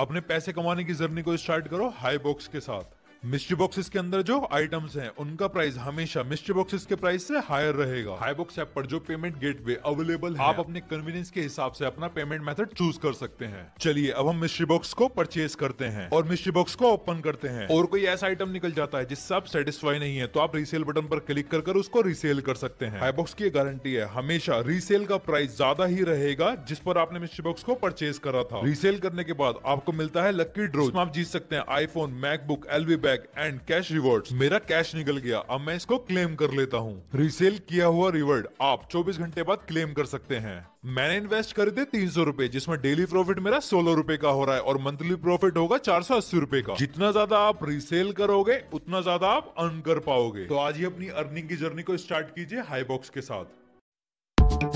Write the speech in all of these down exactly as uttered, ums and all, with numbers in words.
अपने पैसे कमाने की जर्नी को स्टार्ट करो हाई बॉक्स के साथ। मिस्ट्री बॉक्सेस के अंदर जो आइटम्स हैं उनका प्राइस हमेशा मिस्ट्री बॉक्सेस के प्राइस से हायर रहेगा। हाई बॉक्स ऐप पर जो पेमेंट गेटवे अवेलेबल है आप अपने कन्वीनियंस के हिसाब से अपना पेमेंट मेथड चूज कर सकते हैं। चलिए अब हम मिस्ट्री बॉक्स को परचेज करते हैं और मिस्ट्री बॉक्स को ओपन करते हैं और कोई ऐसा आइटम निकल जाता है जिससे आप सेटिस्फाई नहीं है तो आप रीसेल बटन पर क्लिक कर, कर उसको रीसेल कर सकते हैं। हाई बॉक्स की गारंटी है हमेशा रीसेल का प्राइस ज्यादा ही रहेगा जिस पर आपने मिस्ट्री बॉक्स को परचेज करा था। रीसेल करने के बाद आपको मिलता है लकी ड्रॉ, आप जीत सकते हैं iPhone, MacBook, LV and cash rewards. मेरा कैश निकल गया, अब मैं इसको क्लेम कर लेता हूँ। रीसेल किया हुआ रिवॉर्ड आप चौबीस घंटे बाद क्लेम कर सकते हैं। मैंने इन्वेस्ट कर दिए तीन सौ रुपए, जिसमें डेली प्रॉफिट मेरा सोलह रुपए का हो रहा है और मंथली प्रॉफिट होगा चार सौ अस्सी रुपए का। जितना ज्यादा आप रीसेल करोगे उतना ज्यादा आप अर्न कर पाओगे। तो आज ही अपनी अर्निंग की जर्नी को स्टार्ट कीजिए हाईबॉक्स के साथ।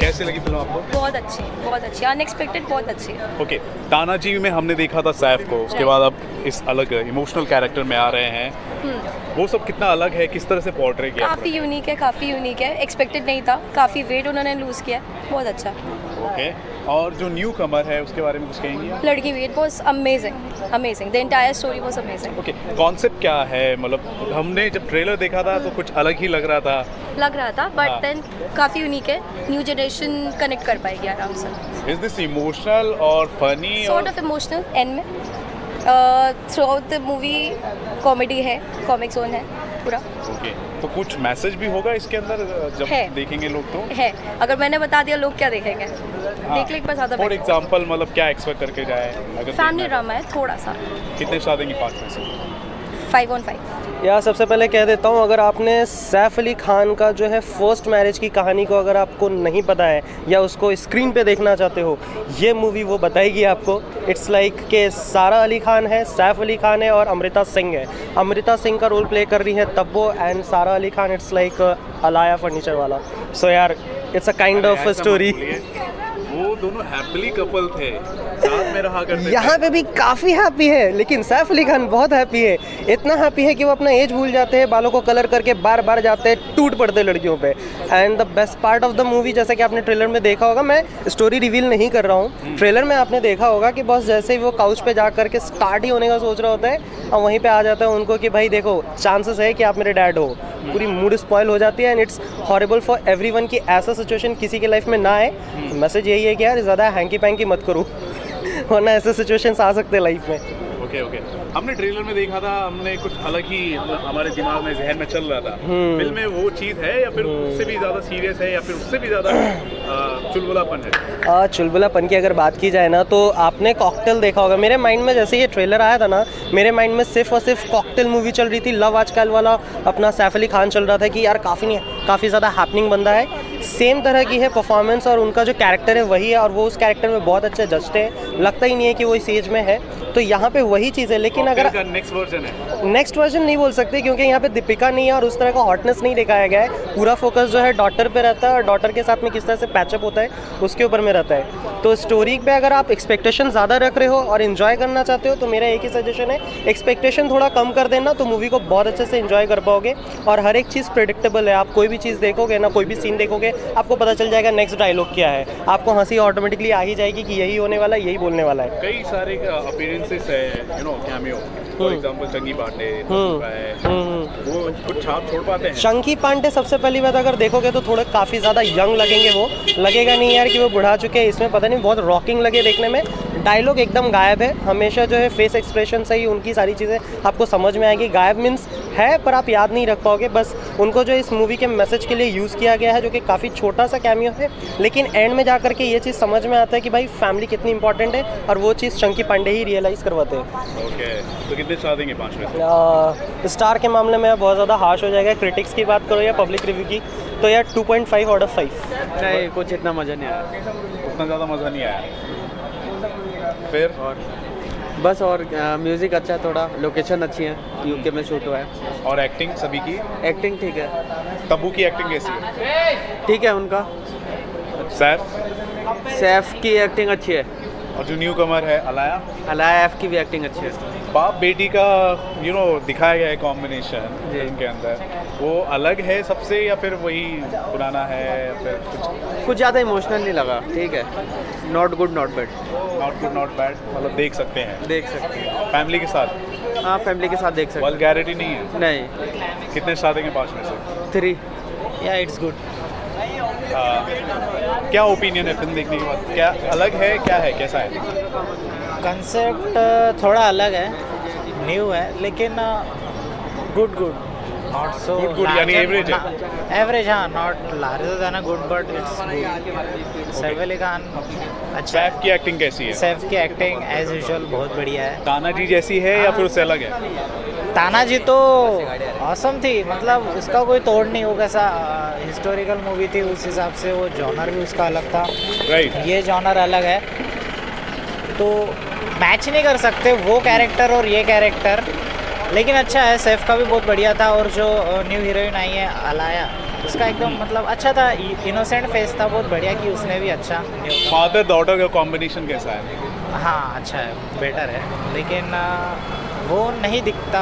कैसे लगी फिल्म आपको? बहुत अच्छी, बहुत अच्छी, अनएक्सपेक्टेड बहुत अच्छी। ओके, तानाजी में हमने देखा था सैफ को, उसके बाद अब इस अलग इमोशनल कैरेक्टर में आ रहे हैं, वो सब कितना अलग है, किस तरह से पोर्ट्रे किया? काफ़ी यूनिक है, काफ़ी यूनिक है, एक्सपेक्टेड नहीं था, काफ़ी वेट उन्होंने लूज किया, बहुत अच्छा। ओके, और जो न्यू कमर है उसके बारे में कुछ कहेंगे? लड़की wait was amazing, amazing, the entire story was amazing. Okay, concept क्या है? मतलब हमने जब ट्रेलर देखा था तो कुछ अलग ही लग रहा था लग रहा था बट देन काफ़ी यूनिक है, न्यू जनरेशन कनेक्ट कर पाएगी आराम से। इज दिस इमोशनल और funny? Sort of emotional end में throughout the movie, comedy है, कॉमिक जोन है पूरा। Okay okay. तो कुछ मैसेज भी होगा इसके अंदर जब है। देखेंगे लोग तो है, अगर मैंने बता दिया लोग क्या देखेंगे? देखने पर ज़्यादा फॉर एग्जाम्पल मतलब क्या एक्सपेक्ट करके जाए? फैमिली ड्रामा है थोड़ा सा। कितने स्टार देंगे पाँच में से? Five on five. यार सबसे पहले कह देता हूँ, अगर आपने सैफ अली खान का जो है फर्स्ट मैरिज की कहानी को अगर आपको नहीं पता है या उसको स्क्रीन पे देखना चाहते हो, ये मूवी वो बताएगी आपको। इट्स लाइक like के सारा अली खान है, सैफ अली खान है और अमृता सिंह है। अमृता सिंह का रोल प्ले कर रही है Tabu and Sara Ali Khan it's like Alaya Furniturewala. So so यार it's a kind of story. वो दोनों हैप्पी कपल थे, साथ में रहा करते थे। यहाँ पे भी काफ़ी हैप्पी है, लेकिन सैफ अली खान बहुत हैप्पी है, इतना हैप्पी है कि वो अपना एज भूल जाते हैं, बालों को कलर करके बार बार जाते हैं, टूट पड़ते लड़कियों पे। And the best part of the movie, जैसे कि आपने ट्रेलर में देखा होगा, मैं स्टोरी रिवील नहीं कर रहा हूँ, ट्रेलर में आपने देखा होगा कि बस जैसे ही वो काउच पर जा करके स्टार्ट ही होने का सोच रहा होता है और वहीं पर आ जाता है उनको कि भाई देखो चांसेस है कि आप मेरे डैड हो, पूरी मूड स्पॉयल हो जाती है। And it's horrible for everyone कि ऐसा सिचुएशन किसी की लाइफ में ना आए। मैसेज यही है कि यार ज़्यादा हैंकी पैंकी मत करो वरना ऐसे सिचुएशंस आ सकते हैं लाइफ में। ओके ओके, हमने ट्रेलर में देखा था, हमने कुछ अलग ही हमारे दिमाग में जहन में चल रहा था। फिल्म में वो चीज़ है या फिर उससे भी ज़्यादा सीरियस है या फिर उससे भी ज़्यादा चुलबुलापन है? चुलबुलापन की अगर बात की जाए ना तो आपने कॉकटेल देखा होगा। मेरे माइंड में जैसे ये ट्रेलर आया था ना, मेरे माइंड में सिर्फ और सिर्फ कॉकटेल मूवी चल रही थी, लव आजकल वाला अपना सैफ अली खान चल रहा था कि यार काफ़ी काफ़ी ज़्यादा हैपनिंग बंदा है। सेम तरह की है परफॉर्मेंस और उनका जो कैरेक्टर है वही है और वो उस कैरेक्टर में बहुत अच्छे जचते हैं, लगता ही नहीं है कि वो इस एज में है। तो यहाँ पे वही चीज़ है, लेकिन अगर नेक्स्ट वर्जन है, नेक्स्ट वर्जन नहीं बोल सकते क्योंकि यहाँ पे दीपिका नहीं है और उस तरह का हॉटनेस नहीं दिखाया गया है। पूरा फोकस जो है डॉटर पे रहता है और डॉटर के साथ में किस तरह से पैचअप होता है उसके ऊपर में रहता है। तो स्टोरी पे अगर आप एक्सपेक्टेशन ज़्यादा रख रहे हो और इन्जॉय करना चाहते हो तो मेरा एक ही सजेशन है, एक्सपेक्टेशन थोड़ा कम कर देना तो मूवी को बहुत अच्छे से इन्जॉय कर पाओगे। और हर एक चीज़ प्रेडिक्टेबल है, आप कोई भी चीज़ देखोगे ना, कोई भी सीन देखोगे आपको पता चल जाएगा नेक्स्ट डायलॉग क्या है, आपको हंसी ऑटोमेटिकली आ ही जाएगी कि यही होने वाला है, यही बोलने वाला है। कई सारे अपीयरेंसेस है, you know cameo, for example Chunky Pandey है, वो कुछ छाप छोड़ पाते हैं। चंकी पांडे सबसे पहली बात अगर देखोगे तो थोड़े काफ़ी ज़्यादा यंग लगेंगे, वो लगेगा नहीं यार कि वो बुढ़ा चुके हैं, इसमें पता नहीं बहुत रॉकिंग लगे देखने में। डायलॉग एकदम गायब है, हमेशा जो है फेस एक्सप्रेशन से ही उनकी सारी चीज़ें आपको समझ में आएगी। गायब मीन्स है पर आप याद नहीं रख पाओगे। बस उनको जो इस मूवी के मैसेज के लिए यूज़ किया गया है जो कि काफ़ी छोटा सा कैमियो है, लेकिन एंड में जा करके ये चीज़ समझ में आता है कि भाई फैमिली कितनी इंपॉर्टेंट है और वो चीज़ चंकी पांडे ही रियलाइज़ करवाते हैं। ओके, तो कितने स्टार देंगे पाँच में से? स्टार के मामले में बहुत ज़्यादा हार्श हो जाएगा, क्रिटिक्स की बात करो या पब्लिक रिव्यू की तो यार two point five out of five. नहीं, कुछ इतना मज़ा नहीं आया, उतना ज़्यादा मज़ा नहीं आया। फिर और बस और म्यूज़िक अच्छा है, थोड़ा लोकेशन अच्छी है, यूके में शूट हुआ है। और एक्टिंग सभी की? एक्टिंग ठीक है। तब्बू की एक्टिंग कैसी है? ठीक है उनका। सैफ? सैफ की एक्टिंग अच्छी है। और जो न्यू कमर है अलाया, अलाया एफ की भी एक्टिंग अच्छी है। बाप बेटी का यू you नो know, दिखाया गया है कॉम्बिनेशन फिल्म के अंदर, वो अलग है सबसे या फिर वही पुराना है या फिर कुछ कुछ ज़्यादा इमोशनल नहीं लगा? ठीक है, not good not bad, not good not bad मतलब देख सकते हैं, देख सकते हैं फैमिली के साथ। हाँ, फैमिली के साथ देख सकते हैं, वल्गैरिटी नहीं है। नहीं। कितने शादी के पाँच में से? थ्री। या इट्स गुड। क्या ओपिनियन है फिल्म देखने के बाद, क्या अलग है, क्या है, कैसा है? कंसेप्ट थोड़ा अलग है, न्यू है, लेकिन good good not so good, यानी एवरेज है। एवरेज, हाँ, not larger than good but it's good. Saif Ali Khan अच्छा। सैफ की एक्टिंग कैसी है? सैफ की एक्टिंग एज यूजुअल बहुत बढ़िया है। तानाजी जैसी है या फिर उससे अलग है? तानाजी तो ऑसम थी, मतलब उसका कोई तोड़ नहीं होगा। सा हिस्टोरिकल मूवी थी, उस हिसाब से वो जॉनर भी उसका अलग था, राइट। ये जॉनर अलग है तो मैच नहीं कर सकते वो कैरेक्टर और ये कैरेक्टर, लेकिन अच्छा है। सैफ का भी बहुत बढ़िया था, और जो न्यू हीरोइन आई है अलाया, उसका एकदम मतलब अच्छा था, इनोसेंट फेस था, बहुत बढ़िया कि उसने भी अच्छा। फादर डॉटर का कॉम्बिनेशन कैसा है? हाँ अच्छा है, बेटर है, लेकिन वो नहीं दिखता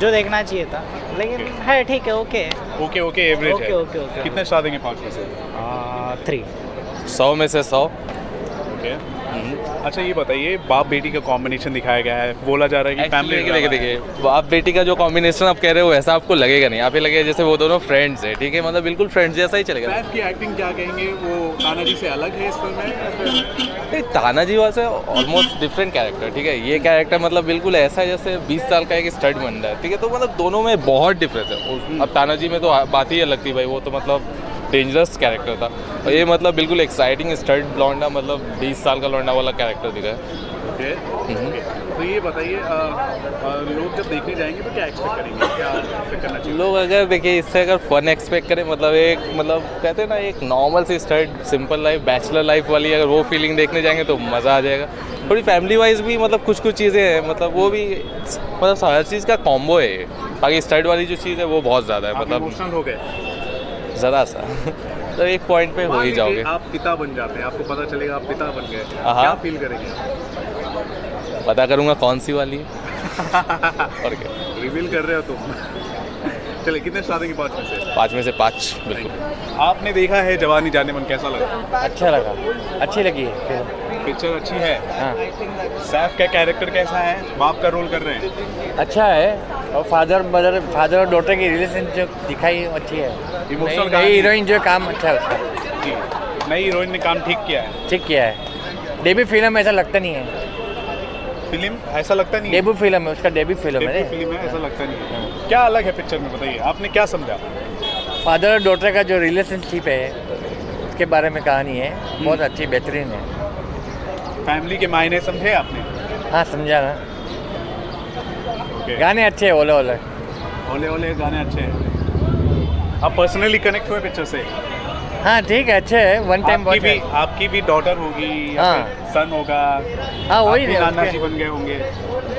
जो देखना चाहिए था, लेकिन है ठीक है, ओके ओके ओके एवरेज है। Okay okay. कितने स्टार देंगे पाँच में से? थ्री। सौ में से सौ। ओके। अच्छा ये बताइए, बाप बेटी का कॉम्बिनेशन दिखाया गया है, बोला जा रहा है कि फैमिली देखिए देखिए बाप बेटी का जो कॉम्बिनेशन आप कह रहे हो वैसा आपको लगेगा नहीं, आप लगेगा जैसे वो दोनों फ्रेंड्स हैं, ठीक है, मतलब बिल्कुल फ्रेंड्स जैसा ही चलेगा। सैफ की एक्टिंग क्या कहेंगे, वो तानाजी से अलग है इस फिल्म में? तानाजी वैसे ऑलमोस्ट डिफरेंट कैरेक्टर, ठीक है, ये कैरेक्टर मतलब बिल्कुल ऐसा है जैसे बीस साल का एक स्टड बन रहा है, ठीक है, तो मतलब दोनों में बहुत डिफरेंस है। अब तानाजी में तो बात ही अलग थी भाई, वो तो मतलब डेंजरस कैरेक्टर था, और ये मतलब बिल्कुल एक्साइटिंग स्टर्ट ब्लॉन्डा, मतलब बीस साल का लौंडा वाला कैरेक्टर दिखा है। okay. okay. तो ये बताइए, लोग जब देखने जाएंगे तो क्या एक्सपेक्ट करेंगे, क्या एक्सपेक्ट करना चाहिए? लोग अगर देखिए इससे अगर फन एक्सपेक्ट करें, मतलब एक मतलब कहते हैं ना एक नॉर्मल से start simple life, bachelor life वाली, अगर वो फीलिंग देखने जाएंगे तो मज़ा आ जाएगा। थोड़ी फैमिली वाइज भी मतलब कुछ कुछ चीज़ें हैं, मतलब वो भी मतलब हर चीज़ का कॉम्बो है, बाकी स्टर्ट वाली जो चीज़ है वो बहुत ज़्यादा है, मतलब इमोशनल हो गए ज़रा सा, तो एक पॉइंट पे हो ही जाओगे। आप पिता बन जाते हैं, आपको पता चलेगा आप पिता बन गए, क्या फील करेंगे? पता करूँगा कौन सी वाली और क्या रिवील कर रहे हो तुम। चलिए, कितने स्टार देंगे पाँच में से? पाँच में से पाँच बिल्कुल। आपने देखा है जवानी जानेमन, कैसा लगा? अच्छा लगा, अच्छी लगी है पिक्चर, अच्छी है। हाँ। सैफ का कैरेक्टर कैसा है, बाप का रोल कर रहे हैं? अच्छा है, और फादर मदर, फादर और डॉटर की रिलेशन जो दिखाई अच्छी है। इमोशनल का हीरोइन जो काम अच्छा है उसका, जी नई हीरोइन ने काम ठीक किया है, ठीक किया है। डेब्यू फिल्म ऐसा लगता नहीं है, फिल्म ऐसा लगता नहीं है, डेब्यू फिल्म है उसका, डेब्यू फिल्म है, फिल्म है, ऐसा लगता नहीं है। क्या अलग है पिक्चर में, बताइए आपने क्या समझा? फादर और डॉटर का जो रिलेशनशिप है उसके बारे में कहानी है, बहुत अच्छी बेहतरीन है। फैमिली के मायने समझे आपने? हाँ समझा ना। Okay. गाने अच्छे हैं, ओले ओले ओले ओले गाने अच्छे हैं। आप पर्सनली कनेक्ट हुए पिक्चर से? हाँ ठीक है, अच्छे है। वन टाइम आपकी भी आपकी भी डॉटर होगी, हाँ सन होगा, हाँ वही नाना जी बन गए होंगे।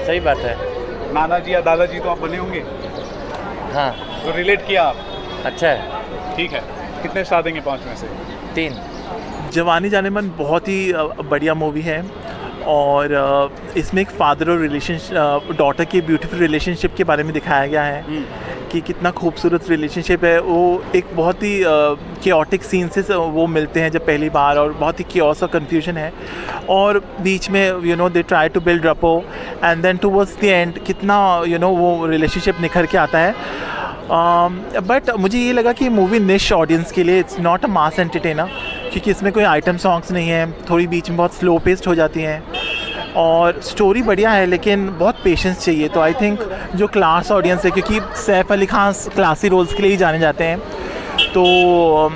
सही बात है, नाना जी या दादाजी तो आप बने होंगे। हाँ तो रिलेट किया आप, अच्छा है, ठीक है। कितने स्टार देंगे पाँच में से? तीन। जवानी जानेमन बहुत ही बढ़िया मूवी है, और इसमें एक फादर और रिलेशनशिप, डॉटर के ब्यूटीफुल रिलेशनशिप के बारे में दिखाया गया है कि कितना खूबसूरत रिलेशनशिप है। वो एक बहुत ही केओटिक सीन से वो मिलते हैं जब पहली बार, और बहुत ही केओस और कन्फ्यूजन है, और बीच में you know they try to build rapport, and then towards the end कितना यू नो वो रिलेशनशिप निखर के आता है। बट um, मुझे ये लगा कि मूवी निश ऑडियंस के लिए, it's not a mass entertainer, क्योंकि इसमें कोई आइटम सॉन्ग्स नहीं है, थोड़ी बीच में बहुत स्लो पेस्ट हो जाती हैं, और स्टोरी बढ़िया है लेकिन बहुत पेशेंस चाहिए। तो आई थिंक जो क्लास ऑडियंस है, क्योंकि सैफ अली खान क्लासी रोल्स के लिए ही जाने जाते हैं, तो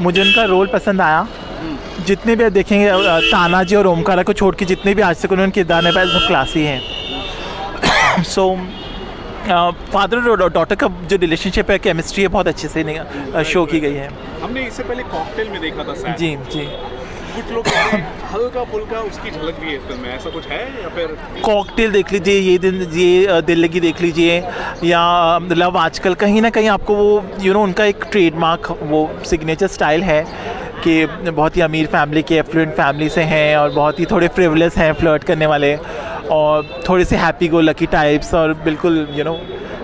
मुझे उनका रोल पसंद आया। जितने भी देखेंगे तानाजी और ओमकारा को छोड़ के जितने भी आज तक उन्होंने किरदार निभाए सब क्लासी हैं। सो फादर और डॉटर का जो रिलेशनशिप है, केमिस्ट्री है, बहुत अच्छे से uh, शो की गई है। हमने इससे पहले कॉकटेल में देखा था सैफ। जी जी, कुछ लोग हल्का फुल्का उसकी झलक भी है इस फिल्म में, ऐसा कुछ है? या फिर कॉकटेल देख लीजिए, ये दिन ये दिल लगी देख लीजिए, या लव आजकल, कहीं ना कहीं आपको वो यू you नो know, उनका एक ट्रेडमार्क वो सिग्नेचर स्टाइल है कि बहुत ही अमीर फैमिली के एफ्लुएंट फैमिली से हैं और बहुत ही थोड़े फ्रिवलेस हैं फ्लर्ट करने वाले और थोड़े से हैप्पी गो लकी टाइप्स और बिल्कुल यू नो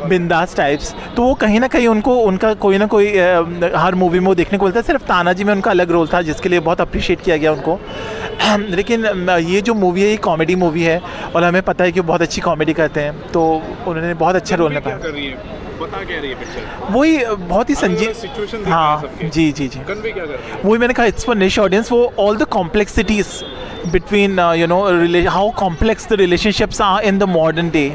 बिंदास टाइप्स। तो वो कहीं ना कहीं उनको उनका कोई ना कोई हर मूवी में वो देखने को मिलता है। सिर्फ तानाजी में उनका अलग रोल था जिसके लिए बहुत अप्रिशिएट किया गया उनको। लेकिन ये जो मूवी है ये कॉमेडी मूवी है और हमें पता है कि वो बहुत अच्छी कॉमेडी करते हैं तो उन्होंने बहुत अच्छा रोल निभाया। बता क्या रही है पिक्चर? वही बहुत ही संजीव। हाँ जी जी जी वही मैंने कहा इट्स फॉर निश ऑडियंस। वो all the complexities between you know how complex the relationships are in the modern day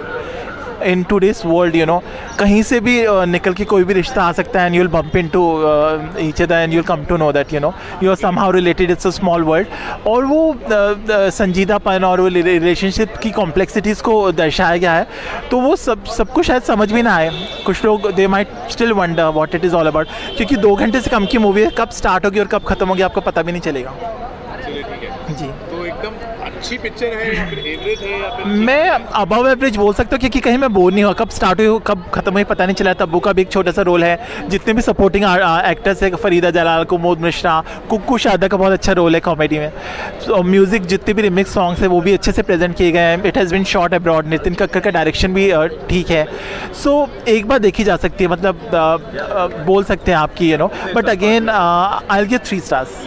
in today's world. You know कहीं से भी uh, निकल के कोई भी रिश्ता आ सकता है and you will bump into each other and you will come to know that you know you are somehow related, it's a small world. और वो uh, uh, संजीदापन और वो रिलेशनशिप की कॉम्प्लेक्सिटीज़ को दर्शाया गया है तो वो सब सबको शायद समझ भी ना आए। कुछ लोग they might still wonder what it is all about क्योंकि दो घंटे से कम की मूवी है, कब स्टार्ट होगी और कब खत्म होगी आपको पता भी नहीं चलेगा। जी तो एकदम अच्छी पिक्चर है या फिर एवरेज है या फिर मैं अबव एवरेज बोल सकता हूँ क्योंकि कहीं मैं बोर नहीं हुआ, कब स्टार्ट हुई कब खत्म हुई पता नहीं चला। तब्बू का भी एक छोटा सा रोल है, जितने भी सपोर्टिंग एक्टर्स है फरीदा जलाल, कुमुद मिश्रा, कुकू शादा का बहुत अच्छा रोल है कॉमेडी में। तो म्यूज़िक जितने भी रिमिक्स सॉन्ग्स हैं वो भी अच्छे से प्रेजेंट किए गए हैं। It has been shot abroad. Nitin Kakkar का डायरेक्शन भी ठीक है। सो एक बार देखी जा सकती है, मतलब बोल सकते हैं आपकी you know but again I will give three stars.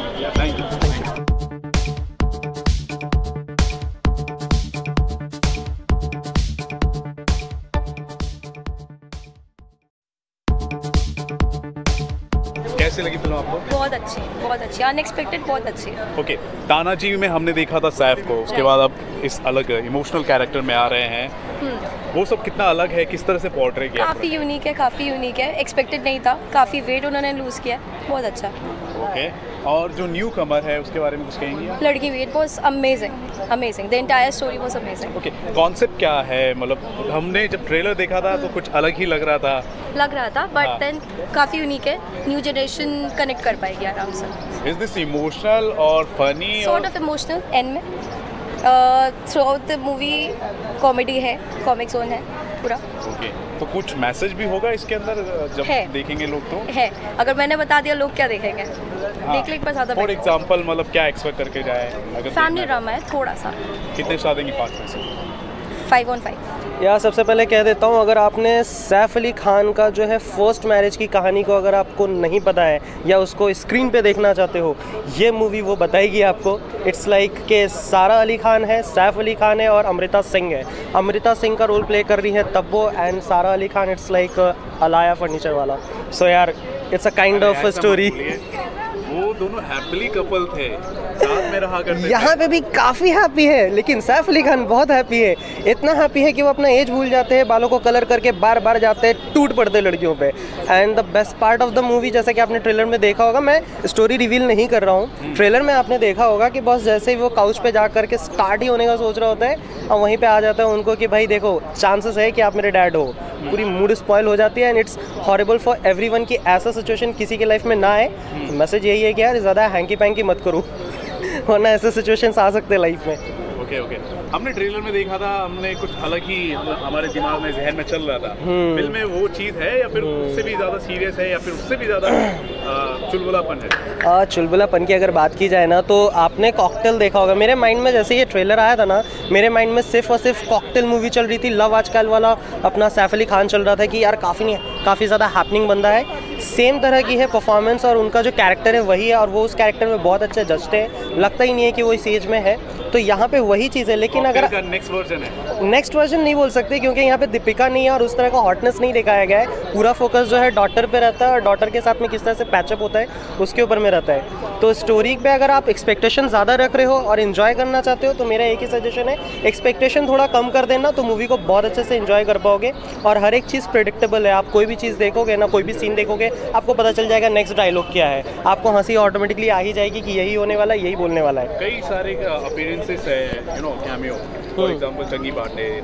कैसी लगी फिल्म आपको? बहुत अच्छी, बहुत अच्छी, अनएक्सपेक्टेड बहुत अच्छी। ओके, तानाजी में हमने देखा था सैफ को, उसके बाद अब इस अलग इमोशनल कैरेक्टर में आ रहे हैं। वो सब कितना अलग है, किस तरह से पोर्ट्रे किया? काफ़ी यूनिक है, काफ़ी यूनिक है, एक्सपेक्टेड नहीं था। काफ़ी वेट उन्होंने लूज़ किया, बहुत अच्छा। ओके, और जो न्यू कमर है उसके बारे में कुछ कहेंगे? लड़की wait was amazing, amazing, the entire story was amazing. Okay, concept क्या है? मतलब हमने जब ट्रेलर देखा था तो कुछ अलग ही लग रहा था लग रहा था बट देन काफ़ी यूनिक है, न्यू जनरेशन कनेक्ट कर पाएगी आराम से। Is this emotional or funny? Sort of emotional end में। Throughout the movie comedy है, कॉमिक जोन है पूरा। ओके, तो कुछ मैसेज भी होगा इसके अंदर जब देखेंगे लोग तो? है, अगर मैंने बता दिया लोग क्या देखेंगे? देख लेंगे बस। फॉर एग्जाम्पल मतलब क्या एक्सपेक्ट करके जाए? फैमिली ड्रामा है थोड़ा सा। कितने स्टार देंगे पाँच में से? Five on five. यार सबसे पहले कह देता हूँ, अगर आपने सैफ अली खान का जो है फर्स्ट मैरिज की कहानी को अगर आपको नहीं पता है या उसको स्क्रीन पे देखना चाहते हो, ये मूवी वो बताएगी आपको। इट्स लाइक like के सारा अली खान है, सैफ अली खान है और अमृता सिंह है। अमृता सिंह का रोल प्ले कर रही है Tabu and Sara Ali Khan it's like Alaya Furniturewala. So so यार it's a kind of story. वो दोनों हैप्पी कपल थे, साथ में रहा करते थे। यहाँ पे भी काफ़ी हैप्पी है, लेकिन सैफ अली खान बहुत हैप्पी है। इतना हैप्पी है कि वो अपना एज भूल जाते हैं, बालों को कलर करके बार बार जाते हैं, टूट पड़ते लड़कियों पे। And the best part of the movie, जैसे कि आपने ट्रेलर में देखा होगा, मैं स्टोरी रिवील नहीं कर रहा हूँ, ट्रेलर में आपने देखा होगा कि बस जैसे ही वो काउच पर जा करके स्टार्ट ही होने का सोच रहा होता है और वहीं पर आ जाता है उनको कि भाई देखो चांसेस है कि आप मेरे डैड हो। पूरी मूड स्पॉयल हो जाती है and it's horrible for everyone कि ऐसा सिचुएशन किसी के लाइफ में ना आए। मैसेज यही है कि यार ज़्यादा हैंकी पैंकी मत करो वरना ऐसे सिचुएशंस आ सकते हैं लाइफ में। ओके ओके, हमने ट्रेलर में देखा था, हमने कुछ अलग ही हमारे दिमाग में जहन में चल रहा था। फिल्म में वो चीज़ है या फिर उससे भी ज़्यादा सीरियस है या फिर उससे भी ज़्यादा चुलबुलापन है? चुलबुलापन की अगर बात की जाए ना तो आपने कॉकटेल देखा होगा। मेरे माइंड में जैसे ये ट्रेलर आया था ना, मेरे माइंड में सिर्फ और सिर्फ कॉकटेल मूवी चल रही थी, लव आजकल वाला अपना सैफ अली खान चल रहा था कि यार काफ़ी नहीं काफ़ी ज़्यादा हैपनिंग बंदा है। सेम तरह की है परफॉर्मेंस और उनका जो कैरेक्टर है वही है और वो उस कैरेक्टर में बहुत अच्छे जचते हैं, लगता ही नहीं है कि वो इस एज में है। तो यहाँ पे वही चीज़ है, लेकिन अगर नेक्स्ट वर्जन है, नेक्स्ट वर्जन नहीं बोल सकते क्योंकि यहाँ पे दीपिका नहीं है और उस तरह का हॉटनेस नहीं दिखाया गया है। पूरा फोकस जो है डॉटर पे रहता है और डॉटर के साथ में किस तरह से पैचअप होता है उसके ऊपर में रहता है। तो स्टोरी पे अगर आप एक्सपेक्टेशन ज़्यादा रख रहे हो और इन्जॉय करना चाहते हो तो मेरा एक ही सजेशन है, एक्सपेक्टेशन थोड़ा कम कर देना तो मूवी को बहुत अच्छे से इन्जॉय कर पाओगे। और हर एक चीज़ प्रेडिक्टेबल है, आप कोई भी चीज़ देखोगे ना, कोई भी सीन देखोगे आपको पता चल जाएगा नेक्स्ट डायलॉग क्या है, आपको हंसी ऑटोमेटिकली आ ही जाएगी कि यही होने वाला है, यही बोलने वाला है। कई सारे अपीयरेंसेस है, you know cameo, for example Chunky Pandey है,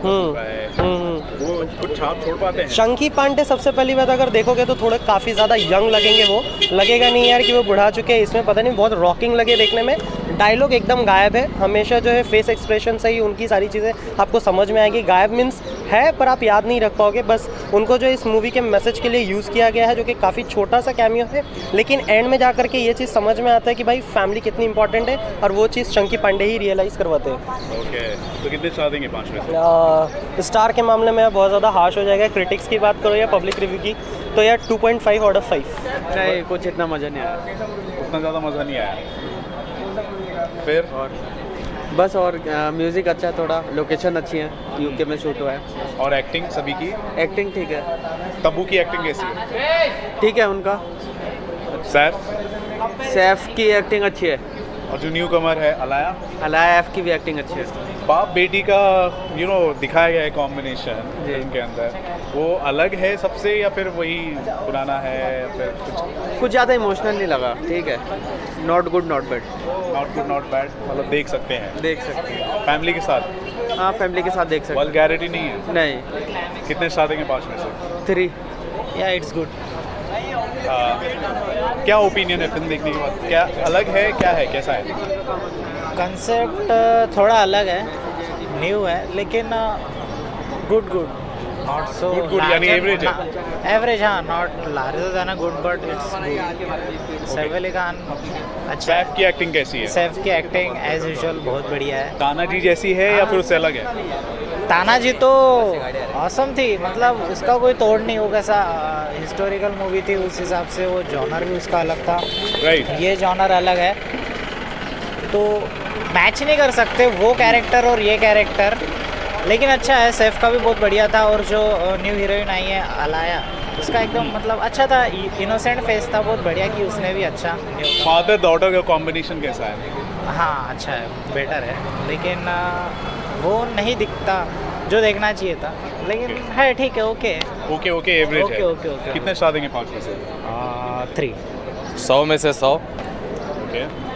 वो कुछ छाप छोड़ पाते हैं। चंकी पांडे सबसे पहली बात अगर देखोगे तो थोड़े काफ़ी ज़्यादा यंग लगेंगे, वो लगेगा नहीं यार कि वो बुढ़ा चुके हैं। इसमें पता नहीं बहुत रॉकिंग लगे देखने में, डायलॉग एकदम गायब है, हमेशा जो है फेस एक्सप्रेशन से ही उनकी सारी चीज़ें आपको समझ में आएगी। गायब मीन्स है पर आप याद नहीं रख पाओगे। बस उनको जो इस मूवी के मैसेज के लिए यूज़ किया गया है, जो कि काफ़ी छोटा सा कैमियो है, लेकिन एंड में जा करके ये चीज़ समझ में आता है कि भाई फैमिली कितनी इंपॉर्टेंट है, और वो चीज़ चंकी पांडे ही रियलाइज़ करवाते हैं। ओके, तो कितने स्टार देंगे पाँच में से? स्टार के मामले में बहुत ज़्यादा हार्श हो जाएगा। क्रिटिक्स की बात करो या पब्लिक रिव्यू की, तो यार two point five out of five. नहीं, कुछ इतना मज़ा नहीं आया, उतना ज़्यादा मज़ा नहीं आया। फिर और बस, और म्यूज़िक अच्छा है थोड़ा, लोकेशन अच्छी है, यूके में शूट हुआ है। और एक्टिंग सभी की एक्टिंग ठीक है। तब्बू की एक्टिंग कैसी है? ठीक है उनका। सैफ सैफ की एक्टिंग अच्छी है। और जो न्यू कमर है अलाया अलाया एफ की भी एक्टिंग अच्छी है। बाप बेटी का यू नो दिखाया गया है कॉम्बिनेशन इनके अंदर, वो अलग है सबसे या फिर वही पुराना है? फिर कुछ कुछ ज़्यादा इमोशनल नहीं लगा, ठीक है। Not good not bad not good not bad मतलब देख सकते हैं देख सकते हैं फैमिली के साथ। हाँ, फैमिली के साथ देख सकते हैं। वल्गैरिटी नहीं है? नहीं। कितने स्टार देंगे पाँच में से? थ्री। या इट्स गुड। क्या ओपिनियन है फिल्म देखने के बाद? क्या अलग है, क्या है, कैसा है? कंसेप्ट थोड़ा अलग है, न्यू है, लेकिन good good not so good, यानी एवरेज है। एवरेज, हाँ, not larger than good but it's good. Saif Ali Khan अच्छा। सैफ की एक्टिंग कैसी है? सैफ की एक्टिंग एज यूजुअल बहुत बढ़िया है। तानाजी जैसी है या फिर उससे अलग है? तानाजी तो ऑसम थी, मतलब उसका कोई तोड़ नहीं होगा। सा हिस्टोरिकल मूवी थी, उस हिसाब से वो जॉनर भी उसका अलग था, राइट right. ये जॉनर अलग है तो मैच नहीं कर सकते वो कैरेक्टर और ये कैरेक्टर, लेकिन अच्छा है। सैफ का भी बहुत बढ़िया था, और जो न्यू हीरोइन आई है अलाया, उसका एकदम मतलब अच्छा था, इनोसेंट फेस था, बहुत बढ़िया कि उसने भी अच्छा। फादर डॉटर का कॉम्बिनेशन कैसा है? हाँ अच्छा है, बेटर है, लेकिन वो नहीं दिखता जो देखना चाहिए था, लेकिन okay. है ठीक है। ओके ओके ओके एवरेज है। Okay okay. कितने स्टार देंगे पाँच में से? थ्री। सौ में से सौ। ओके।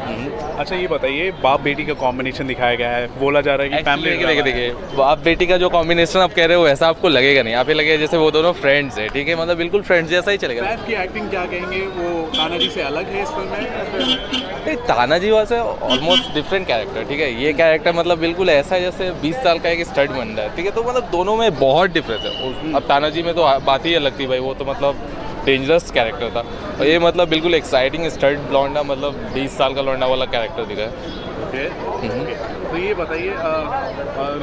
अच्छा ये बताइए, बाप बेटी का कॉम्बिनेशन दिखाया गया है, बोला जा रहा है कि फैमिली देखिए देखिए बाप बेटी का जो कॉम्बिनेशन आप कह रहे हो वैसा आपको लगेगा नहीं, आप लगेगा जैसे वो दोनों फ्रेंड्स हैं, ठीक है, मतलब बिल्कुल फ्रेंड्स जैसा ही चलेगा। सैफ की एक्टिंग क्या कहेंगे, वो तानाजी से अलग है इस फिल्म में? तानाजी वैसे ऑलमोस्ट डिफरेंट कैरेक्टर, ठीक है, ये कैरेक्टर मतलब बिल्कुल ऐसा है जैसे बीस साल का एक स्टड बन रहा है, ठीक है, तो मतलब दोनों में बहुत डिफरेंस है। अब तानाजी में तो बात ही अलग थी भाई, वो तो मतलब डेंजरस कैरेक्टर था, और ये मतलब बिल्कुल एक्साइटिंग स्टर्ट ब्लॉन्डा, मतलब बीस साल का लौंडा वाला कैरेक्टर दिखा है। okay. okay. तो ये बताइए,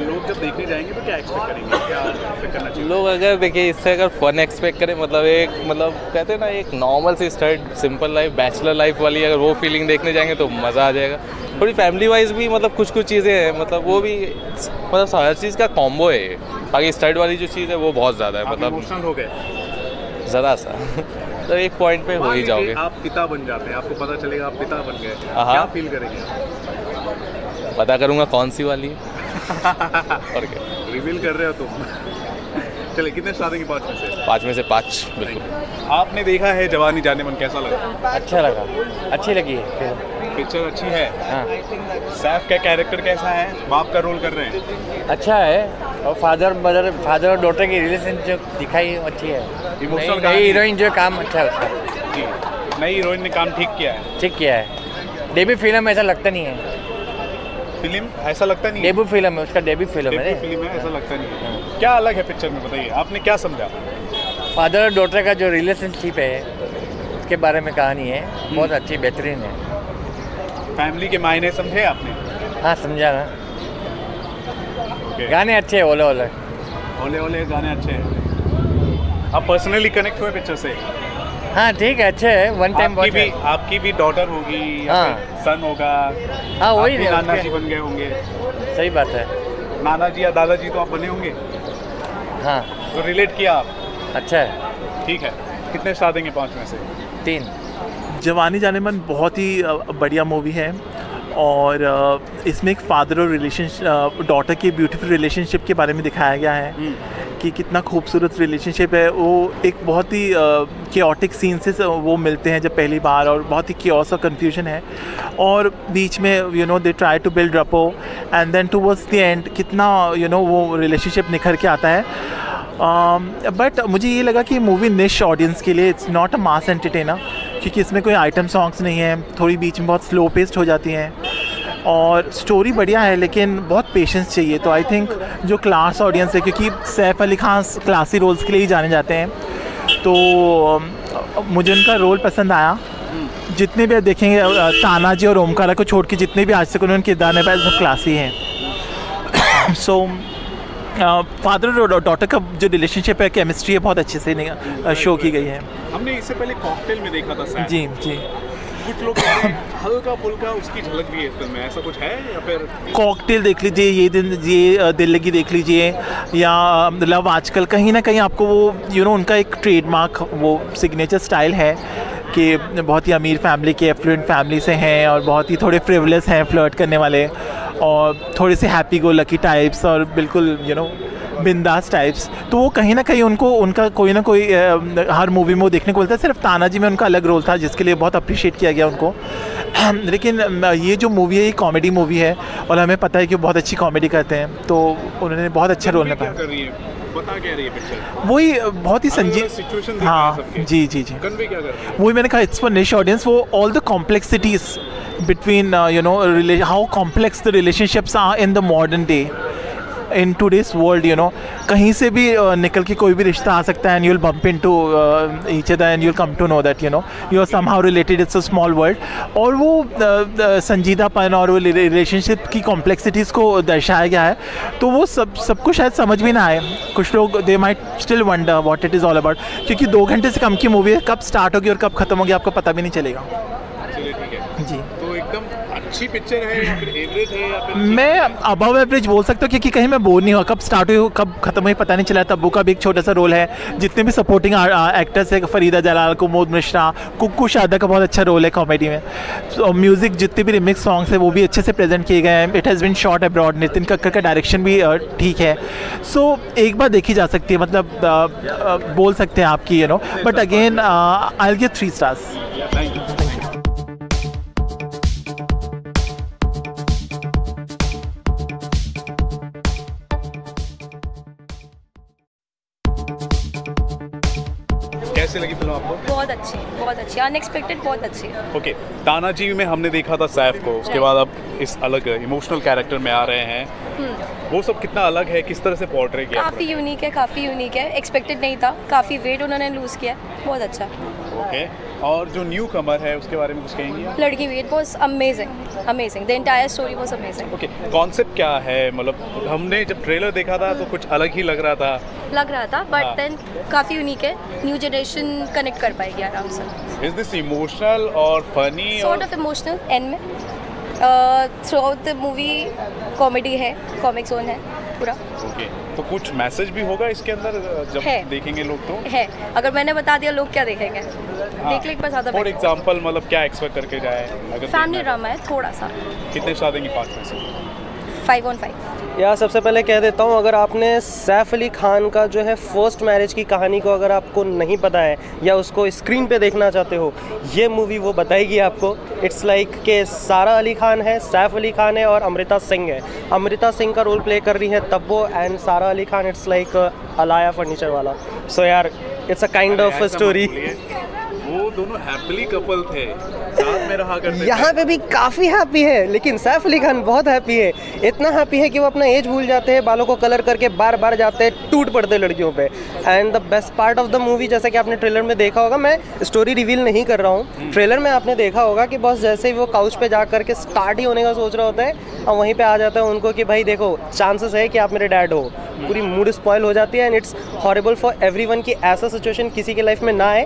लोग जब देखने जाएंगे तो क्या एक्सपेक्ट करेंगे, क्या एक्सपेक्ट करना चाहिए? लोग अगर देखिए इससे अगर फन एक्सपेक्ट करें, मतलब एक मतलब कहते हैं ना एक नॉर्मल से start simple life, bachelor life वाली, अगर वो फीलिंग देखने जाएंगे तो मज़ा आ जाएगा। थोड़ी फैमिली वाइज भी मतलब कुछ कुछ चीज़ें हैं, मतलब वो भी मतलब हर चीज़ का कॉम्बो है, बाकी स्टर्ट वाली जो चीज़ है वो बहुत ज़्यादा है, मतलब इमोशनल हो गए ज़रा सा तो एक पॉइंट पे हो ही जाओगे। आप पिता बन जाते हैं, आपको पता चलेगा आप पिता बन गए, क्या फील करेंगे? पता करूँगा कौन सी वाली और क्या रिवील कर रहे हो तुम। चलिए, कितने स्टार देंगे पाँच में से? पाँच में से पाँच बिल्कुल। आपने देखा है जवानी जानेमन, कैसा लगा? अच्छा लगा, अच्छी लगी है पिक्चर, अच्छी है। हाँ। सैफ का कैरेक्टर कैसा है, बाप का रोल कर रहे हैं? अच्छा है, और फादर मदर फादर और डॉटर की रिलेशन जो दिखाई अच्छी है। इमोशनल का हीरोइन जो काम अच्छा है उसका, जी नई हीरोइन ने काम ठीक किया है ठीक किया है डेब्यू फिल्म में ऐसा लगता नहीं है। फिल्म ऐसा लगता नहीं है, डेब्यू फिल्म है उसका, डेब्यू फिल्म है फिल्म है ऐसा लगता नहीं है। क्या अलग है पिक्चर में, बताइए आपने क्या समझा? फादर और डॉटर का जो रिलेशनशिप है उसके बारे में कहानी है, बहुत अच्छी बेहतरीन है। फैमिली के मायने समझे आपने? हाँ समझा ना। Okay. गाने अच्छे हैं, ओले ओले ओले ओले गाने अच्छे हैं। आप पर्सनली कनेक्ट हुए पिक्चर से? हाँ ठीक है, अच्छे है। वन टाइम आपकी भी आपकी भी डॉटर होगी? हाँ। सन होगा? हाँ वही नाना जी बन गए होंगे। सही बात है, नाना जी या दादाजी तो आप बने होंगे। हाँ तो रिलेट किया आप, अच्छा है ठीक है। कितने स्टार देंगे पाँच में से? तीन। जवानी जानेमन बहुत ही बढ़िया मूवी है, और इसमें एक फादर और रिलेशनशिप, डॉटर के ब्यूटीफुल रिलेशनशिप के बारे में दिखाया गया है कि कितना खूबसूरत रिलेशनशिप है। वो एक बहुत ही केओटिक सीन से वो मिलते हैं जब पहली बार, और बहुत ही केओस और कन्फ्यूजन है, और बीच में you know they try to build rapport, and then towards the end कितना यू नो वो रिलेशनशिप निखर के आता है। बट मुझे ये लगा कि मूवी निश ऑडियंस के लिए, it's not a mass entertainer, क्योंकि इसमें कोई आइटम सॉन्ग्स नहीं है, थोड़ी बीच में बहुत स्लो पेस्ट हो जाती हैं, और स्टोरी बढ़िया है लेकिन बहुत पेशेंस चाहिए। तो आई थिंक जो क्लास ऑडियंस है, क्योंकि सैफ अली खान क्लासी रोल्स के लिए ही जाने जाते हैं, तो मुझे उनका रोल पसंद आया। जितने भी देखेंगे तानाजी और ओमकारा को छोड़ के जितने भी आज तक उन्होंने किरदार निभाए सब क्लासी हैं। सो फादर और डॉटर का जो रिलेशनशिप है, केमिस्ट्री है, बहुत अच्छे से शो की गई है। हमने इससे पहले कॉकटेल में देखा था। जी जी, कुछ लोग हल्का फुल्का उसकी झलक भी है इस फिल्म में, ऐसा कुछ है? या फिर कॉकटेल देख लीजिए, ये दिन ये दिल लगी देख लीजिए, या लव आजकल, कहीं ना कहीं आपको वो यू you नो know, उनका एक ट्रेडमार्क वो सिग्नेचर स्टाइल है कि बहुत ही अमीर फैमिली के, एफ्लुएंट फैमिली से हैं और बहुत ही थोड़े फ्रिवलेस हैं फ्लर्ट करने वाले, और थोड़े से हैप्पी गो लकी टाइप्स और बिल्कुल यू नो बिंदास टाइप्स। तो वो कहीं ना कहीं उनको उनका कोई ना कोई हर मूवी में वो देखने को मिलता है। सिर्फ तानाजी में उनका अलग रोल था जिसके लिए बहुत अप्रिशिएट किया गया उनको। लेकिन ये जो मूवी है ये कॉमेडी मूवी है और हमें पता है कि वो बहुत अच्छी कॉमेडी करते हैं, तो उन्होंने बहुत अच्छा रोल निभाया। बता क्या रही है पिक्चर? वही बहुत ही संजीव। हाँ जी जी जी, वही मैंने कहा, इट्स फॉर निश ऑडियंस। वो all the complexities between you know how complex the relationships are in the modern day, in today's world. You know कहीं से भी uh, निकल के कोई भी रिश्ता आ सकता है, and you will bump into each other and you will come to know that you know you are somehow related, it's a small world. और वो uh, संजीदापन और वो रिलेशनशिप की कॉम्प्लेक्सिटीज़ को दर्शाया गया है, तो वो सब सबको शायद समझ भी ना आए कुछ लोग। They might still wonder what it is all about, क्योंकि दो घंटे से कम की मूवी है, कब स्टार्ट होगी और कब खत्म होगी आपको पता भी नहीं चलेगा। जी, तो एकदम अच्छी पिक्चर है या फिर एवरेज है या फिर? मैं अबव एवरेज बोल सकता हूँ क्योंकि कहीं मैं बोर नहीं हुआ, कब स्टार्ट हुई कब खत्म हुई पता नहीं चला। तब्बू का भी एक छोटा सा रोल है, जितने भी सपोर्टिंग एक्टर्स है, फरीदा जलाल, कुमुद मिश्रा, कुकू शादा का बहुत अच्छा रोल है कॉमेडी में। तो म्यूज़िक जितने भी रिमिक्स सॉन्ग्स हैं वो भी अच्छे से प्रेजेंट किए गए हैं। It has been shot abroad, Nitin Kakkar का डायरेक्शन भी ठीक है। सो एक बार देखी जा सकती है, मतलब बोल सकते हैं आपकी you know, but again I will give three stars. कैसी लगी फिल्म आपको? बहुत अच्छी, बहुत अच्छी, अनएक्सपेक्टेड बहुत अच्छी। ओके, तानाजी में हमने देखा था सैफ को, उसके बाद अब इस अलग इमोशनल कैरेक्टर में आ रहे हैं, वो सब कितना अलग है, किस तरह से पोर्ट्रे किया? काफ़ी यूनिक है, काफ़ी यूनिक है, एक्सपेक्टेड नहीं था। काफ़ी वेट उन्होंने लूज़ किया, बहुत अच्छा। ओके, और जो न्यू कमर है उसके बारे में कुछ कहेंगे? लड़की wait was amazing, amazing, the entire story was amazing. Okay, concept क्या है? मतलब हमने जब ट्रेलर देखा था तो कुछ अलग ही लग रहा था लग रहा था बट देन काफ़ी यूनिक है, न्यू जनरेशन कनेक्ट कर पाएगी आराम से। इज दिस इमोशनल और funny? Sort of emotional end में, throughout the movie comedy है, कॉमिक जोन है पूरा। Okay okay. तो कुछ मैसेज भी होगा इसके अंदर जब है। देखेंगे लोग तो है, अगर मैंने बता दिया लोग क्या देखेंगे? देख लेंगे बस। फॉर एग्जांपल मतलब क्या एक्सपेक्ट करके जाए? अगर फैमिली ड्रामा है थोड़ा सा। कितने स्टार देंगे पाँच में से? Five on five. या सबसे पहले कह देता हूँ, अगर आपने सैफ अली खान का जो है फर्स्ट मैरिज की कहानी को अगर आपको नहीं पता है या उसको स्क्रीन पे देखना चाहते हो, ये मूवी वो बताएगी आपको। इट्स लाइक like के सारा अली खान है, सैफ अली खान है और अमृता सिंह है। अमृता सिंह का रोल प्ले कर रही है Tabu and Sara Ali Khan it's like Alaya Furniturewala. So so यार it's a kind of story. वो दोनों हैप्पी कपल थे, साथ में रहा करते थे। यहाँ पे भी काफ़ी हैप्पी है, लेकिन सैफ अली खान बहुत हैप्पी है, इतना हैप्पी है कि वो अपना एज भूल जाते हैं, बालों को कलर करके बार बार जाते हैं, टूट पड़ते लड़कियों पे। And the best part of the movie, जैसे कि आपने ट्रेलर में देखा होगा, मैं स्टोरी रिवील नहीं कर रहा हूँ, ट्रेलर में आपने देखा होगा कि बस जैसे ही वो काउच पर जा करके स्टार्ट ही होने का सोच रहा होता है और वहीं पर आ जाता है उनको कि भाई देखो चांसेस है कि आप मेरे डैड हो, पूरी मूड स्पॉयल हो जाती है। And it's horrible for everyone कि ऐसा सिचुएशन किसी के लाइफ में ना आए।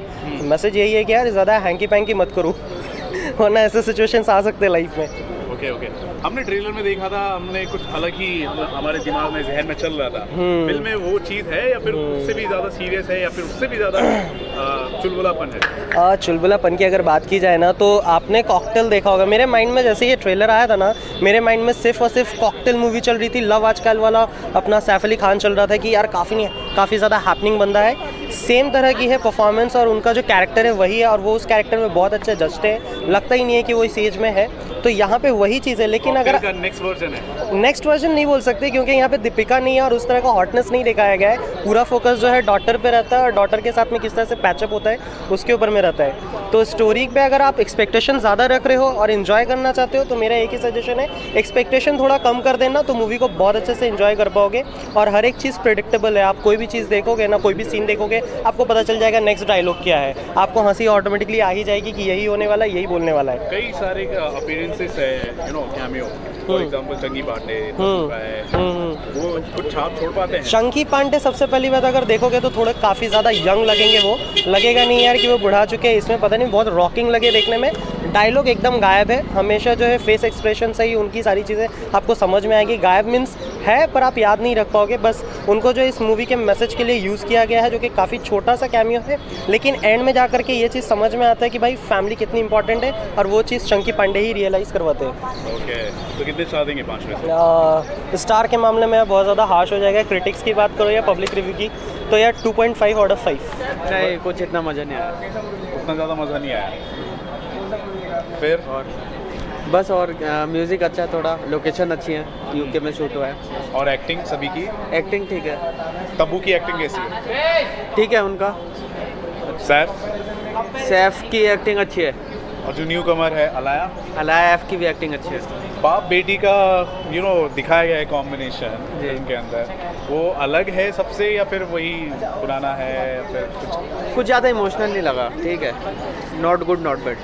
मैसेज यही है कि यार ज़्यादा हैंकी पैंकी मत करो वरना ऐसे सिचुएशंस आ सकते हैं लाइफ में। ओके ओके, हमने ट्रेलर में देखा था, हमने कुछ अलग ही हमारे दिमाग में जहन में चल रहा था। फिल्म में वो चीज़ है या फिर उससे भी ज़्यादा सीरियस है या फिर उससे भी ज़्यादा चुलबुलापन है? आ, चुलबुलापन की अगर बात की जाए ना तो आपने कॉकटेल देखा होगा। मेरे माइंड में जैसे ये ट्रेलर आया था ना, मेरे माइंड में सिर्फ और सिर्फ कॉकटेल मूवी चल रही थी, लव आजकल वाला अपना सैफ अली खान चल रहा था कि यार काफ़ी नहीं काफ़ी ज़्यादा हैपनिंग बंदा है। सेम तरह की है परफॉर्मेंस और उनका जो कैरेक्टर है वही है और वो उस कैरेक्टर में बहुत अच्छे जचते हैं, लगता ही नहीं है कि वो इस एज में है। तो यहाँ पे वही चीज़ है, लेकिन अगर नेक्स्ट वर्जन है, नेक्स्ट वर्जन नहीं बोल सकते क्योंकि यहाँ पे दीपिका नहीं है और उस तरह का हॉटनेस नहीं दिखाया गया है। पूरा फोकस जो है डॉटर पे रहता है और डॉटर के साथ में किस तरह से पैचअप होता है उसके ऊपर में रहता है। तो स्टोरी पे अगर आप एक्सपेक्टेशन ज़्यादा रख रहे हो और इन्जॉय करना चाहते हो तो मेरा एक ही सजेशन है, एक्सपेक्टेशन थोड़ा कम कर देना तो मूवी को बहुत अच्छे से इन्जॉय कर पाओगे। और हर एक चीज़ प्रेडिक्टेबल है, आप कोई भी चीज़ देखोगे ना, कोई भी सीन देखोगे आपको पता चल जाएगा नेक्स्ट डायलॉग क्या है, आपको हंसी ऑटोमेटिकली आ ही जाएगी कि यही होने वाला है, यही बोलने वाला है। कई सारे अपीयरेंसेस है, you know, cameo. For example Chunky Pandey वो कुछ छाप छोड़ पाते हैं। चंकी पांडे सबसे पहली बात अगर देखोगे तो थोड़े काफ़ी ज़्यादा यंग लगेंगे, वो लगेगा नहीं यार कि वो बुढ़ा चुके हैं, इसमें पता नहीं बहुत रॉकिंग लगे देखने में। डायलॉग एकदम गायब है, हमेशा जो है फेस एक्सप्रेशन से ही उनकी सारी चीज़ें आपको समझ में आएगी। गायब मीन्स है पर आप याद नहीं रख पाओगे। बस उनको जो इस मूवी के मैसेज के लिए यूज़ किया गया है जो कि काफ़ी छोटा सा कैमियो है, लेकिन एंड में जा करके ये चीज़ समझ में आता है कि भाई फैमिली कितनी इंपॉर्टेंट है और वो चीज़ चंकी पांडे ही रियलाइज़ करवाते हैं। ओके, तो कितने स्टार देंगे पाँच में से? स्टार के मामले में बहुत ज़्यादा हार्श हो जाएगा। क्रिटिक्स की बात करो या पब्लिक रिव्यू की तो यार two point five out of five. नहीं, कुछ इतना मज़ा नहीं आया, उतना ज़्यादा मज़ा नहीं आया। फिर और बस और म्यूज़िक अच्छा है, थोड़ा लोकेशन अच्छी है, यूके में शूट हुआ है। और एक्टिंग सभी की एक्टिंग ठीक है। तब्बू की एक्टिंग कैसी है? ठीक है उनका। सैफ सैफ की एक्टिंग अच्छी है। और जो न्यू कमर है अलाया अलाया एफ की भी एक्टिंग अच्छी है। बाप बेटी का यू नो दिखाया गया है कॉम्बिनेशन इनके अंदर, वो अलग है सबसे या फिर वही पुराना है या फिर कुछ कुछ ज़्यादा इमोशनल नहीं लगा। ठीक है, not good not bad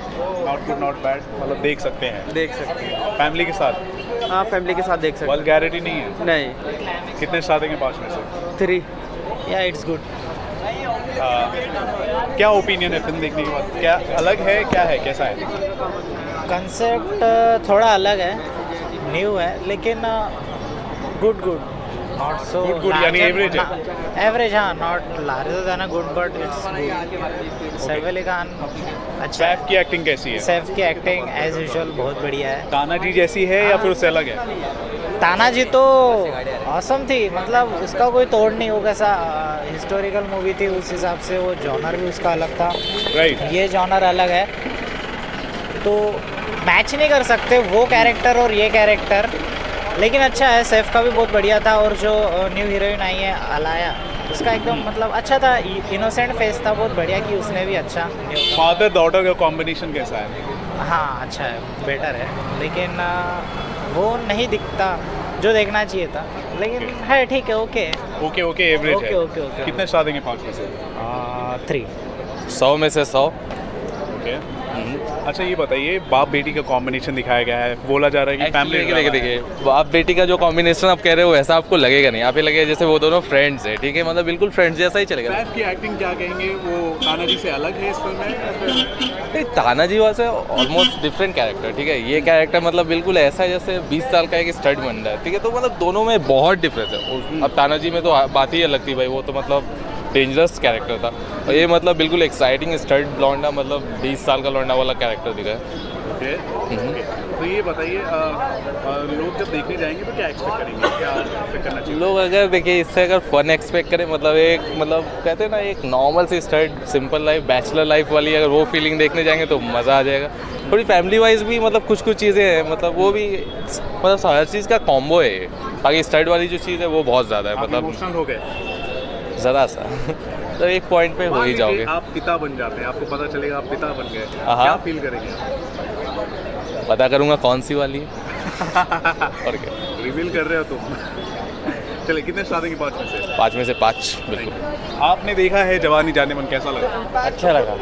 not good not bad मतलब देख सकते हैं देख सकते हैं फैमिली के साथ। हाँ, फैमिली के साथ देख सकते हैं, वल्गैरिटी नहीं है। नहीं। कितने स्टार देंगे पाँच में से? थ्री या इट्स गुड। क्या ओपिनियन है फिल्म देखने के बाद? क्या अलग है, क्या है, कैसा है? कंसेप्ट थोड़ा अलग है, न्यू है, लेकिन good good not so good, यानी एवरेज है। एवरेज, हाँ, not larger than good but it's good. Saif Ali Khan अच्छा। सैफ की एक्टिंग कैसी है? सैफ की एक्टिंग एज यूजुअल बहुत बढ़िया है। तानाजी जैसी है या फिर उससे अलग है? तानाजी तो ऑसम थी, मतलब उसका कोई तोड़ नहीं होगा। सा हिस्टोरिकल मूवी थी, उस हिसाब से वो जॉनर भी उसका अलग था, राइट right. ये जॉनर अलग है तो मैच नहीं कर सकते वो कैरेक्टर और ये कैरेक्टर, लेकिन अच्छा है। सैफ का भी बहुत बढ़िया था। और जो न्यू हीरोइन आई है अलाया, उसका एकदम मतलब अच्छा था, इनोसेंट फेस था, बहुत बढ़िया कि उसने भी अच्छा। फादर डॉटर का कॉम्बिनेशन कैसा है? हाँ अच्छा है, बेटर है, लेकिन वो नहीं दिखता जो देखना चाहिए था, लेकिन okay. है ठीक है। ओके ओके ओके एवरेज है। ओके ओके कितने स्टार देंगे पाँच में से? थ्री। सौ में से सौ। ओके अच्छा, ये बताइए बाप बेटी का कॉम्बिनेशन दिखाया गया है, बोला जा रहा है कि फैमिली देखिए देखिए बाप बेटी का जो कॉम्बिनेशन आप कह रहे हो वैसा आपको लगेगा नहीं, आप लगेगा जैसे वो दोनों फ्रेंड्स हैं। ठीक है, मतलब बिल्कुल फ्रेंड्स जैसा ही चलेगा। सैफ की एक्टिंग क्या कहेंगे, वो तानाजी से अलग है इस फिल्म में? तानाजी वैसे ऑलमोस्ट डिफरेंट कैरेक्टर, ठीक है, ये कैरेक्टर मतलब बिल्कुल ऐसा है जैसे बीस साल का एक स्टड बन रहा है। ठीक है, तो मतलब दोनों में बहुत डिफरेंस है। अब तानाजी में तो बात ही अलग थी भाई, वो तो मतलब डेंजरस कैरेक्टर था, और ये मतलब बिल्कुल एक्साइटिंग स्टर्ट ब्लॉन्डा, मतलब बीस साल का लौंडा वाला कैरेक्टर दिखा है। okay. okay. तो ये बताइए लोग जब देखने जाएंगे तो क्या एक्सपेक्ट करेंगे, क्या एक्सपेक्ट करना चाहिए? लोग अगर देखिए इससे अगर फन एक्सपेक्ट करें, मतलब एक मतलब कहते हैं ना एक नॉर्मल से start simple life, bachelor life वाली, अगर वो फीलिंग देखने जाएंगे तो मज़ा आ जाएगा। थोड़ी फैमिली वाइज भी मतलब कुछ कुछ चीज़ें हैं, मतलब वो भी मतलब हर चीज़ का कॉम्बो है। बाकी स्टर्ट वाली जो चीज़ है वो बहुत ज़्यादा है, मतलब इमोशनल हो गए ज़रा सा तो एक पॉइंट पे हो ही जाओगे। आप पिता बन जाते हैं, आपको पता चलेगा आप पिता बन गए, क्या फील करेंगे? पता करूँगा कौन सी वाली और क्या रिवील कर रहे हो तुम। चलिए, कितने स्टार देंगे पाँच में से? पाँच में से पाँच बिल्कुल। आपने देखा है जवानी जानेमन, कैसा लगा? अच्छा लगा,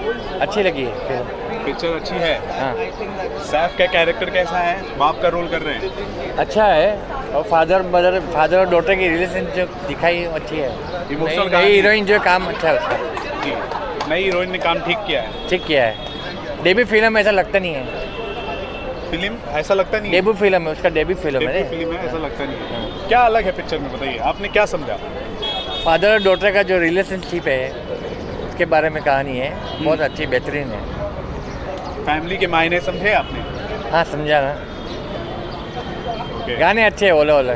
अच्छी लगी है पिक्चर, अच्छी है। हाँ। सैफ का कैरेक्टर कैसा है, बाप का रोल कर रहे हैं? अच्छा है, और फादर मदर फादर और डॉटर की रिलेशन जो दिखाई अच्छी है। इमोशनल का हीरोइन जो काम अच्छा है उसका, जी नई हीरोइन ने काम ठीक किया है ठीक किया है डेब्यू फिल्म में ऐसा लगता नहीं है। फिल्म ऐसा लगता नहीं है, डेब्यू फिल्म है उसका, डेब्यू फिल्म है फिल्म है ऐसा लगता नहीं है। क्या अलग है पिक्चर में, बताइए आपने क्या समझा? फादर और डॉटर का जो रिलेशनशिप है उसके बारे में कहानी है, बहुत अच्छी बेहतरीन है। फैमिली के मायने समझे आपने? हाँ समझा ना। Okay. गाने अच्छे हैं, ओले ओले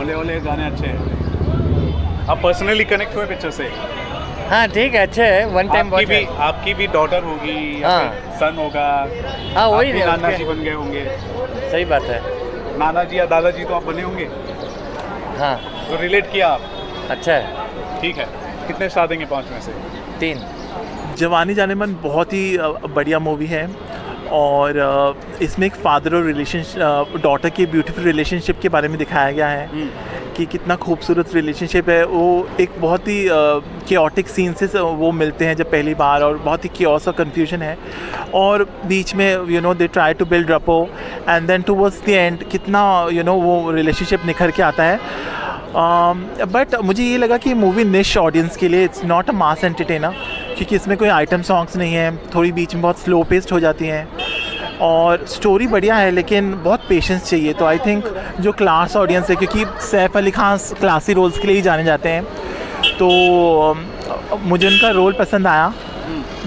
ओले ओले गाने अच्छे हैं। आप पर्सनली कनेक्ट हुए पिक्चर से? हाँ ठीक है, अच्छे है। वन टाइम आपकी भी आपकी भी डॉटर होगी? हाँ सन होगा। हाँ वही नाना जी बन गए होंगे। सही बात है, नाना जी या दादाजी तो आप बने होंगे। हाँ तो रिलेट किया आप, अच्छा है, ठीक है। कितने स्टार देंगे पाँच में से? तीन। जवानी जानेमन बहुत ही बढ़िया मूवी है और इसमें एक फादर और रिलेशनशिप, डॉटर के ब्यूटीफुल रिलेशनशिप के बारे में दिखाया गया है कि कितना खूबसूरत रिलेशनशिप है। वो एक बहुत ही केओटिक सीन से वो मिलते हैं जब पहली बार, और बहुत ही केओस और कन्फ्यूजन है, और बीच में you know they try to build rapport and then towards the end कितना यू you नो know, वो रिलेशनशिप निखर के आता है। बट um, मुझे ये लगा कि मूवी निश ऑडियंस के लिए, it's not a mass entertainer, क्योंकि इसमें कोई आइटम सॉन्ग्स नहीं है, थोड़ी बीच में बहुत स्लो पेस्ट हो जाती हैं और स्टोरी बढ़िया है लेकिन बहुत पेशेंस चाहिए। तो आई थिंक जो क्लास ऑडियंस है, क्योंकि सैफ अली खान क्लासी रोल्स के लिए ही जाने जाते हैं, तो मुझे उनका रोल पसंद आया।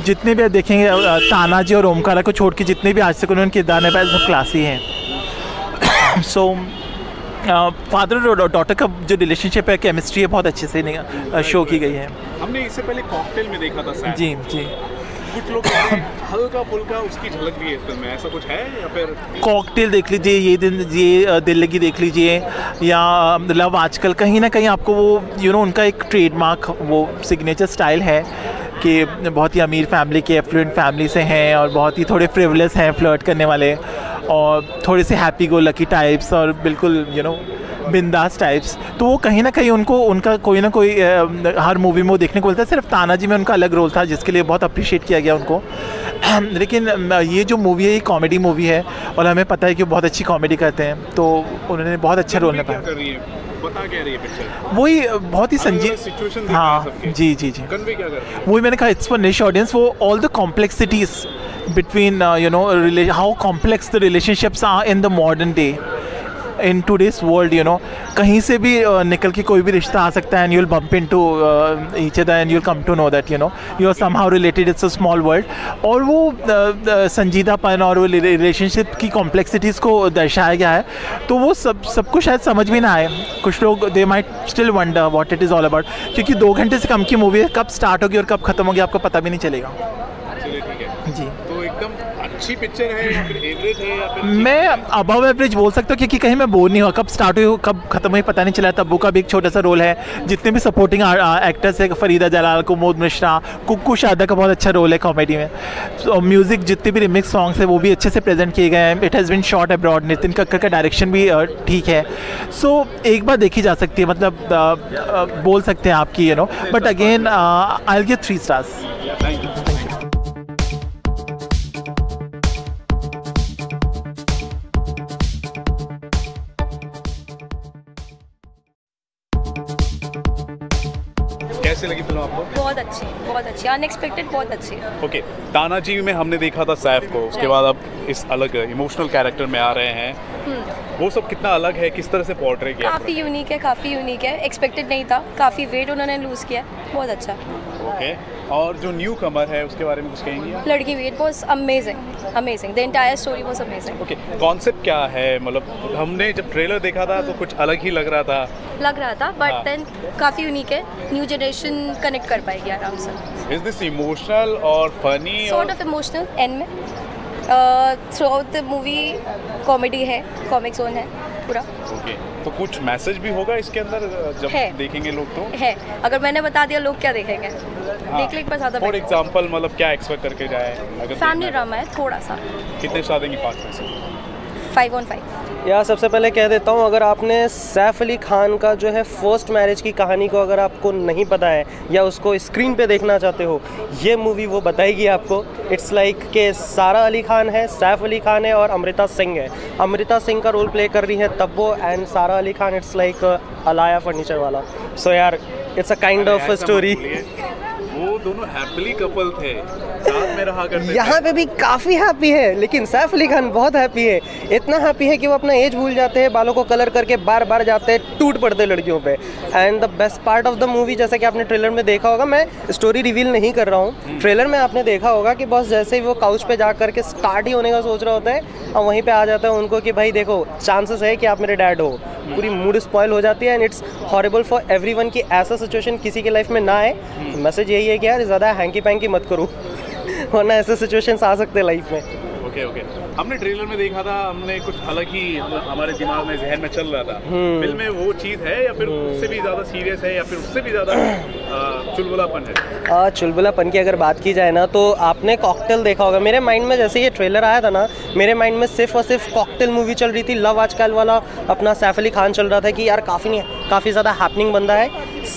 जितने भी देखेंगे तानाजी और ओमकारा को छोड़ के जितने भी आज तक उन्होंने किरदार निभाए सब क्लासी हैं। सो फादर और डॉटर का जो रिलेशनशिप है, केमिस्ट्री है, बहुत अच्छे से शो की गई है। हमने इससे पहले कॉकटेल में देखा था। जी जी, कुछ लोग हल्का फुल्का उसकी झलक भी है इस फिल्म में, ऐसा कुछ है? या फिर कॉकटेल देख लीजिए, ये दिन ये दिल लगी देख लीजिए, या लव आजकल, कहीं ना कहीं आपको वो यू you नो know, उनका एक ट्रेडमार्क वो सिग्नेचर स्टाइल है कि बहुत ही अमीर फैमिली के, एफ्लुएंट फैमिली से हैं और बहुत ही थोड़े फ्रिवलेस हैं फ्लर्ट करने वाले, और थोड़े से हैप्पी गो लकी टाइप्स और बिल्कुल यू नो बिंदास टाइप्स। तो वो कहीं ना कहीं उनको उनका कोई ना कोई हर मूवी में वो देखने को मिलता है। सिर्फ तानाजी में उनका अलग रोल था जिसके लिए बहुत अप्रिशिएट किया गया उनको। लेकिन ये जो मूवी है ये कॉमेडी मूवी है और हमें पता है कि वो बहुत अच्छी कॉमेडी करते हैं, तो उन्होंने बहुत अच्छा रोल निभाया। बता क्या रही है पिक्चर? वही बहुत ही संजीव। हाँ जी जी जी, वही मैंने कहा, इट्स फॉर निश ऑडियंस। वो all the complexities between you know how complex the relationships are in the modern day, in today's world, you know कहीं से भी uh, निकल के कोई भी रिश्ता आ सकता है, and you will bump into each other and you will come to know that you know you are somehow related, it's a small world. और वो uh, संजीदापन और वो रिलेशनशिप की कॉम्प्लेक्सिटीज़ को दर्शाया गया है, तो वो सब सबको शायद समझ भी ना आए कुछ लोग, they might still wonder what it is all about, क्योंकि दो घंटे से कम की मूवी है, कब स्टार्ट होगी और कब खत्म होगी आपको पता भी नहीं चलेगा। जी, तो एकदम अच्छी पिक्चर है या फिर एवरेज है या फिर? मैं अबव एवरेज बोल सकता हूँ क्योंकि कहीं मैं बोर नहीं हुआ, कब स्टार्ट हुई कब खत्म हुई पता नहीं चला। तब्बू का भी एक छोटा सा रोल है, जितने भी सपोर्टिंग एक्टर्स है, फरीदा जलाल, कुमुद मिश्रा, कुकू शादा का बहुत अच्छा रोल है कॉमेडी में। तो म्यूज़िक, जितने भी रिमिक्स सॉन्ग्स हैं वो भी अच्छे से प्रेजेंट किए गए हैं। It has been shot abroad, Nitin Kakkar का डायरेक्शन भी ठीक है। सो एक बार देखी जा सकती है, मतलब बोल सकते हैं आपकी you know, but again I will give three stars. कैसी लगी फिल्म आपको? बहुत अच्छी, बहुत अच्छी, अनएक्सपेक्टेड बहुत अच्छी। ओके, तानाजी में हमने देखा था सैफ को, उसके बाद अब इस अलग इमोशनल कैरेक्टर में आ रहे हैं, वो सब कितना अलग है, किस तरह से पोर्ट्रे किया? काफ़ी यूनिक है, काफ़ी यूनिक है, एक्सपेक्टेड नहीं था, काफ़ी वेट उन्होंने लूज़ किया, बहुत अच्छा। ओके, और जो न्यू कमर है उसके बारे में कुछ कहेंगे? लड़की wait was amazing, amazing, the entire story was amazing. Okay, concept क्या है? मतलब हमने जब ट्रेलर देखा था तो कुछ अलग ही लग रहा था लग रहा था बट देन काफ़ी यूनिक है, न्यू जनरेशन कनेक्ट कर पाएगी आराम से। इज दिस इमोशनल और funny? Sort of emotional end में, throughout the movie comedy है, कॉमिक जोन है पूरा। Okay okay. तो कुछ मैसेज भी होगा इसके अंदर जब देखेंगे लोग? तो है, अगर मैंने बता दिया लोग क्या देखेंगे? देख लेंगे बस। फॉर एग्जांपल मतलब क्या एक्सपेक्ट करके जाए? अगर फैमिली ड्रामा है थोड़ा सा। कितने स्टार देंगे पाँच में से? Five on five. यार सबसे पहले कह देता हूँ, अगर आपने सैफ अली खान का जो है फर्स्ट मैरिज की कहानी को अगर आपको नहीं पता है या उसको स्क्रीन पे देखना चाहते हो, ये मूवी वो बताएगी आपको। इट्स लाइक like के सारा अली खान है, सैफ अली खान है और अमृता सिंह है। अमृता सिंह का रोल प्ले कर रही है Tabu and Sara Ali Khan it's like Alaya Furniturewala. So so यार it's a kind of story. वो दोनों हैप्पी कपल थे, साथ में रहा करते थे। यहाँ पे भी काफ़ी हैप्पी है, लेकिन सैफ अली खान बहुत हैप्पी है, इतना हैप्पी है कि वो अपना एज भूल जाते हैं, बालों को कलर करके बार बार जाते हैं, टूट पड़ते लड़कियों पे। And the best part of the movie, जैसे कि आपने ट्रेलर में देखा होगा, मैं स्टोरी रिवील नहीं कर रहा हूँ, ट्रेलर में आपने देखा होगा कि बस जैसे ही वो काउच पर जा करके स्टार्ट ही होने का सोच रहा होता है और वहीं पर आ जाता है उनको कि भाई देखो चांसेस है कि आप मेरे डैड हो, पूरी मूड स्पॉयल हो जाती है। And it's horrible for everyone कि ऐसा सिचुएशन किसी के लाइफ में ना आए। मैसेज यही है कि यार ज़्यादा हैंकी पैंकी मत करो वरना ऐसे सिचुएशंस आ सकते हैं लाइफ में। ओके ओके हमने ट्रेलर में देखा था, हमने कुछ अलग ही हमारे दिमाग में जहन में चल रहा था, फिल्म में वो चीज़ है या फिर उससे भी ज़्यादा सीरियस है या फिर उससे भी ज़्यादा चुलबुलापन है? चुलबुलापन की अगर बात की जाए ना तो आपने कॉकटेल देखा होगा। मेरे माइंड में जैसे ये ट्रेलर आया था ना, मेरे माइंड में सिर्फ और सिर्फ कॉकटेल मूवी चल रही थी, लव आजकल वाला अपना सैफ अली खान चल रहा था कि यार काफ़ी काफ़ी ज़्यादा हैपनिंग बंदा है,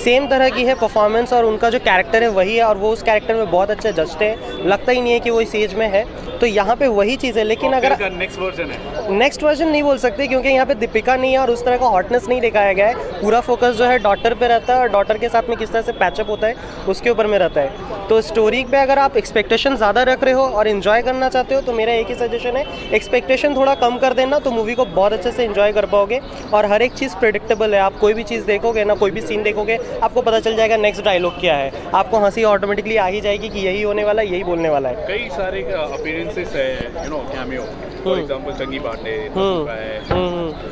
सेम तरह की है परफॉर्मेंस और उनका जो कैरेक्टर है वही है और वो उस कैरेक्टर में बहुत अच्छे जचते हैं, लगता ही नहीं है कि वो इस एज में है। तो यहाँ पे वही चीज़ है, लेकिन अगर नेक्स्ट वर्जन है, नेक्स्ट वर्जन नहीं बोल सकते क्योंकि यहाँ पे दीपिका नहीं है और उस तरह का हॉटनेस नहीं दिखाया गया है। पूरा फोकस जो है डॉटर पे रहता है और डॉटर के साथ में किस तरह से पैचअप होता है उसके ऊपर में रहता है। तो स्टोरी पे अगर आप एक्सपेक्टेशन ज़्यादा रख रहे हो और इन्जॉय करना चाहते हो तो मेरा एक ही सजेशन है, एक्सपेक्टेशन थोड़ा कम कर देना तो मूवी को बहुत अच्छे से इन्जॉय कर पाओगे। और हर एक चीज़ प्रेडिक्टेबल है, आप कोई भी चीज़ देखोगे ना, कोई भी सीन देखोगे आपको पता चल जाएगा नेक्स्ट डायलॉग क्या है, आपको हंसी ऑटोमेटिकली आ ही जाएगी कि यही होने वाला है, यही बोलने वाला है। कई सारे अपीयरेंसेस है, you know cameo, for example Chunky Pandey है,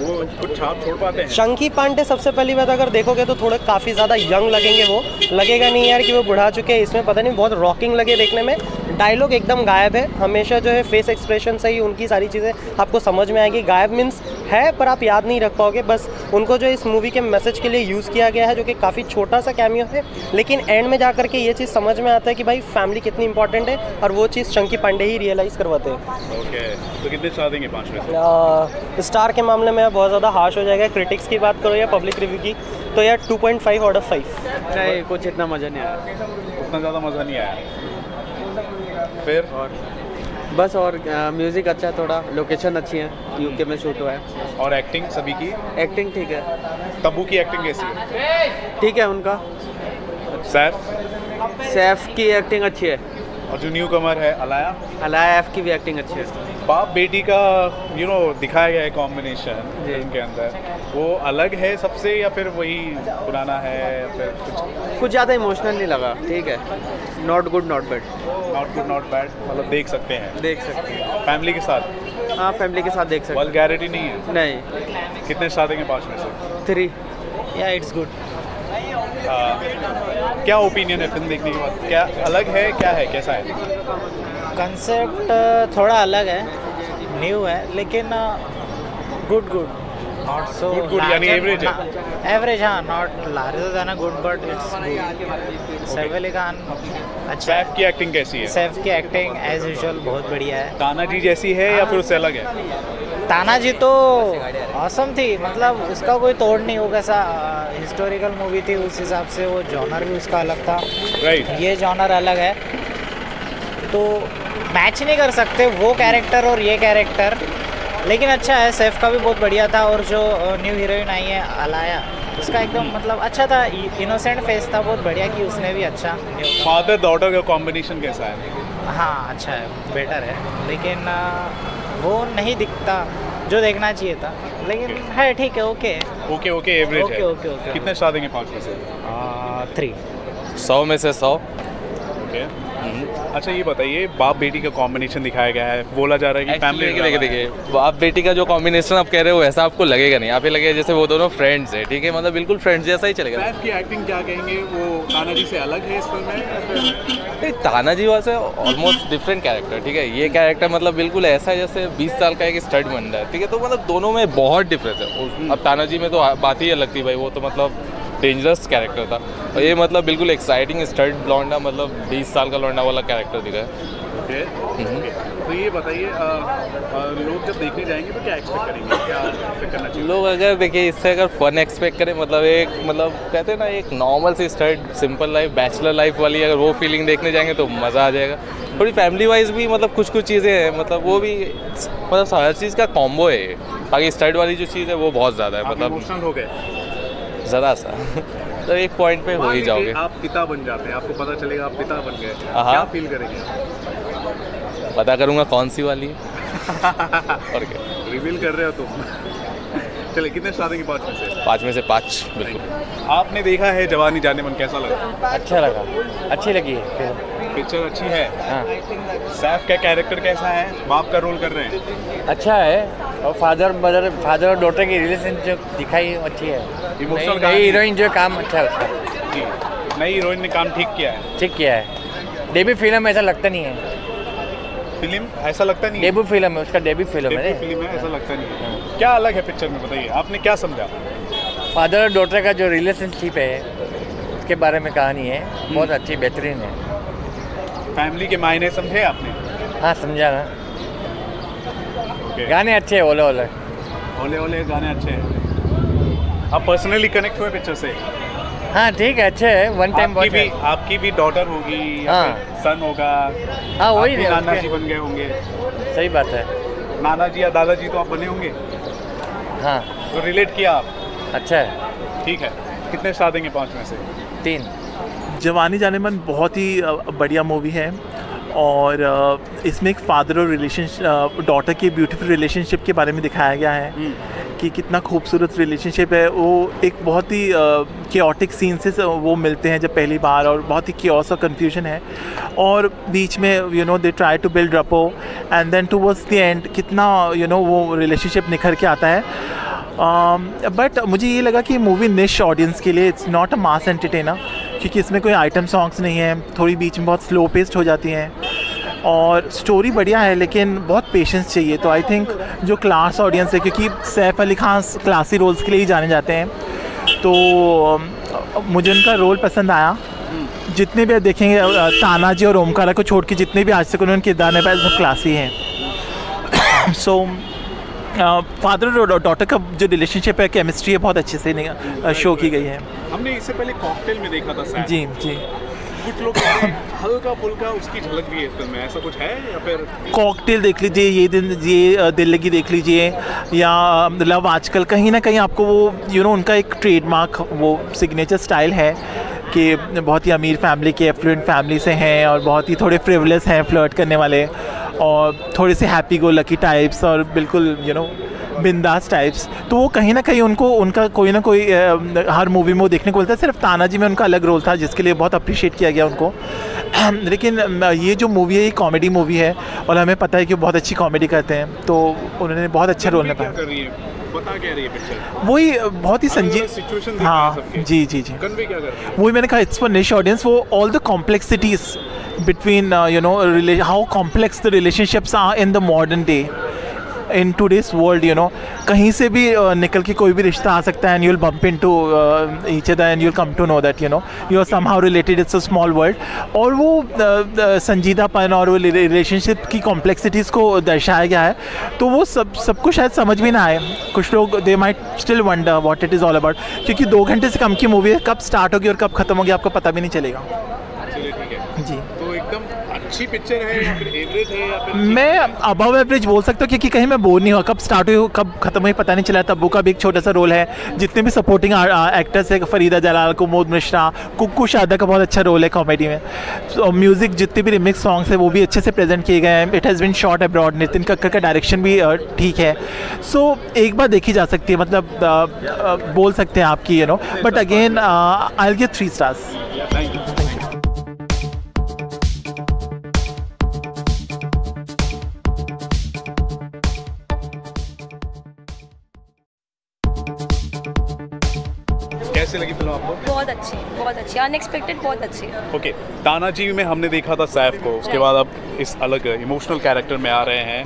वो कुछ छाप छोड़ पाते हैं। चंकी पांडे सबसे पहली बात अगर देखोगे तो थोड़े काफ़ी ज़्यादा यंग लगेंगे, वो लगेगा नहीं यार कि वो बुढ़ा चुके हैं, इसमें पता नहीं बहुत रॉकिंग लगे देखने में। डायलॉग एकदम गायब है, हमेशा जो है फेस एक्सप्रेशन से ही उनकी सारी चीज़ें आपको समझ में आएगी। गायब मीन्स है पर आप याद नहीं रख पाओगे। बस उनको जो इस मूवी के मैसेज के लिए यूज़ किया गया है जो कि काफ़ी छोटा सा कैमियो है, लेकिन एंड में जा करके ये चीज़ समझ में आता है कि भाई फैमिली कितनी इंपॉर्टेंट है और वो चीज़ चंकी पांडे ही रियलाइज़ करवाते हैं। ओके, तो कितने स्टार देंगे पाँच में से? स्टार के मामले में बहुत ज़्यादा हार्श हो जाएगा, क्रिटिक्स की बात करो या पब्लिक रिव्यू की तो यार two point five out of five. नहीं, कुछ इतना मज़ा नहीं आया, उतना ज़्यादा मज़ा नहीं आया। फिर और बस और म्यूज़िक अच्छा है, थोड़ा लोकेशन अच्छी है, यूके में शूट हुआ है। और एक्टिंग सभी की एक्टिंग ठीक है। तब्बू की एक्टिंग कैसी है? ठीक है उनका। सैफ सैफ की एक्टिंग अच्छी है। और जो न्यू कमर है अलाया अलाया एफ की भी एक्टिंग अच्छी है। बाप बेटी का यू नो दिखाया गया है कॉम्बिनेशन जिनके अंदर, वो अलग है सबसे या फिर वही पुराना है या फिर कुछ कुछ ज़्यादा इमोशनल नहीं लगा। ठीक है, not good not bad, not good not bad मतलब देख सकते हैं। देख सकते हैं फैमिली के साथ? हाँ फैमिली के साथ देख सकते हैं। वल्गैरिटी नहीं है? नहीं। कितने स्टार देंगे पाँच में से? थ्री। या इट्स गुड। क्या ओपिनियन है फिल्म देखने के बाद, क्या अलग है, क्या है, कैसा है? कंसेप्ट थोड़ा अलग है, न्यू है, लेकिन good good not so good, यानी एवरेज है। एवरेज हाँ, not larger than good but it's good. Saif Ali Khan अच्छा। सैफ की एक्टिंग कैसी है? सैफ की एक्टिंग एज यूजुअल बहुत बढ़िया है। तानाजी जैसी है या फिर उससे अलग है? तानाजी तो ऑसम थी, मतलब उसका कोई तोड़ नहीं होगा। सा हिस्टोरिकल मूवी थी, उस हिसाब से वो जॉनर भी उसका अलग था, राइट right. ये जॉनर अलग है तो मैच नहीं कर सकते वो कैरेक्टर और ये कैरेक्टर, लेकिन अच्छा है। सैफ का भी बहुत बढ़िया था और जो न्यू हीरोइन आई है अलाया उसका एकदम मतलब अच्छा था, इनोसेंट फेस था, बहुत बढ़िया कि उसने भी अच्छा। फादर डॉटर का कॉम्बिनेशन कैसा है? हाँ अच्छा है, बेटर है, लेकिन वो नहीं दिखता जो देखना चाहिए था, लेकिन okay. है ठीक है। ओके ओके ओके एवरेज है। ओके ओके कितने स्टार देंगे पाँच में से? थ्री। सौ में से सौ। ओके अच्छा ये बताइए, बाप बेटी का कॉम्बिनेशन दिखाया गया है, बोला जा रहा है कि फैमिली देखिए देखिए बाप बेटी का जो कॉम्बिनेशन आप कह रहे हो वैसा आपको लगेगा नहीं, आप लगेगा जैसे वो दोनों फ्रेंड्स हैं। ठीक है, मतलब बिल्कुल फ्रेंड्स जैसा ही चलेगा। सैफ की एक्टिंग क्या कहेंगे, वो तानाजी से अलग है इस फिल्म में? तानाजी वैसे ऑलमोस्ट डिफरेंट कैरेक्टर, ठीक है, ये कैरेक्टर मतलब बिल्कुल ऐसा है जैसे बीस साल का एक स्टड बन रहा है। ठीक है, तो मतलब दोनों में बहुत डिफरेंस है। अब तानाजी में तो बात ही अलग थी भाई, वो तो मतलब डेंजरस कैरेक्टर था, और ये मतलब बिल्कुल एक्साइटिंग स्टर्ट ब्लॉन्डा मतलब बीस साल का लौंडा वाला कैरेक्टर दिखा है। Okay. Okay. तो ये बताइए लोग जब देखने जाएंगे तो क्या एक्सपेक्ट करेंगे, क्या एक्सपेक्ट करना चाहिए लोग? अगर देखिए इससे अगर फन एक्सपेक्ट करें, मतलब एक मतलब कहते हैं ना एक नॉर्मल से start simple life bachelor life वाली अगर वो फीलिंग देखने जाएंगे तो मज़ा आ जाएगा। थोड़ी फैमिली वाइज भी मतलब कुछ कुछ चीज़ें हैं, मतलब वो भी मतलब हर चीज़ का कॉम्बो है, बाकी स्टर्ट वाली जो चीज़ है वो बहुत ज़्यादा है। मतलब इमोशनल हो गए ज़रा सा तो एक पॉइंट पे हो ही जाओगे, आप पिता बन जाते हैं, आपको पता चलेगा आप पिता बन गए, क्या फील करेंगे? पता करूँगा कौन सी वाली और क्या रिवील कर रहे हो तुम। चलिए कितने स्टार देंगे पाँच में से? पाँच में से पाँच बिल्कुल। आपने देखा है जवानी जानेमन, कैसा लगा? अच्छा लगा, अच्छी लगी है पिक्चर, अच्छी है। सैफ का कैरेक्टर कैसा है, बाप का रोल कर रहे हैं? अच्छा है, और फादर मदर फादर और डॉटर की रिलेशन जो दिखाई अच्छी है। इमोशनल का हीरोइन जो काम अच्छा है उसका जी, नई हीरोइन ने काम ठीक किया है। ठीक किया है, डेब्यू फिल्म में ऐसा लगता नहीं है। फिल्म ऐसा लगता नहीं है, डेब्यू फिल्म है उसका, डेब्यू फिल्म है फिल्म है ऐसा लगता नहीं है। क्या अलग है पिक्चर में, बताइए आपने क्या समझा? फादर और डॉटर का जो रिलेशनशिप है उसके बारे में कहानी है, बहुत अच्छी बेहतरीन है। फैमिली के मायने समझे आपने? हाँ समझा ना। okay. गाने अच्छे हैं, ओले ओले ओले ओले गाने अच्छे हैं। आप पर्सनली कनेक्ट हुए पिक्चर से? हाँ ठीक है, अच्छे है। वन टाइम आपकी भी आपकी भी डॉटर होगी, हाँ सन होगा, हाँ वही नाना जी बन गए होंगे। सही बात है, नाना जी या दादाजी तो आप बने होंगे। हाँ तो रिलेट किया आप, अच्छा है ठीक है। कितने स्टार देंगे पाँच में से? तीन। जवानी जानेमन बहुत ही बढ़िया मूवी है और इसमें एक फादर और रिलेशनशिप, डॉटर के ब्यूटीफुल रिलेशनशिप के बारे में दिखाया गया है कि कितना खूबसूरत रिलेशनशिप है। वो एक बहुत ही केओटिक सीन से वो मिलते हैं जब पहली बार, और बहुत ही केओस और कन्फ्यूजन है, और बीच में you know they try to build rapport and then towards the end कितना यू नो वो रिलेशनशिप निखर के आता है। बट um, मुझे ये लगा कि मूवी निश ऑडियंस के लिए, it's not a mass entertainer, क्योंकि इसमें कोई आइटम सॉन्ग्स नहीं है, थोड़ी बीच में बहुत स्लो पेस्ट हो जाती हैं, और स्टोरी बढ़िया है लेकिन बहुत पेशेंस चाहिए। तो आई थिंक जो क्लास ऑडियंस है, क्योंकि सैफ अली खान क्लासी रोल्स के लिए ही जाने जाते हैं, तो मुझे उनका रोल पसंद आया। जितने भी देखेंगे तानाजी और ओमकारा को छोड़ के जितने भी आज तक उन्होंने किरदार निभाए सब क्लासी हैं। सो फादर और डॉटर का जो रिलेशनशिप है, केमिस्ट्री है, बहुत अच्छे से uh, शो की गई है। हमने इससे पहले कॉकटेल में देखा था। जी जी, कुछ लोग हल्का फुल्का उसकी झलक भी है इस फिल्म में, ऐसा कुछ है? या फिर कॉकटेल देख लीजिए, ये दिन ये दिल लगी देख लीजिए, या लव आजकल, कहीं ना कहीं आपको वो यू you नो know, उनका एक ट्रेडमार्क वो सिग्नेचर स्टाइल है कि बहुत ही अमीर फैमिली के, एफ्लुएंट फैमिली से हैं और बहुत ही थोड़े फ्रिवलेस हैं फ्लर्ट करने वाले, और थोड़े से हैप्पी गो लकी टाइप्स और बिल्कुल यू नो बिंदास टाइप्स। तो वो कहीं ना कहीं उनको उनका कोई ना कोई हर मूवी में वो देखने को मिलता है। सिर्फ तानाजी में उनका अलग रोल था जिसके लिए बहुत अप्रिशिएट किया गया उनको, लेकिन ये जो मूवी है ये कॉमेडी मूवी है और हमें पता है कि वो बहुत अच्छी कॉमेडी करते हैं, तो उन्होंने बहुत अच्छा रोल निभाया। बता क्या रही है पिक्चर? वही बहुत ही संजीव सिचुएशन। हाँ जी जी जी, कन्वे क्या कर रही है? वही मैंने कहा, इट्स फॉर निश ऑडियंस। वो all the complexities between you know how complex the relationships are in the modern day, in today's world, you know कहीं से भी uh, निकल के कोई भी रिश्ता आ सकता है, and you will bump into each other and you will come to know that you know you are somehow related, it's a small world. और वो uh, संजीदापन और वो रिलेशनशिप की कॉम्प्लेक्सिटीज़ को दर्शाया गया है, तो वो सब सबको शायद समझ भी ना आए, कुछ लोग they might still wonder what it is all about, क्योंकि दो घंटे से कम की मूवी है, कब स्टार्ट होगी और कब खत्म होगी आपको पता भी नहीं चलेगा। जी तो एकदम अच्छी पिक्चर है या फिर एवरेज है या फिर? मैं अबव एवरेज बोल सकता हूँ क्योंकि कहीं मैं बोर नहीं हुआ, कब स्टार्ट हुई कब खत्म हुई पता नहीं चला। तब्बू का भी एक छोटा सा रोल है, जितने भी सपोर्टिंग एक्टर्स है, फरीदा जलाल, कुमुद मिश्रा, कुकू शादा का बहुत अच्छा रोल है कॉमेडी में। तो म्यूज़िक जितने भी रिमिक्स सॉन्ग्स हैं वो भी अच्छे से प्रेजेंट किए गए हैं। It has been shot abroad, Nitin Kakkar का डायरेक्शन भी ठीक है। सो एक बार देखी जा सकती है, मतलब बोल सकते हैं आपकी you know, but again I will give three stars. कैसी लगी फिल्म आपको? बहुत अच्छी, बहुत अच्छी, अनएक्सपेक्टेड बहुत अच्छी। ओके, तानाजी में हमने देखा था सैफ को, उसके बाद अब इस अलग इमोशनल कैरेक्टर में आ रहे हैं,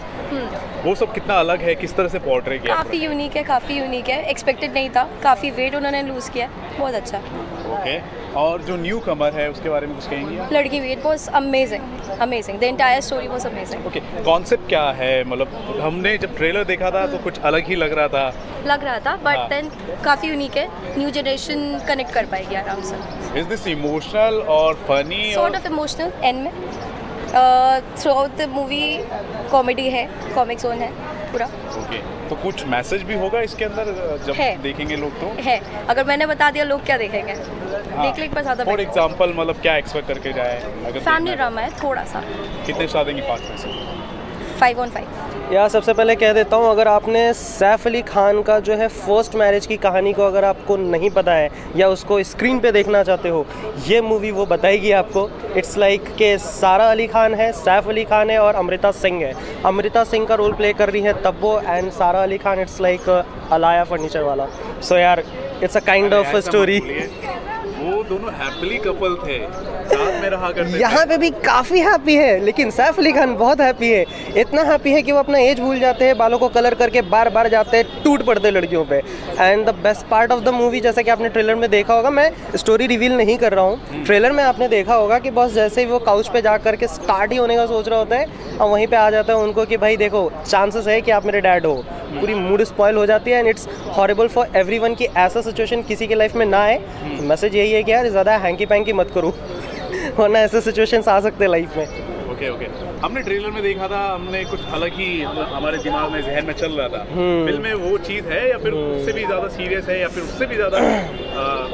वो सब कितना अलग है, किस तरह से पोर्ट्रे किया? काफ़ी यूनिक है, काफ़ी यूनिक है, एक्सपेक्टेड नहीं था, काफ़ी वेट उन्होंने लूज़ किया, बहुत अच्छा। ओके, और जो न्यू कमर है उसके बारे में कुछ कहेंगे? लड़की wait was amazing, amazing, the entire story was amazing. Okay, concept क्या है, मतलब हमने जब ट्रेलर देखा था तो कुछ अलग ही लग रहा था लग रहा था बट देन काफ़ी यूनिक है, न्यू जनरेशन कनेक्ट कर पाएगी आराम से। इज दिस इमोशनल और funny? Sort of emotional end में, throughout the movie comedy है, कॉमिक जोन है पूरा। Okay okay. तो कुछ मैसेज भी होगा इसके अंदर जब है. देखेंगे लोग तो है, अगर मैंने बता दिया लोग क्या देखेंगे? देखने के पास आता है फॉर एग्जांपल, मतलब क्या एक्सपेक्ट करके जाए? अगर फैमिली ड्रामा है थोड़ा सा। कितने स्टार देंगे पाँच में से? Five on five. यार सबसे पहले कह देता हूँ, अगर आपने सैफ अली खान का जो है फर्स्ट मैरिज की कहानी को अगर आपको नहीं पता है या उसको स्क्रीन पे देखना चाहते हो, ये मूवी वो बताएगी आपको। इट्स लाइक like के सारा अली खान है, सैफ अली खान है और अमृता सिंह है। अमृता सिंह का रोल प्ले कर रही है Tabu and Sara Ali Khan it's like Alaya Furniturewala. So so यार it's a kind of story. वो लोग दोनों हैप्पीली कपल थे, साथ में रहा करते थे। यहाँ पे भी काफ़ी हैप्पी है, लेकिन सैफ अली खान बहुत हैप्पी है। इतना हैप्पी है कि वो अपना एज भूल जाते हैं, बालों को कलर करके बार बार जाते हैं, टूट पड़ते लड़कियों पे। And the best part of the movie, जैसा कि आपने ट्रेलर में देखा होगा, मैं स्टोरी रिवील नहीं कर रहा हूँ, ट्रेलर में आपने देखा होगा कि बस जैसे ही वो काउच पर जा करके स्टार्ट ही होने का सोच रहा होता है और वहीं पर आ जाता है उनको कि भाई देखो चांसेस है कि आप मेरे डैड हो, पूरी मूड स्पॉइल हो जाती है। And it's horrible for everyone कि ऐसा सिचुएशन किसी की लाइफ में ना आए। मैसेज यही है कि यार ज़्यादा हैंकी पैंकी मत करो वरना ऐसे सिचुएशंस आ सकते हैं लाइफ में। ओके ओके हमने ट्रेलर में देखा था, हमने कुछ अलग ही हमारे दिमाग में जहन में चल रहा था। फिल्म में वो चीज़ है या फिर उससे भी ज़्यादा सीरियस है या फिर उससे भी ज़्यादा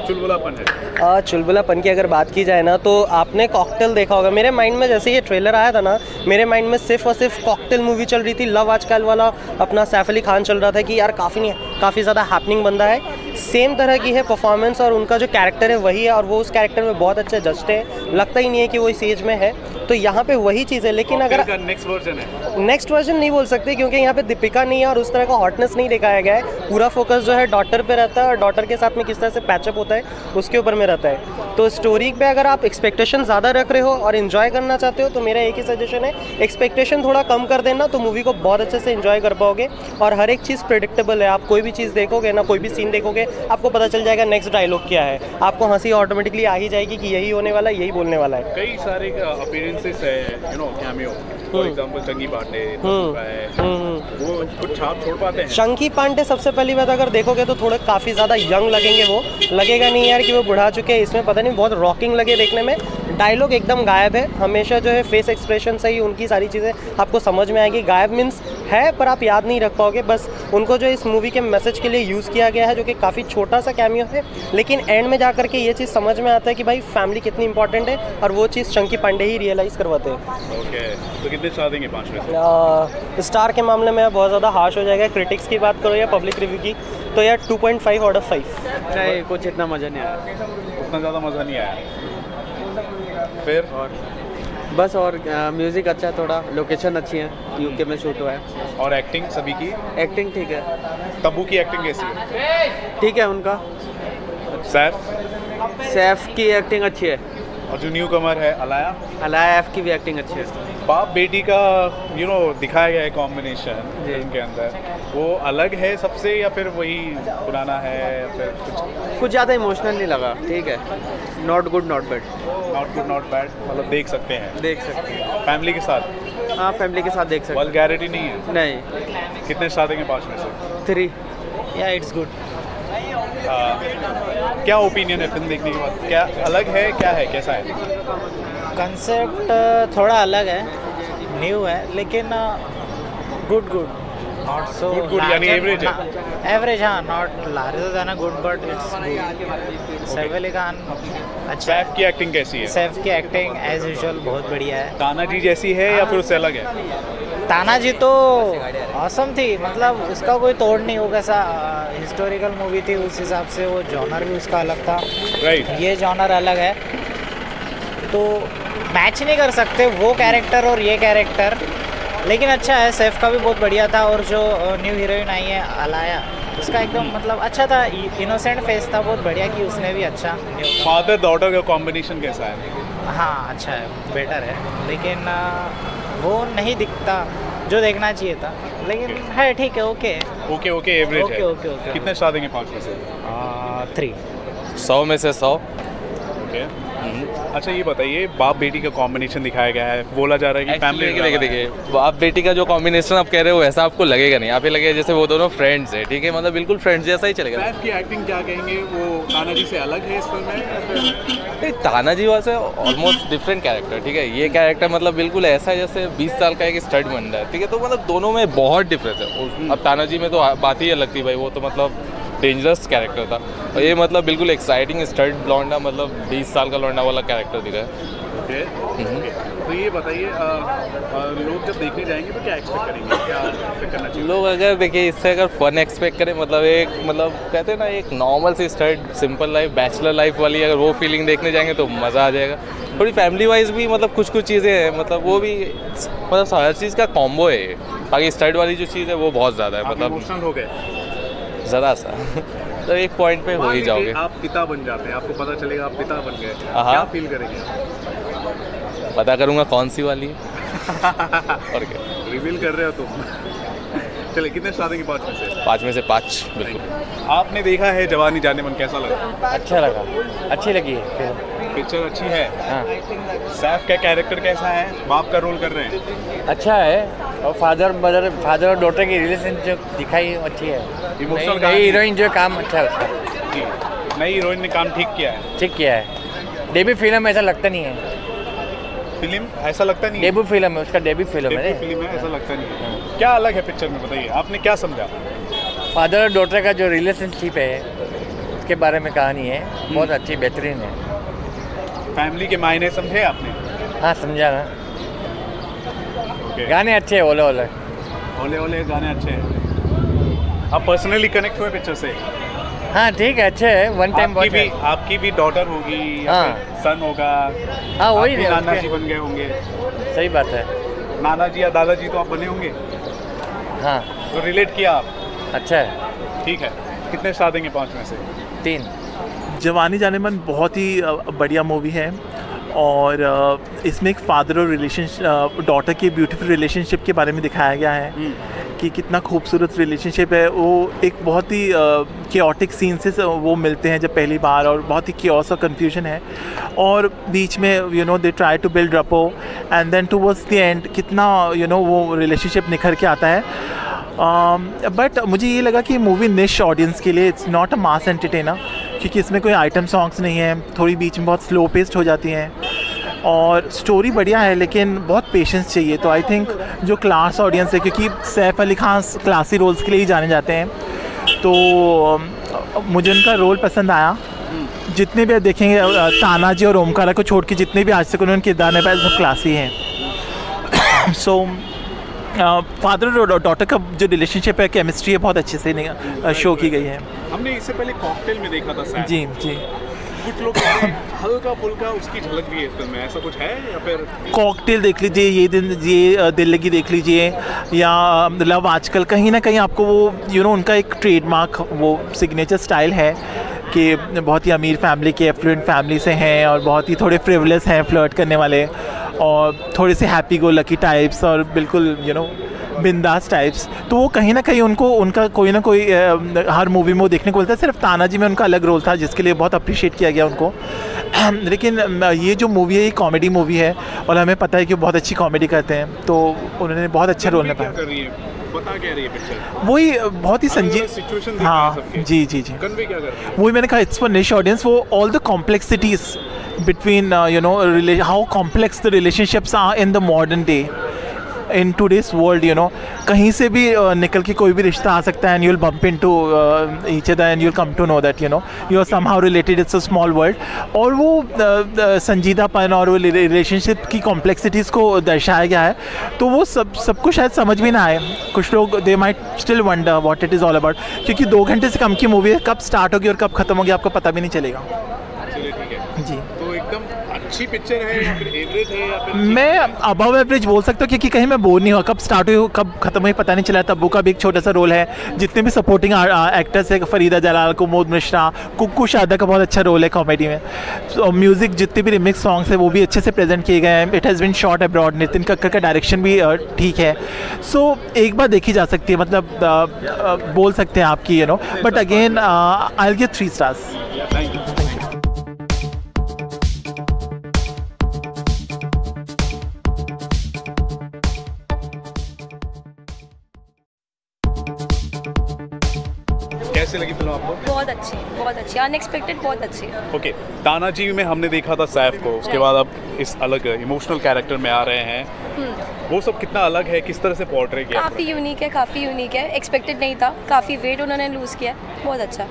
चुलबुलापन है? चुलबुलापन की अगर बात की जाए ना तो आपने कॉकटेल देखा होगा। मेरे माइंड में जैसे ये ट्रेलर आया था ना, मेरे माइंड में सिर्फ और सिर्फ कॉकटेल मूवी चल रही थी, लव आजकल वाला अपना सैफ अली खान चल रहा था कि यार काफ़ी काफ़ी ज़्यादा हैपनिंग बंदा है। सेम तरह की है परफॉर्मेंस और उनका जो कैरेक्टर है वही है और वो उस कैरेक्टर में बहुत अच्छे जचते हैं, लगता ही नहीं है कि वो इस एज में है। तो यहाँ पे वही चीज़ है, लेकिन अगर नेक्स्ट वर्जन है, नेक्स्ट वर्जन नहीं बोल सकते क्योंकि यहाँ पे दीपिका नहीं है और उस तरह का हॉटनेस नहीं दिखाया गया है। पूरा फोकस जो है डॉटर पे रहता है और डॉटर के साथ में किस तरह से पैचअप होता है उसके ऊपर में रहता है। तो स्टोरी पे अगर आप एक्सपेक्टेशन ज़्यादा रख रहे हो और इन्जॉय करना चाहते हो तो मेरा एक ही सजेशन है, एक्सपेक्टेशन थोड़ा कम कर देना तो मूवी को बहुत अच्छे से इन्जॉय कर पाओगे। और हर एक चीज़ प्रेडिक्टेबल है, आप कोई भी चीज़ देखोगे ना, कोई भी सीन देखोगे, आपको पता चल जाएगा नेक्स्ट डायलॉग क्या है, आपको हंसी ऑटोमेटिकली आ ही जाएगी कि यही होने वाला है, यही बोलने वाला है। कई सारे अपीयरेंसेस है, you know cameo, for example Chunky Pandey है, वो कुछ छाप छोड़ पाते हैं। चंकी पांडे सबसे पहली बात अगर देखोगे तो थोड़े काफ़ी ज़्यादा यंग लगेंगे, वो लगेगा नहीं यार कि वो बुढ़ा चुके हैं। इसमें पता नहीं बहुत रॉकिंग लगे देखने में, डायलॉग एकदम गायब है। हमेशा जो है फेस एक्सप्रेशन से ही उनकी सारी चीज़ें आपको समझ में आएगी। गायब मीन्स है पर आप याद नहीं रख पाओगे। बस उनको जो इस मूवी के मैसेज के लिए यूज़ किया गया है, जो कि काफ़ी छोटा सा कैमियो है, लेकिन एंड में जा करके ये चीज़ समझ में आता है कि भाई फैमिली कितनी इंपॉर्टेंट है और वो चीज़ चंकी पांडे ही रियलाइज़ करवाते हैं। ओके, तो कितने स्टार देंगे पाँच में से? स्टार के मामले में बहुत ज़्यादा हार्श हो जाएगा। क्रिटिक्स की बात करो या पब्लिक रिव्यू की तो यार two point five out of five. नहीं, कुछ इतना मज़ा नहीं आया, उतना ज़्यादा मज़ा नहीं आया। फिर और बस और म्यूज़िक अच्छा है, थोड़ा लोकेशन अच्छी है, यूके में शूट हुआ है। और एक्टिंग सभी की एक्टिंग ठीक है। तब्बू की एक्टिंग कैसी है? ठीक है। उनका सैफ सैफ की एक्टिंग अच्छी है। और जो न्यू कमर है अलाया अलाया एफ की भी एक्टिंग अच्छी है। बाप बेटी का यू नो दिखाया गया है कॉम्बिनेशन जिनके अंदर, वो अलग है सबसे या फिर वही पुराना है या फिर कुछ कुछ ज़्यादा इमोशनल नहीं लगा। ठीक है, not good not bad not good not bad मतलब देख सकते हैं देख सकते हैं फैमिली के साथ। हाँ, फैमिली के साथ देख सकते हैं। वल्गैरिटी नहीं है। नहीं। कितने स्टार देंगे पाँच में से? थ्री। या इट्स गुड। क्या ओपिनियन है फिल्म देखने के बाद? क्या अलग है, क्या है, कैसा है? कंसेप्ट थोड़ा अलग है, न्यू है, लेकिन good good not so good, यानी एवरेज है। एवरेज, हाँ, not larger than good but it's good. Saif Ali Khan अच्छा। सैफ की एक्टिंग कैसी है? सैफ की एक्टिंग एज यूजुअल बहुत बढ़िया है। तानाजी जैसी है या फिर उससे अलग है? तानाजी तो ऑसम थी, मतलब उसका कोई तोड़ नहीं होगा। सा हिस्टोरिकल मूवी थी, उस हिसाब से वो जॉनर भी उसका अलग था। Right right. ये जॉनर अलग है तो मैच नहीं कर सकते वो कैरेक्टर और ये कैरेक्टर, लेकिन अच्छा है। सैफ का भी बहुत बढ़िया था और जो न्यू हीरोइन आई है अलाया, उसका एकदम मतलब अच्छा था, इनोसेंट फेस था, बहुत बढ़िया कि उसने भी अच्छा। फादर डॉटर का कॉम्बिनेशन कैसा है? हाँ अच्छा है, बेटर है, लेकिन वो नहीं दिखता जो देखना चाहिए था, लेकिन okay. है ठीक है। ओके ओके ओके एवरेज है। ओके ओके कितने स्टार देंगे पाँच में से? थ्री। सौ में से सौ। ओके अच्छा, ये बताइए बाप बेटी का कॉम्बिनेशन दिखाया गया है, बोला जा रहा है कि फैमिली देखिए देखिए बाप बेटी का जो कॉम्बिनेशन आप कह रहे हो वैसा आपको लगेगा नहीं, आप ही लगेगा जैसे वो दोनों फ्रेंड्स हैं। ठीक है, मतलब बिल्कुल फ्रेंड्स जैसा ही चलेगा। सैफ की एक्टिंग क्या कहेंगे, वो तानाजी से अलग है इस फिल्म में? तानाजी वैसे ऑलमोस्ट डिफरेंट कैरेक्टर। ठीक है, ये कैरेक्टर मतलब बिल्कुल ऐसा है जैसे बीस साल का एक स्टड बन रहा है। ठीक है, तो मतलब दोनों में बहुत डिफरेंस है। अब तानाजी में तो बात ही अलग थी भाई, वो तो मतलब डेंजरस कैरेक्टर था, और ये मतलब बिल्कुल एक्साइटिंग स्टर्ट ब्लॉन्डा, मतलब बीस साल का लौंडा वाला कैरेक्टर दिखा है। Okay. Okay. तो ये बताइए लोग जब देखने जाएंगे तो क्या एक्सपेक्ट करेंगे, क्या एक्सपेक्ट करना चाहिए? लोग अगर देखिए इससे अगर फन एक्सपेक्ट करें, मतलब एक मतलब कहते हैं ना एक नॉर्मल से start simple life, bachelor life वाली, अगर वो फीलिंग देखने जाएंगे तो मज़ा आ जाएगा। थोड़ी फैमिली वाइज भी मतलब कुछ कुछ चीज़ें हैं, मतलब वो भी मतलब हर चीज़ का कॉम्बो है। बाकी स्टर्ट वाली जो चीज़ है वो बहुत ज़्यादा है, मतलब इमोशनल हो गए ज़रा सा। तो एक पॉइंट पे हो ही जाओगे। आप पिता बन जाते हैं, आपको पता चलेगा आप पिता बन गए, क्या फील करेंगे? पता करूँगा कौन सी वाली और क्या रिवील कर रहे हो तुम। चलिए, कितने स्टार देंगे पाँच में से? पाँच में से पाँच बिल्कुल। आपने देखा है जवानी जानेमन, कैसा लगा? अच्छा लगा, अच्छी लगी है पिक्चर, अच्छी है। हाँ। सैफ का कैरेक्टर कैसा है? बाप का रोल कर रहे हैं, अच्छा है। और फादर मदर, फादर और डॉटर की रिलेशन जो दिखाई है अच्छी है। इमोशनल काम, नई हीरोइन जो काम अच्छा है उसका जी, नई हीरोइन ने काम ठीक किया है, ठीक किया है। डेब्यू फिल्म ऐसा लगता नहीं है, फिल्म ऐसा लगता नहीं है, डेब्यू फिल्म है उसका, डेब्यू फिल्म है, फिल्म है ऐसा लगता नहीं है। क्या अलग है पिक्चर में बताइए, आपने क्या समझा? फादर और डॉटर का जो रिलेशनशिप है उसके बारे में कहानी है, बहुत अच्छी बेहतरीन है। फैमिली के मायने समझे आपने? हाँ समझा ना। Okay. गाने अच्छे हैं, ओले ओले ओले ओले गाने अच्छे हैं। आप पर्सनली कनेक्ट हुए पिक्चर से? हाँ ठीक है, अच्छे है। वन टाइम आपकी भी आपकी भी डॉटर होगी, हाँ सन होगा, हाँ वही नाना जी बन गए होंगे। सही बात है, नाना जी या दादाजी तो आप बने होंगे। हाँ तो रिलेट किया आप, अच्छा है, ठीक है। कितने स्टार देंगे पाँच में से? तीन। जवानी जानेमन बहुत ही बढ़िया मूवी है और इसमें एक फादर और रिलेशनशिप, डॉटर के ब्यूटीफुल रिलेशनशिप के बारे में दिखाया गया है कि कितना खूबसूरत रिलेशनशिप है। वो एक बहुत ही केओटिक सीन से वो मिलते हैं जब पहली बार, और बहुत ही केओस और कन्फ्यूजन है, और बीच में you know they try to build rapport and then towards the end कितना यू नो वो रिलेशनशिप निखर के आता है। बट मुझे ये लगा कि मूवी निश ऑडियंस के लिए, it's not a mass entertainer, क्योंकि इसमें कोई आइटम सॉन्ग्स नहीं है, थोड़ी बीच में बहुत स्लो पेस्ट हो जाती हैं, और स्टोरी बढ़िया है लेकिन बहुत पेशेंस चाहिए। तो आई थिंक जो क्लास ऑडियंस है, क्योंकि सैफ अली खान क्लासी रोल्स के लिए ही जाने जाते हैं, तो मुझे उनका रोल पसंद आया। जितने भी देखेंगे तानाजी और ओमकारा को छोड़ के जितने भी आज तक उन्होंने किरदार निभाए सब क्लासी हैं। सो फादर और डॉटर का जो रिलेशनशिप है, केमिस्ट्री है, बहुत अच्छे से शो की गई है। हमने इससे पहले कॉकटेल में देखा था सैफ। जी जी, कुछ लोग हल्का फुल्का उसकी झलक भी है इस फिल्म में, ऐसा कुछ है? या फिर कॉकटेल देख लीजिए, ये दिन ये दिल लगी देख लीजिए, या लव आजकल, कहीं ना कहीं आपको वो यू नो उनका एक ट्रेडमार्क वो सिग्नेचर स्टाइल है कि बहुत ही अमीर फैमिली के, एफ्लुएंट फैमिली से हैं और बहुत ही थोड़े फ्रिवलेस हैं फ्लर्ट करने वाले, और थोड़े से हैप्पी गो लकी टाइप्स और बिल्कुल यू नो बिंदास टाइप्स। तो वो कहीं ना कहीं उनको उनका कोई ना कोई हर मूवी में वो देखने को मिलता है। सिर्फ तानाजी में उनका अलग रोल था जिसके लिए बहुत अप्रिशिएट किया गया उनको, लेकिन ये जो मूवी है ये कॉमेडी मूवी है और हमें पता है कि वो बहुत अच्छी कॉमेडी करते हैं, तो उन्होंने बहुत अच्छा रोल निभाया। बता क्या रही है पिक्चर? वही बहुत ही संजीव सिचुएशन। हाँ जी जी जी, कन्वे क्या कर रही है? वही मैंने कहा, इट्स फॉर निश ऑडियंस। वो all the complexities between you know how complex the relationships are in the modern day, in today's world, you know कहीं से भी uh, निकल के कोई भी रिश्ता आ सकता है, and you will bump into each other and you will come to know that you know you are somehow related, it's a small world. और वो uh, uh, संजीदापन और वो रिलेशनशिप की कॉम्प्लेक्सिटीज़ को दर्शाया गया है, तो वो सब सबको शायद समझ भी ना आए, कुछ लोग they might still wonder what it is all about, क्योंकि दो घंटे से कम की मूवी है, कब स्टार्ट होगी और कब खत्म होगी आपको पता भी नहीं चलेगा। जी तो एकदम अच्छी पिक्चर है या फिर एवरेज है या फिर? मैं अबव एवरेज बोल सकता हूँ क्योंकि कहीं मैं बोर नहीं हुआ, कब स्टार्ट हुई कब खत्म हुई पता नहीं चला। तब्बू का भी एक छोटा सा रोल है, जितने भी सपोर्टिंग एक्टर्स है, फरीदा जलाल, कुमुद मिश्रा, कुकू शादा का बहुत अच्छा रोल है कॉमेडी में। तो म्यूज़िक जितने भी रिमिक्स सॉन्ग्स हैं वो भी अच्छे से प्रेजेंट किए गए हैं। It has been shot abroad, Nitin Kakkar का डायरेक्शन भी ठीक है। सो एक बार देखी जा सकती है, मतलब बोल सकते हैं आपकी you know, but again I will give three stars. कैसी लगी फिल्म आपको? बहुत अच्छी, बहुत अच्छी, अनएक्सपेक्टेड बहुत अच्छी। ओके, तानाजी में हमने देखा था सैफ को, उसके बाद अब इस अलग इमोशनल कैरेक्टर में आ रहे हैं, वो सब कितना अलग है, किस तरह से पोर्ट्रे किया? काफ़ी यूनिक है, काफ़ी यूनिक है, एक्सपेक्टेड नहीं था, काफ़ी वेट उन्होंने लूज़ किया, बहुत अच्छा।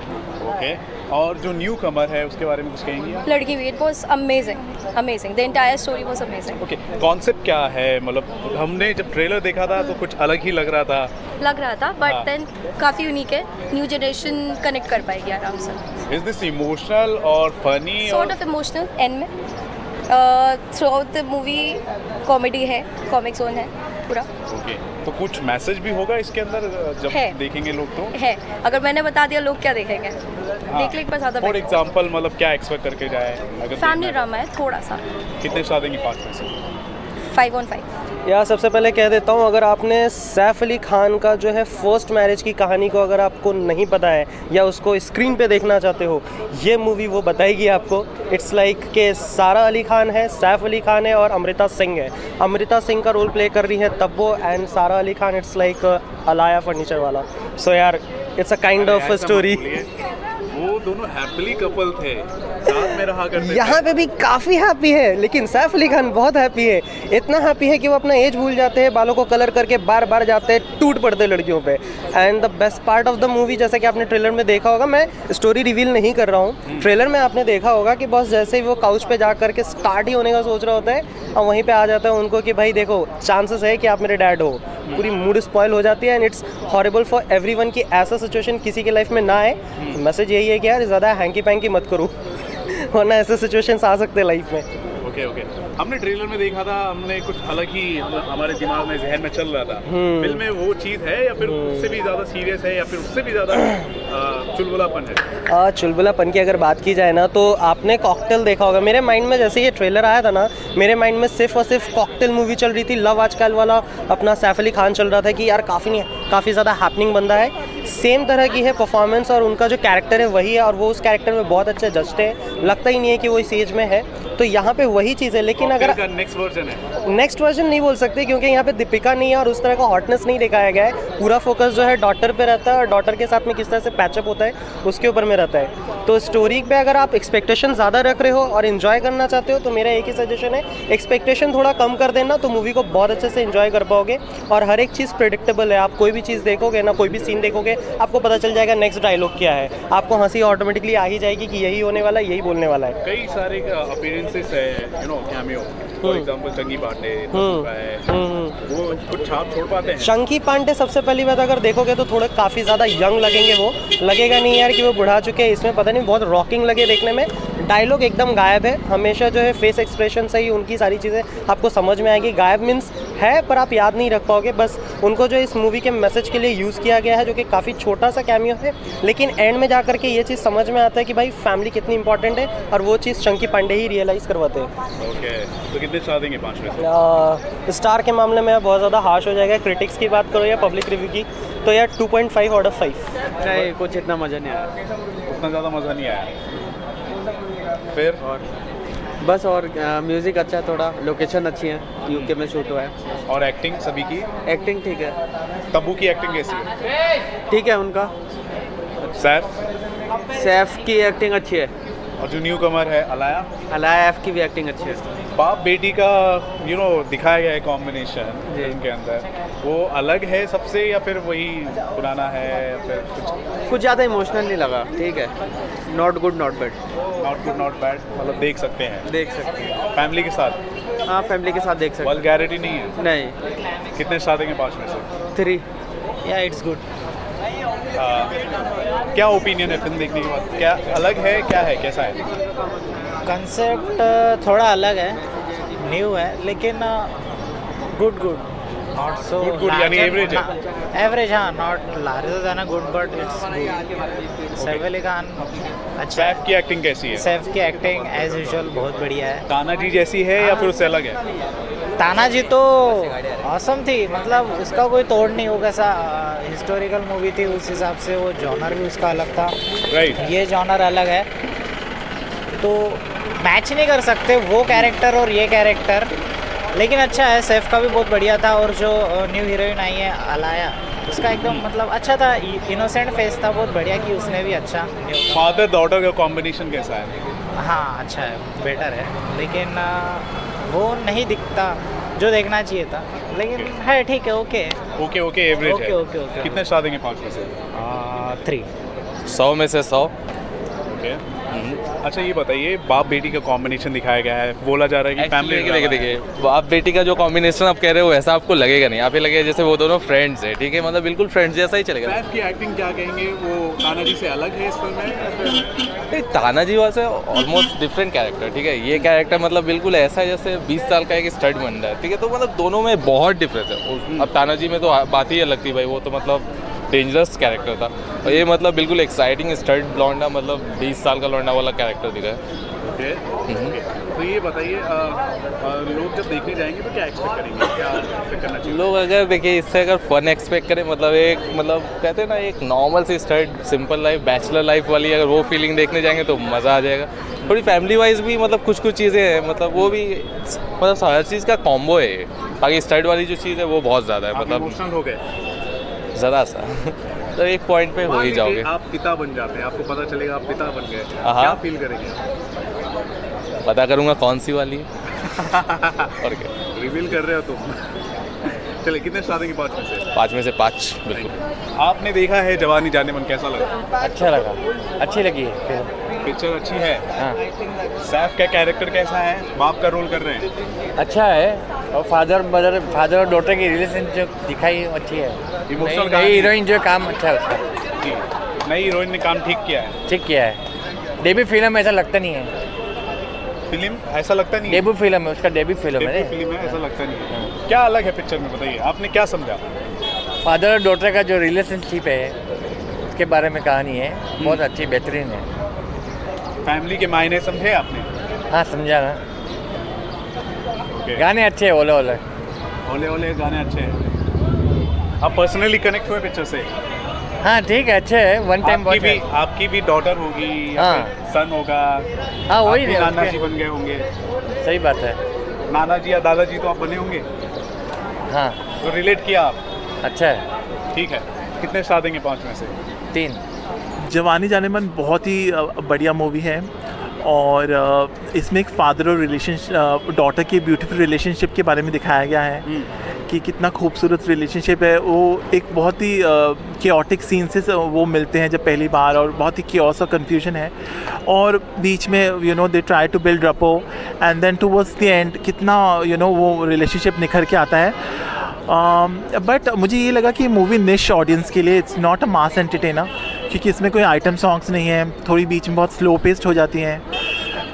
ओके, और जो न्यू कमर है उसके बारे में कुछ कहेंगे? लड़की wait was amazing, amazing, the entire story was amazing. Okay, concept क्या है? मतलब हमने जब ट्रेलर देखा था तो कुछ अलग ही लग रहा था लग रहा था बट देन काफ़ी यूनिक है, न्यू जनरेशन कनेक्ट कर पाएगी आराम से। इज दिस इमोशनल और funny? Sort of emotional end में, throughout the movie comedy है, कॉमिक जोन है, पूरा। ओके, तो कुछ मैसेज भी होगा इसके अंदर जब देखेंगे लोग तो? है, अगर मैंने बता दिया लोग क्या देखेंगे, देखने पर ज़्यादा। फॉर एग्जांपल मतलब क्या एक्सपेक्ट करके जाए? फैमिली ड्रामा है थोड़ा सा। कितने स्टार देंगे पाँच में से? Five on five. यार सबसे पहले कह देता हूँ, अगर आपने सैफ अली खान का जो है फर्स्ट मैरिज की कहानी को अगर आपको नहीं पता है या उसको स्क्रीन पे देखना चाहते हो, ये मूवी वो बताएगी आपको। इट्स लाइक like के सारा अली खान है, सैफ अली खान है और अमृता सिंह है। अमृता सिंह का रोल प्ले कर रही है Tabu and Sara Ali Khan it's like Alaya Furniturewala. So so यार it's a kind of story. वो दोनों हैप्पी कपल थे, साथ में रहा करते। यहाँ पे भी काफ़ी हैप्पी है, लेकिन सैफ अली खान बहुत हैप्पी है। इतना हैप्पी है कि वो अपना एज भूल जाते हैं, बालों को कलर करके बार बार जाते हैं, टूट पड़ते लड़कियों पे। And the best part of the movie, जैसे कि आपने ट्रेलर में देखा होगा, मैं स्टोरी रिवील नहीं कर रहा हूँ, ट्रेलर में आपने देखा होगा कि बस जैसे ही वो काउच पर जा करके स्टार्ट ही होने का सोच रहा होता है और वहीं पर आ जाता है उनको कि भाई देखो चांसेस है कि आप मेरे डैड हो। पूरी मूड स्पॉयल हो जाती है and it's horrible for everyone कि ऐसा सिचुएशन किसी के लाइफ में ना आए। मैसेज यही है कि यार ज़्यादा हैंकी पैंकी मत करो वरना ऐसे सिचुएशंस आ सकते हैं लाइफ में। ओके ओके, हमने ट्रेलर में देखा था, हमने कुछ अलग ही हमारे दिमाग में जहन में चल रहा था। फिल्म में वो चीज़ है या फिर उससे भी ज़्यादा सीरियस है या फिर उससे भी ज़्यादा चुलबुलापन है? चुलबुलापन की अगर बात की जाए ना, तो आपने कॉकटेल देखा होगा। मेरे माइंड में जैसे ये ट्रेलर आया था ना, मेरे माइंड में सिर्फ और सिर्फ कॉकटेल मूवी चल रही थी, लव आजकल वाला अपना सैफ अली खान चल रहा था कि यार काफ़ी काफ़ी ज़्यादा हैपनिंग बंदा है। सेम तरह की है परफॉर्मेंस और उनका जो कैरेक्टर है वही है और वो उस कैरेक्टर में बहुत अच्छे जचते हैं, लगता ही नहीं है कि वो इस एज में है। तो यहाँ पे वही चीज़ है, लेकिन अगर नेक्स्ट वर्जन है, नेक्स्ट वर्जन नहीं बोल सकते क्योंकि यहाँ पे दीपिका नहीं है और उस तरह का हॉटनेस नहीं दिखाया गया है। पूरा फोकस जो है डॉटर पे रहता है और डॉटर के साथ में किस तरह से पैचअप होता है उसके ऊपर में रहता है। तो स्टोरी पे अगर आप एक्सपेक्टेशन ज़्यादा रख रहे हो और इन्जॉय करना चाहते हो तो मेरा एक ही सजेशन है, एक्सपेक्टेशन थोड़ा कम कर देना तो मूवी को बहुत अच्छे से इन्जॉय कर पाओगे। और हर एक चीज़ प्रेडिक्टेबल है, आप कोई भी चीज़ देखोगे ना, कोई भी सीन देखोगे, आपको पता चल जाएगा नेक्स्ट डायलॉग क्या है, आपको हंसी ऑटोमेटिकली आ ही जाएगी कि यही होने वाला है, यही बोलने वाला है। कई सारे अपीयरेंसेस है, you know cameo. For example Chunky Pandey है, वो कुछ छाप छोड़ पाते हैं। चंकी पांडे सबसे पहली बात अगर देखोगे तो थोड़े काफ़ी ज़्यादा यंग लगेंगे, वो लगेगा नहीं यार कि वो बुढ़ा चुके हैं। इसमें पता नहीं बहुत रॉकिंग लगे देखने में, डायलॉग एकदम गायब है। हमेशा जो है फेस एक्सप्रेशन से ही उनकी सारी चीज़ें आपको समझ में आएगी। गायब मीन्स है पर आप याद नहीं रख पाओगे। बस उनको जो इस मूवी के मैसेज के लिए यूज़ किया गया है, जो कि काफ़ी छोटा सा कैमियो है, लेकिन एंड में जा करके ये चीज़ समझ में आता है कि भाई फैमिली कितनी इंपॉर्टेंट है और वो चीज़ चंकी पांडे ही रियलाइज़ करवाते हैं। ओके, तो कितने स्टार देंगे पाँच में से? स्टार के मामले में बहुत ज़्यादा हार्श हो जाएगा। क्रिटिक्स की बात करो या पब्लिक रिव्यू की, तो यार two point five out of five. नहीं, कुछ इतना मज़ा नहीं आया, उतना ज़्यादा मज़ा नहीं आया। फिर और बस, और म्यूज़िक अच्छा है थोड़ा, लोकेशन अच्छी है, यूके में शूट हुआ है। और एक्टिंग सभी की एक्टिंग ठीक है। तब्बू की एक्टिंग कैसी है? ठीक है उनका। सैफ सैफ की एक्टिंग अच्छी है। और जो न्यू कमर है अलाया अलाया एफ की भी एक्टिंग अच्छी है। बाप बेटी का यू नो दिखाया गया है कॉम्बिनेशन इनके अंदर, वो अलग है सबसे या फिर वही पुराना है या फिर कुछ कुछ ज़्यादा इमोशनल नहीं लगा? ठीक है, not good not bad, not good not bad मतलब देख सकते हैं। देख सकते हैं फैमिली के साथ? हाँ फैमिली के साथ देख सकते हैं। वल्गैरिटी नहीं है? नहीं। कितने स्टार देंगे पाँच में से? थ्री। या इट्स गुड। क्या ओपिनियन है फिल्म देखने के बाद? क्या अलग है, क्या है, कैसा है? कंसेप्ट थोड़ा अलग है, न्यू है, लेकिन good good not so good, यानी एवरेज है। एवरेज हाँ, not larger than a good but it's good. Saif Ali Khan अच्छा। सैफ की एक्टिंग कैसी है? सैफ की एक्टिंग एज यूजुअल बहुत बढ़िया है। तानाजी जैसी है या फिर उससे अलग है? तानाजी तो ऑसम थी, मतलब उसका कोई तोड़ नहीं होगा। सा हिस्टोरिकल मूवी थी, उस हिसाब से वो जॉनर भी उसका अलग था। Right right. ये जॉनर अलग है तो मैच नहीं कर सकते वो कैरेक्टर और ये कैरेक्टर, लेकिन अच्छा है। सैफ का भी बहुत बढ़िया था और जो न्यू हीरोइन आई है अलाया, उसका एकदम मतलब अच्छा था, इनोसेंट फेस था, बहुत बढ़िया कि उसने भी अच्छा। फादर डॉटर का कॉम्बिनेशन कैसा है? हाँ अच्छा है, बेटर है, लेकिन वो नहीं दिखता जो देखना चाहिए था, लेकिन okay. है ठीक है। ओके ओके ओके एवरेज है। ओके ओके, कितने स्टार देंगे पाँच में से? थ्री। सौ में से सौ। ओके अच्छा ये बताइए, बाप बेटी का कॉम्बिनेशन दिखाया गया है, बोला जा रहा है कि फैमिली देखिए देखिए बाप बेटी का जो कॉम्बिनेशन आप कह रहे हो वैसा आपको लगेगा नहीं, आप ये लगेगा जैसे वो दोनों फ्रेंड्स है, ठीक है, मतलब बिल्कुल फ्रेंड्स जैसा ही चलेगा। सैफ की एक्टिंग क्या कहेंगे, वो तानाजी से अलग है इस फिल्म में? तानाजी वैसे ऑलमोस्ट डिफरेंट कैरेक्टर, ठीक है, ये कैरेक्टर मतलब बिल्कुल ऐसा है जैसे बीस साल का एक स्टड बन रहा है, ठीक है, तो मतलब दोनों में बहुत डिफरेंस है। अब तानाजी में तो बात ही अलग थी भाई, वो तो मतलब डेंजरस कैरेक्टर था, और ये मतलब बिल्कुल एक्साइटिंग स्टर्ट ब्लॉन्डा, मतलब बीस साल का लौंडा वाला कैरेक्टर दिखा है। Okay. Okay. तो ये बताइए लोग जब देखने जाएंगे तो क्या एक्सपेक्ट करेंगे, क्या एक्सपेक्ट करना चाहिए लोग? अगर देखिए इससे अगर फन एक्सपेक्ट करें, मतलब एक मतलब कहते हैं ना एक नॉर्मल से start simple life, bachelor life वाली अगर वो फीलिंग देखने जाएंगे तो मज़ा आ जाएगा। थोड़ी फैमिली वाइज भी मतलब कुछ कुछ चीज़ें हैं, मतलब वो भी मतलब हर चीज़ का कॉम्बो है, बाकी स्टर्ट वाली जो चीज़ है वो बहुत ज़्यादा है, मतलब इमोशनल हो गए ज़रा सा तो एक पॉइंट पे हो ही जाओगे। आप पिता बन जाते हैं, आपको पता चलेगा आप पिता बन गए, क्या फील करेंगे? पता करूँगा कौन सी वाली और क्या रिवील कर रहे हो तुम। चलिए कितने शादी की पाँच में से पाँच में से पाँच बिल्कुल। आपने देखा है जवानी जानेमन, कैसा लगा? अच्छा लगा, अच्छी लगी है पिक्चर, अच्छी है। हाँ। सैफ का कैरेक्टर कैसा है, बाप का रोल कर रहे हैं? अच्छा है, और फादर मदर फादर और डॉटर की रिलेशन जो दिखाई अच्छी है। इमोशनल का हीरोइन जो काम अच्छा है उसका, जी नई हीरोइन ने काम ठीक किया है, ठीक किया है। डेब्यू फिल्म ऐसा लगता नहीं है, फिल्म ऐसा लगता नहीं है, डेब्यू फिल्म है उसका, डेब्यू फिल्म है फिल्म है ऐसा लगता नहीं है। क्या अलग है पिक्चर में, बताइए आपने क्या समझा? फादर और डॉटर का जो रिलेशनशिप है उसके बारे में कहानी है, बहुत अच्छी बेहतरीन है। फैमिली के मायने समझे आपने? हाँ समझा ना। Okay. गाने अच्छे हैं, ओले ओले ओले ओले गाने अच्छे हैं। आप पर्सनली कनेक्ट हुए पिक्चर से? हाँ ठीक है, अच्छे है। वन टाइम आपकी भी आपकी भी डॉटर होगी? हाँ सन होगा। हाँ वही नाना जी बन गए होंगे, सही बात है, नाना जी या दादाजी तो आप बने होंगे। हाँ तो रिलेट किया आप, अच्छा है, ठीक है। कितने स्टार देंगे पाँच में से? तीन। जवानी जानेमन बहुत ही बढ़िया मूवी है, और इसमें एक फादर और रिलेशनशिप, डॉटर के ब्यूटीफुल रिलेशनशिप के बारे में दिखाया गया है कि कितना खूबसूरत रिलेशनशिप है। वो एक बहुत ही केओटिक सीन से वो मिलते हैं जब पहली बार, और बहुत ही केओस और कन्फ्यूजन है, और बीच में you know they try to build rapport, and then towards the end कितना यू नो वो रिलेशनशिप निखर के आता है। बट मुझे ये लगा कि मूवी निश ऑडियंस के लिए, it's not a mass entertainer, क्योंकि इसमें कोई आइटम सॉन्ग्स नहीं है, थोड़ी बीच में बहुत स्लो पेस्ट हो जाती हैं,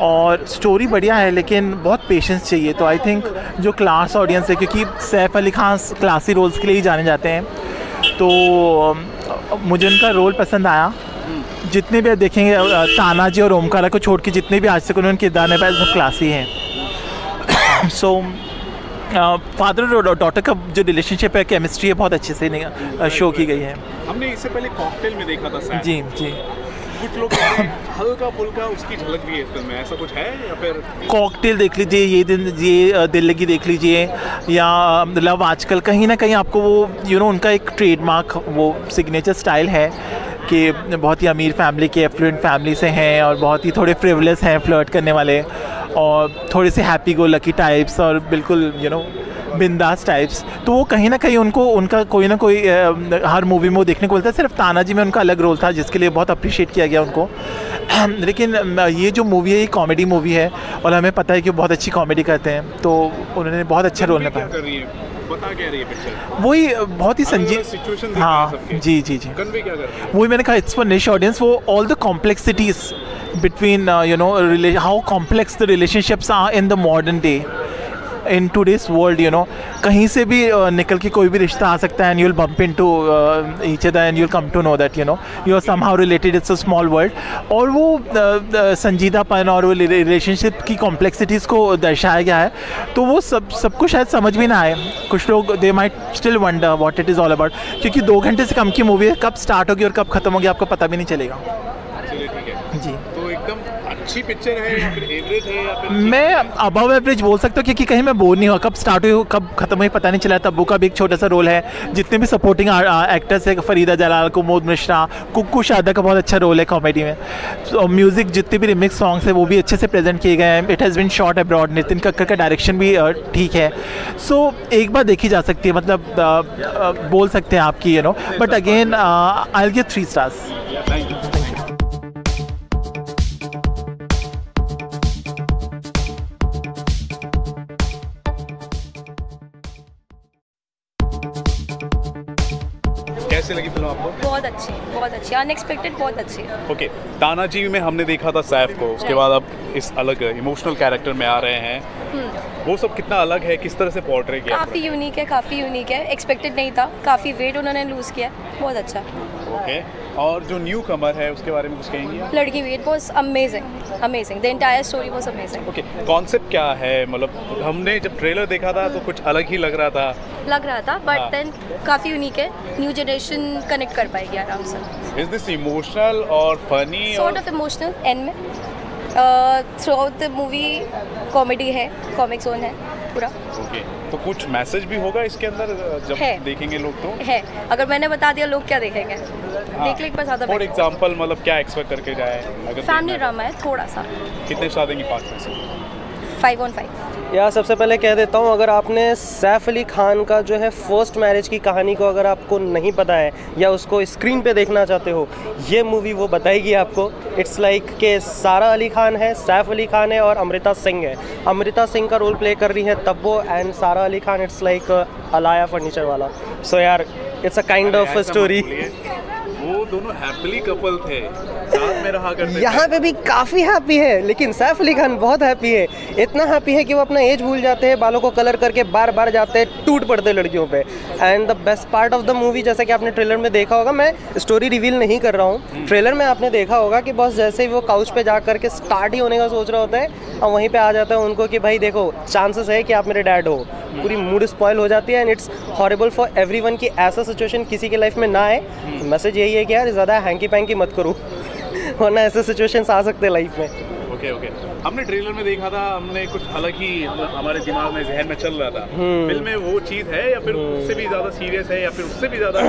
और स्टोरी बढ़िया है लेकिन बहुत पेशेंस चाहिए। तो आई थिंक जो क्लास ऑडियंस है, क्योंकि सैफ अली खान क्लासी रोल्स के लिए ही जाने जाते हैं, तो मुझे उनका रोल पसंद आया। जितने भी देखेंगे तानाजी और ओमकारा को छोड़ के जितने भी आज तक उन्होंने किरदार निभाए सब क्लासी हैं। सो फादर और डॉटर का जो रिलेशनशिप है, केमिस्ट्री है, बहुत अच्छे से शो की गई है। हमने इससे पहले कॉकटेल में देखा था सैफ। जी जी कुछ लोग हल्का फुल्का उसकी झलक भी है इस फिल्म में, ऐसा कुछ है? या फिर कॉकटेल देख लीजिए, ये दिन ये दिल लगी देख लीजिए, या लव आजकल, कहीं ना कहीं आपको वो यू नो उनका एक ट्रेडमार्क वो सिग्नेचर स्टाइल है कि बहुत ही अमीर फैमिली के, एफ्लुएंट फैमिली से हैं, और बहुत ही थोड़े फ्रिवलेस हैं फ्लर्ट करने वाले, और थोड़े से हैप्पी गो लकी टाइप्स, और बिल्कुल यू नो बिंदास टाइप्स। तो वो कहीं ना कहीं उनको उनका कोई ना कोई हर मूवी में वो देखने को मिलता है। सिर्फ तानाजी में उनका अलग रोल था जिसके लिए बहुत अप्रिशिएट किया गया उनको, लेकिन ये जो मूवी है ये कॉमेडी मूवी है, और हमें पता है कि वो बहुत अच्छी कॉमेडी करते हैं, तो उन्होंने बहुत अच्छा रोल निभाया। बता क्या रही है पिक्चर? वही बहुत ही संजीव सिचुएशन। हाँ जी जी जी कन्वे क्या कर रही है? वही मैंने कहा, इट्स फॉर निश ऑडियंस। वो all the complexities between you know how complex the relationships are in the modern day, in today's world, you know कहीं से भी uh, निकल के कोई भी रिश्ता आ सकता है, and you will bump into each other and you will come to know that you know you are somehow related, it's a small world. और वो uh, uh, संजीदापन और वो रिलेशनशिप की कॉम्प्लेक्सिटीज़ को दर्शाया गया है, तो वो सब सबको शायद समझ भी ना आए कुछ लोग, they might still wonder what it is all about, क्योंकि दो घंटे से कम की मूवी है, कब स्टार्ट होगी और कब खत्म होगी आपको पता भी नहीं चलेगा। जी तो एकदम अच्छी पिक्चर है या फिर एवरेज है या फिर? मैं अबव एवरेज बोल सकता हूँ, क्योंकि कहीं मैं बोर नहीं हुआ, कब स्टार्ट हुई कब खत्म हुई पता नहीं चला। तब्बू का भी एक छोटा सा रोल है, जितने भी सपोर्टिंग एक्टर्स है, फरीदा जलाल, कुमुद मिश्रा, कुकू शादा का बहुत अच्छा रोल है कॉमेडी में। तो म्यूज़िक जितने भी रिमिक्स सॉन्ग्स हैं वो भी अच्छे से प्रेजेंट किए गए हैं। It has been shot abroad, Nitin Kakkar का डायरेक्शन भी ठीक है। सो एक बार देखी जा सकती है, मतलब बोल सकते हैं आपकी you know, but again I will give three stars. कैसी लगी फिल्म आपको? बहुत अच्छी, बहुत अच्छी, अनएक्सपेक्टेड बहुत अच्छी। ओके, तानाजी में हमने देखा था सैफ को, उसके बाद अब इस अलग इमोशनल कैरेक्टर में आ रहे हैं, वो सब कितना अलग है, किस तरह से पोर्ट्रे किया? काफ़ी यूनिक है, काफ़ी यूनिक है, एक्सपेक्टेड नहीं था, काफ़ी वेट उन्होंने लूज़ किया, बहुत अच्छा। ओके, और जो न्यू कमर है उसके बारे में कुछ कहेंगे? लड़की wait was amazing, amazing, the entire story was amazing. Okay, concept क्या है? मतलब हमने जब ट्रेलर देखा था तो कुछ अलग ही लग रहा था लग रहा था बट देन काफ़ी यूनिक है, न्यू जनरेशन कनेक्ट कर पाएगी आराम से। इज दिस इमोशनल और funny? Sort of emotional end में, throughout the movie comedy है, कॉमिक जोन है पूरा। ओके, तो कुछ मैसेज भी होगा इसके अंदर जब देखेंगे लोग तो? है, अगर मैंने बता दिया लोग क्या देखेंगे? देखने के पास आता है। फॉर एग्जाम्पल मतलब क्या एक्सपेक्ट करके जाए? फैमिली ड्रामा है थोड़ा सा। कितने स्टार देंगे पाँच में से? Five on five. यार सबसे पहले कह देता हूँ, अगर आपने सैफ अली खान का जो है फर्स्ट मैरिज की कहानी को अगर आपको नहीं पता है या उसको स्क्रीन पे देखना चाहते हो, ये मूवी वो बताएगी आपको। इट्स लाइक like के सारा अली खान है, सैफ अली खान है और अमृता सिंह है। अमृता सिंह का रोल प्ले कर रही है Tabu and Sara Ali Khan it's like Alaya Furniturewala. So so यार it's a kind of story. वो दोनों हैप्पी कपल थे, साथ में रहा करते थे। यहाँ पे भी काफ़ी हैप्पी है, लेकिन सैफ अली खान बहुत हैप्पी है, इतना हैप्पी है कि वो अपना एज भूल जाते हैं, बालों को कलर करके बार बार जाते हैं, टूट पड़ते हैं लड़कियों पे। And the best part of the movie, जैसे कि आपने ट्रेलर में देखा होगा, मैं स्टोरी रिवील नहीं कर रहा हूँ, ट्रेलर में आपने देखा होगा कि बस जैसे ही वो काउच पर जा करके स्टार्ट ही होने का सोच रहा होता है और वहीं पर आ जाता है उनको कि भाई देखो चांसेस है कि आप मेरे डैड हो, पूरी मूड स्पॉयल हो जाती है। And it's horrible for everyone कि ऐसा सिचुएशन किसी के लाइफ में ना आए। मैसेज यही है कि यार ज़्यादा हैंकी पैंकी मत करो वरना ऐसे सिचुएशंस आ सकते हैं लाइफ में। ओके ओके, हमने ट्रेलर में देखा था, हमने कुछ अलग ही हमारे दिमाग में जहन में चल रहा था। फिल्म में वो चीज़ है या फिर उससे भी ज़्यादा सीरियस है या फिर उससे भी ज़्यादा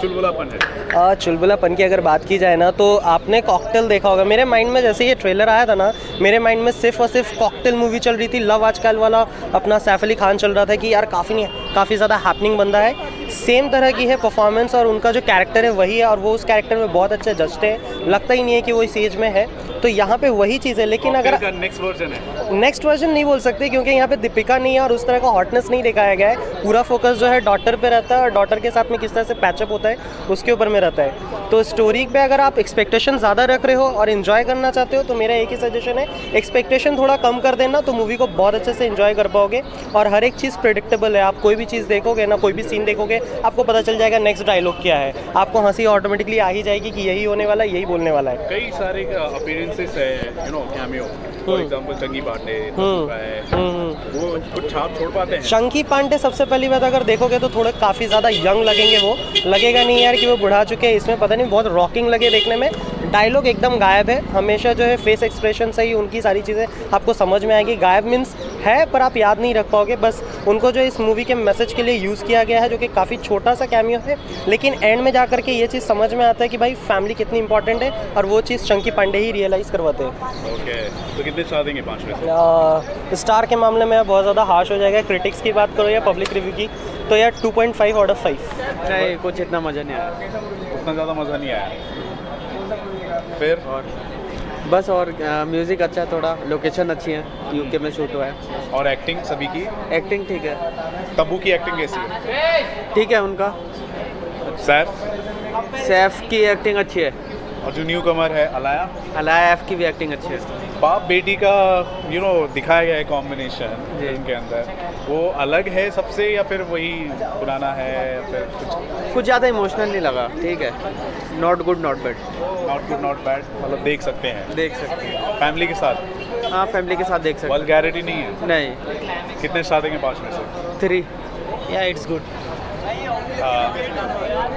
चुलबुलापन है? चुलबुलापन की अगर बात की जाए ना तो आपने कॉकटेल देखा होगा। मेरे माइंड में जैसे ये ट्रेलर आया था ना, मेरे माइंड में सिर्फ और सिर्फ कॉकटेल मूवी चल रही थी, लव आजकल वाला अपना सैफ अली खान चल रहा था कि यार काफ़ी काफ़ी ज़्यादा हैपनिंग बंदा है। सेम तरह की है परफॉर्मेंस और उनका जो कैरेक्टर है वही है और वो उस कैरेक्टर में बहुत अच्छे जचते हैं, लगता ही नहीं है कि वो इस एज में है। तो यहाँ पे वही चीज़ है, लेकिन अगर नेक्स्ट वर्जन है, नेक्स्ट वर्जन नहीं बोल सकते क्योंकि यहाँ पे दीपिका नहीं है और उस तरह का हॉटनेस नहीं दिखाया गया है। पूरा फोकस जो है डॉटर पे रहता है और डॉटर के साथ में किस तरह से पैचअप होता है उसके ऊपर में रहता है। तो स्टोरी पे अगर आप एक्सपेक्टेशन ज़्यादा रख रहे हो और इन्जॉय करना चाहते हो तो मेरा एक ही सजेशन है, एक्सपेक्टेशन थोड़ा कम कर देना तो मूवी को बहुत अच्छे से इन्जॉय कर पाओगे। और हर एक चीज़ प्रेडिक्टेबल है, आप कोई भी चीज़ देखोगे ना, कोई भी सीन देखोगे, आपको पता चल जाएगा नेक्स्ट डायलॉग क्या है, आपको हंसी ऑटोमेटिकली आ ही जाएगी कि यही होने वाला है, यही बोलने वाला है। कई सारे अपीयरेंसेस है, you know cameo, for example Chunky Pandey है, वो कुछ छाप छोड़ पाते हैं। चंकी पांडे सबसे पहली बात अगर देखोगे तो थोड़े काफ़ी ज़्यादा यंग लगेंगे, वो लगेगा नहीं यार कि वो बुढ़ा चुके हैं, इसमें पता नहीं बहुत रॉकिंग लगे देखने में। डायलॉग एकदम गायब है, हमेशा जो है फेस एक्सप्रेशन से ही उनकी सारी चीज़ें आपको समझ में आएगी। गायब मीन्स है पर आप याद नहीं रख पाओगे। बस उनको जो इस मूवी के मैसेज के लिए यूज़ किया गया है, जो कि काफ़ी छोटा सा कैमियो है, लेकिन एंड में जा करके ये चीज़ समझ में आता है कि भाई फैमिली कितनी इंपॉर्टेंट है और वो चीज़ चंकी पांडे ही रियलाइज़ करवाते हैं। ओके, तो कितने स्टार देंगे पाँच में से? स्टार के मामले में बहुत ज़्यादा हार्श हो जाएगा, क्रिटिक्स की बात करो या पब्लिक रिव्यू की तो यार two point five out of five. नहीं, कुछ इतना मज़ा नहीं आया, उतना ज़्यादा मज़ा नहीं आया। फिर और बस, और म्यूज़िक अच्छा है थोड़ा, लोकेशन अच्छी है, यूके में शूट हुआ है। और एक्टिंग सभी की? एक्टिंग ठीक है। तब्बू की एक्टिंग कैसी है? ठीक है उनका। सैफ? सैफ की एक्टिंग अच्छी है। और जो न्यू कमर है अलाया? अलाया एफ की भी एक्टिंग अच्छी है। बाप बेटी का यू नो दिखाया गया है कॉम्बिनेशन इनके अंदर, वो अलग है सबसे या फिर वही पुराना है या फिर कुछ कुछ ज़्यादा इमोशनल नहीं लगा? ठीक है, not good not bad, not good not bad, मतलब देख सकते हैं। देख सकते हैं फैमिली के साथ? हाँ फैमिली के साथ देख सकते हैं। वल्गैरिटी नहीं है? नहीं। कितने स्टार देंगे पाँच में से? थ्री। या इट्स गुड।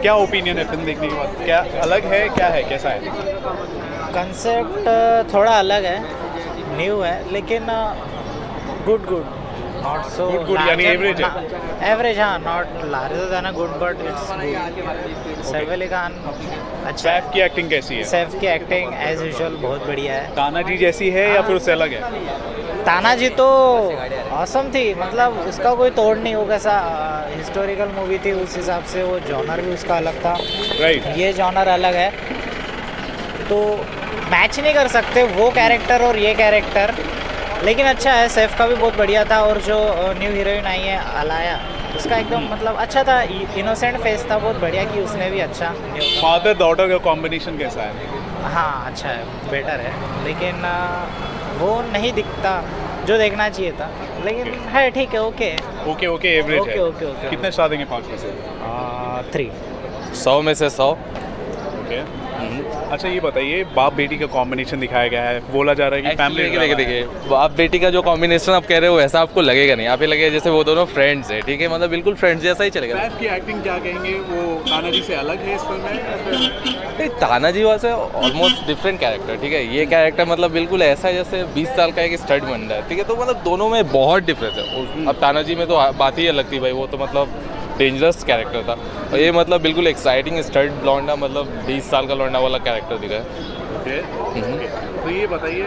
क्या ओपिनियन है फिल्म देखने के बाद, क्या अलग है, क्या है, कैसा है? कंसेप्ट थोड़ा अलग है, न्यू है, लेकिन good good not so good, यानी एवरेज है। एवरेज हाँ, not larger than good but it's good. Saif Ali Khan अच्छा। सैफ की एक्टिंग कैसी है? सैफ की एक्टिंग एज यूजुअल बहुत बढ़िया है। तानाजी जैसी है या फिर उससे अलग है? तानाजी तो ऑसम थी, मतलब उसका कोई तोड़ नहीं होगा। सा हिस्टोरिकल मूवी थी, उस हिसाब से वो जॉनर भी उसका अलग था, राइट right. ये जॉनर अलग है तो मैच नहीं कर सकते वो कैरेक्टर और ये कैरेक्टर, लेकिन अच्छा है। सैफ का भी बहुत बढ़िया था और जो न्यू हीरोइन आई है अलाया उसका एकदम मतलब अच्छा था, इनोसेंट फेस था, बहुत बढ़िया कि उसने भी अच्छा। फादर डॉटर का कॉम्बिनेशन कैसा है? हाँ अच्छा है, बेटर है, लेकिन वो नहीं दिखता जो देखना चाहिए था, लेकिन है ठीक है, ओके ओके ओके एवरेज है। ओके ओके कितने स्टार देंगे पाँच में से? थ्री, सौ में से सौ। ओके अच्छा ये बताइए, बाप बेटी का कॉम्बिनेशन दिखाया गया है, बोला जा रहा है कि फैमिली देखिए देखिए बाप बेटी का जो कॉम्बिनेशन आप कह रहे हो वैसा आपको लगेगा नहीं, आप ये लगेगा जैसे वो दोनों फ्रेंड्स हैं, ठीक है, मतलब बिल्कुल फ्रेंड्स जैसा ही चलेगा। सैफ की एक्टिंग क्या कहेंगे, वो तानाजी से अलग है इस फिल्म में? तानाजी वैसे ऑलमोस्ट डिफरेंट कैरेक्टर, ठीक है, ये कैरेक्टर मतलब बिल्कुल ऐसा है जैसे बीस साल का एक स्टड बन रहा है, ठीक है, तो मतलब दोनों में बहुत डिफरेंस है। अब तानाजी में तो बात ही अलग थी भाई, वो तो मतलब डेंजरस कैरेक्टर था, और ये मतलब बिल्कुल एक्साइटिंग स्टर्ट ब्लॉन्डा, मतलब बीस साल का लौंडा वाला कैरेक्टर दिखा है। okay. okay. तो ये बताइए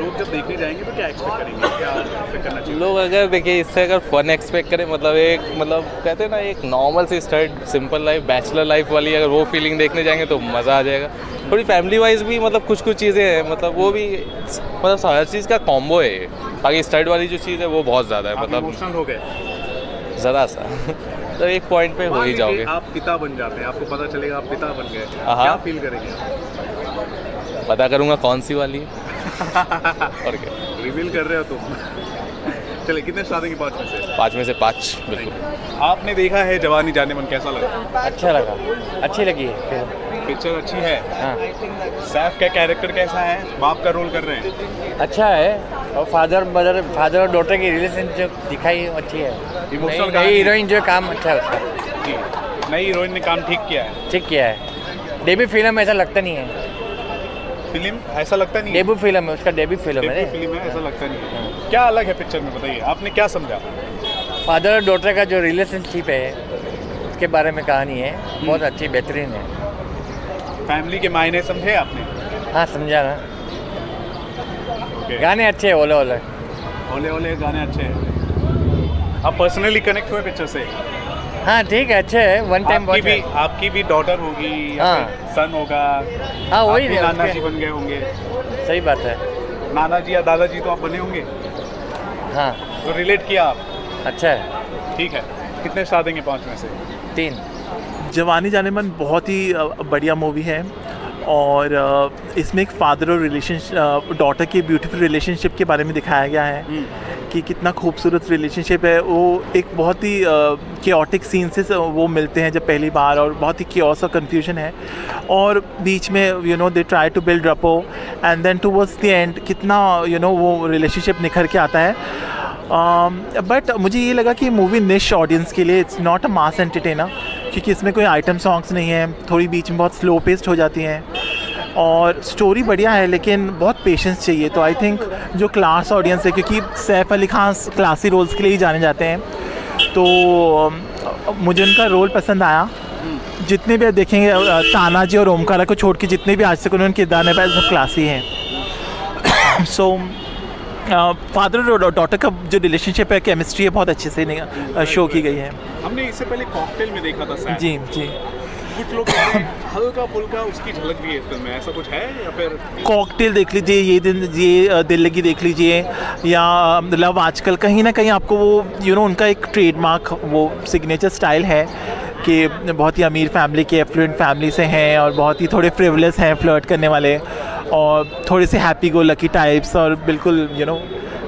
लोग जब देखने जाएंगे तो क्या एक्सपेक्ट करेंगे, क्या एक्सपेक्ट करना चाहिए? लोग अगर देखिए इससे अगर फन एक्सपेक्ट करें, मतलब एक मतलब कहते हैं ना एक नॉर्मल से start simple life, bachelor life वाली अगर वो फीलिंग देखने जाएंगे तो मज़ा आ जाएगा। थोड़ी फैमिली वाइज भी मतलब कुछ कुछ चीज़ें हैं, मतलब वो भी मतलब हर चीज़ का कॉम्बो है, बाकी स्टर्ट वाली जो चीज़ है वो बहुत ज़्यादा है, मतलब इमोशनल हो गए ज़रा सा, तो एक पॉइंट पे हो ही जाओगे। आप पिता बन जाते हैं, आपको पता चलेगा आप पिता बन गए, क्या फील करेंगे? पता करूँगा कौन सी वाली और क्या रिवील कर रहे हो तुम। चलिए कितने स्टार देंगे पाँच में से? पाँच में से पाँच बिल्कुल। आपने देखा है जवानी जानेमन, कैसा लगा? अच्छा लगा, अच्छी लगी है पिक्चर, अच्छी है। हाँ। सैफ का कैरेक्टर कैसा है, बाप का रोल कर रहे हैं? अच्छा है, और फादर मदर फादर और डॉटर की रिलेशन जो दिखाई अच्छी है। इमोशनल का हीरोइन जो काम अच्छा है उसका, जी नई हीरोइन ने काम ठीक किया है, ठीक किया है। डेब्यू फिल्म ऐसा लगता नहीं है, फिल्म ऐसा लगता नहीं है, डेब्यू फिल्म है उसका, डेब्यू फिल्म है फिल्म है ऐसा लगता नहीं है। क्या अलग है पिक्चर में, बताइए आपने क्या समझा? फादर और डॉटर का जो रिलेशनशिप है उसके बारे में कहानी है, बहुत अच्छी बेहतरीन है। फैमिली के मायने समझे आपने? हाँ समझा ना। Okay. गाने अच्छे हैं, ओले ओले ओले ओले गाने अच्छे हैं। आप पर्सनली कनेक्ट हुए पिक्चर से? हाँ ठीक है, अच्छे है। वन टाइम आपकी भी आपकी भी डॉटर होगी, हाँ सन होगा, हाँ वही नाना जी बन गए होंगे। सही बात है, नाना जी या दादाजी तो आप बने होंगे, हाँ तो रिलेट किया आप, अच्छा है ठीक है। कितने स्टार देंगे पाँच में से? तीन। जवानी जानेमन बहुत ही बढ़िया मूवी है, और इसमें एक फादर और रिलेशनशिप डॉटर के ब्यूटीफुल रिलेशनशिप के बारे में दिखाया गया है कि कितना खूबसूरत रिलेशनशिप है। वो एक बहुत ही केओटिक सीन से वो मिलते हैं जब पहली बार, और बहुत ही केओस और कन्फ्यूजन है, और बीच में you know they try to build rapport, and then towards the end कितना यू नो वो रिलेशनशिप निखर के आता है। बट मुझे ये लगा कि मूवी निश ऑडियंस के लिए, it's not a mass entertainer, क्योंकि इसमें कोई आइटम सॉन्ग्स नहीं है, थोड़ी बीच में बहुत स्लो पेस्ट हो जाती हैं, और स्टोरी बढ़िया है लेकिन बहुत पेशेंस चाहिए। तो आई थिंक जो क्लास ऑडियंस है, क्योंकि सैफ अली खान क्लासी रोल्स के लिए ही जाने जाते हैं, तो मुझे उनका रोल पसंद आया। जितने भी देखेंगे तानाजी और ओमकारा को छोड़ के जितने भी आज तक उन्होंने किरदार निभाए सब क्लासी हैं। सो फादर और डॉटर का जो रिलेशनशिप है, केमिस्ट्री है, बहुत अच्छे से शो की गई है। हमने इससे पहले कॉकटेल में देखा था सैफ, जी जी, कुछ लोग हल्का फुल्का उसकी झलक भी है इस फिल्म में, ऐसा कुछ है? या फिर कॉकटेल देख लीजिए, ये दिन ये दिल लगी देख लीजिए, या लव आजकल, कहीं ना कहीं आपको वो यू you नो know, उनका एक ट्रेडमार्क वो सिग्नेचर स्टाइल है कि बहुत ही अमीर फैमिली के, एफ्लुएंट फैमिली से हैं, और बहुत ही थोड़े फ्रिवलेस हैं फ्लर्ट करने वाले, और थोड़े से हैप्पी गो लकी टाइप्स, और बिल्कुल यू नो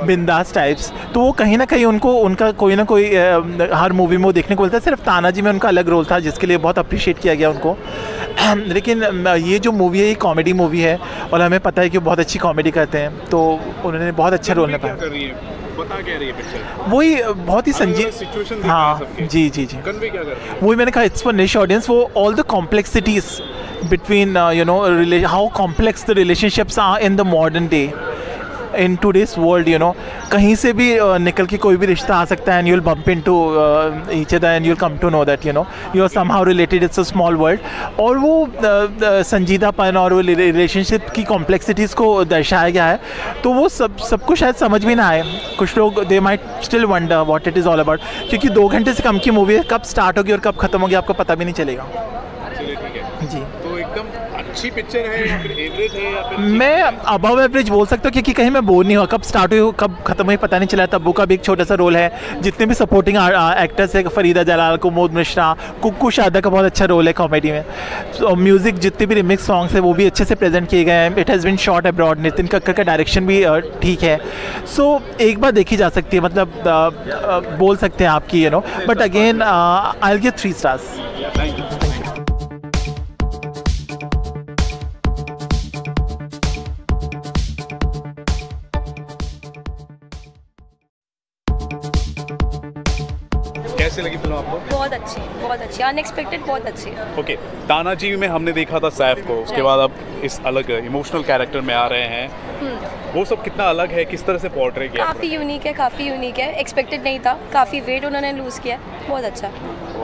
बिंदास टाइप्स। तो वो कहीं ना कहीं उनको उनका कोई ना कोई हर मूवी में वो देखने को मिलता है। सिर्फ तानाजी में उनका अलग रोल था जिसके लिए बहुत अप्रिशिएट किया गया उनको, लेकिन ये जो मूवी है ये कॉमेडी मूवी है, और हमें पता है कि वो बहुत अच्छी कॉमेडी करते हैं, तो उन्होंने बहुत अच्छा रोल निभाया। बता क्या रही है पिक्चर? वही बहुत ही संजीव सिचुएशन, हाँ जी जी जी, कन्वे क्या कर रही है? वही मैंने कहा, इट्स फॉर निश ऑडियंस, वो all the complexities between you know how complex the relationships are in the modern day, in today's world, you know कहीं से भी uh, निकल के कोई भी रिश्ता आ सकता है, and you'll bump into each other and you'll come to know that you know you are somehow related, it's a small world. और वो uh, uh, संजीदापन और वो रिलेशनशिप की कॉम्प्लेक्सिटीज़ को दर्शाया गया है, तो वो सब सबको शायद समझ भी ना आए, कुछ लोग they might still wonder what it is all about, क्योंकि दो घंटे से कम की मूवी है, कब स्टार्ट होगी और कब खत्म होगी आपको पता भी नहीं चलेगा। चलिए ठीक है जी, तो एकदम अच्छी पिक्चर है या फिर एवरेज है या फिर मैं अबव एवरेज बोल सकता हूँ क्योंकि कहीं मैं बोर नहीं हुआ, कब स्टार्ट हुई कब खत्म हुई पता नहीं चला। तब्बू का भी एक छोटा सा रोल है, जितने भी सपोर्टिंग एक्टर्स है फरीदा जलाल, कुमुद मिश्रा, कुकू शादा का बहुत अच्छा रोल है कॉमेडी में। म्यूज़िक जितने भी रिमिक्स सॉन्ग्स हैं वो भी अच्छे से प्रेजेंट किए गए हैं। It has been shot abroad, Nitin Kakkar का डायरेक्शन भी ठीक है। सो एक बार देखी जा सकती है, मतलब बोल सकते हैं आपकी you know, but again I will give three stars. कैसी लगी फिल्म आपको? बहुत अच्छी, बहुत अच्छी, अनएक्सपेक्टेड बहुत अच्छी। ओके, तानाजी में हमने देखा था सैफ को, उसके बाद अब इस अलग इमोशनल कैरेक्टर में आ रहे हैं, वो सब कितना अलग है, किस तरह से पोर्ट्रे किया? काफ़ी यूनिक है, काफ़ी यूनिक है, एक्सपेक्टेड नहीं था। काफ़ी वेट उन्होंने लूज़ किया, बहुत अच्छा।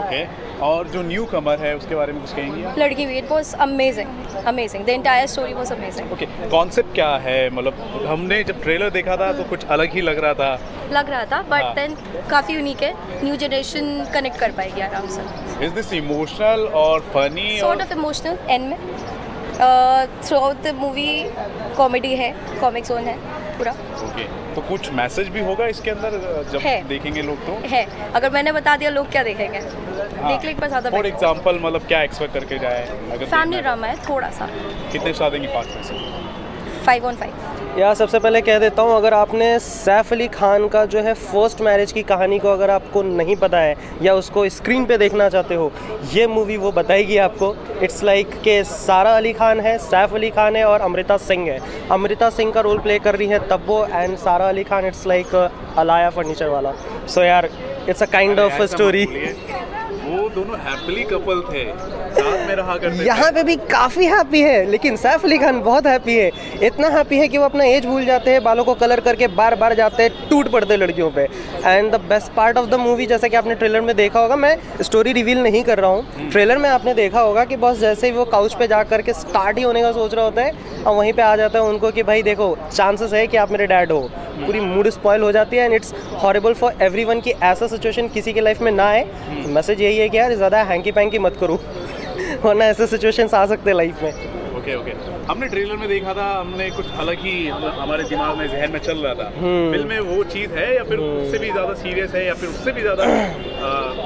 ओके, और जो न्यू कमर है उसके बारे में कुछ कहेंगे? लड़की wait was amazing, amazing, the entire story was amazing. Okay, concept क्या है? मतलब हमने जब ट्रेलर देखा था तो कुछ अलग ही लग रहा था लग रहा था बट देन काफ़ी यूनिक है, न्यू जनरेशन कनेक्ट कर पाएगी आराम से। इज दिस इमोशनल और funny? Sort of emotional end में, throughout the movie comedy है, कॉमिक जोन है पूरा। Okay okay. तो कुछ मैसेज भी होगा इसके अंदर जब है. देखेंगे लोग तो है, अगर मैंने बता दिया लोग क्या देखेंगे? देखने पर ज़्यादा फॉर एग्जाम्पल मतलब क्या एक्सपेक्ट करके जाए? फैमिली ड्रामा है थोड़ा सा। कितने स्टार देंगे पाँच में से? Five on five. यार सबसे पहले कह देता हूँ, अगर आपने सैफ अली खान का जो है फर्स्ट मैरिज की कहानी को अगर आपको नहीं पता है या उसको स्क्रीन पे देखना चाहते हो, ये मूवी वो बताएगी आपको। इट्स लाइक like के सारा अली खान है, सैफ अली खान है और अमृता सिंह है। अमृता सिंह का रोल प्ले कर रही है Tabu and Sara Ali Khan it's like Alaya Furniturewala. So so यार it's a kind of story. वो दोनों हैप्पी कपल थे, साथ में रहा करते थे। यहाँ पे भी काफ़ी हैप्पी है, लेकिन सैफ अली खान बहुत हैप्पी है, इतना हैप्पी है कि वो अपना एज भूल जाते हैं, बालों को कलर करके बार बार जाते हैं, टूट पड़ते हैं लड़कियों पे। And the best part of the movie, जैसे कि आपने ट्रेलर में देखा होगा, मैं स्टोरी रिवील नहीं कर रहा हूँ, ट्रेलर में आपने देखा होगा कि बस जैसे ही वो काउच पर जा करके स्टार्ट ही होने का सोच रहा होता है और वहीं पर आ जाता है उनको कि भाई देखो चांसेस है कि आप मेरे डैड हो, पूरी मूड स्पॉयल हो जाती है। And it's horrible for everyone कि ऐसा सिचुएशन किसी की लाइफ में ना आए। मैसेज यही है कि यार ज़्यादा हैंकी पैंकी मत करो वरना ऐसे सिचुएशंस आ सकते हैं लाइफ में। ओके ओके, हमने ट्रेलर में देखा था, हमने कुछ अलग ही हमारे दिमाग में जहन में चल रहा था। फिल्म में वो चीज़ है या फिर उससे भी ज़्यादा सीरियस है या फिर उससे भी ज़्यादा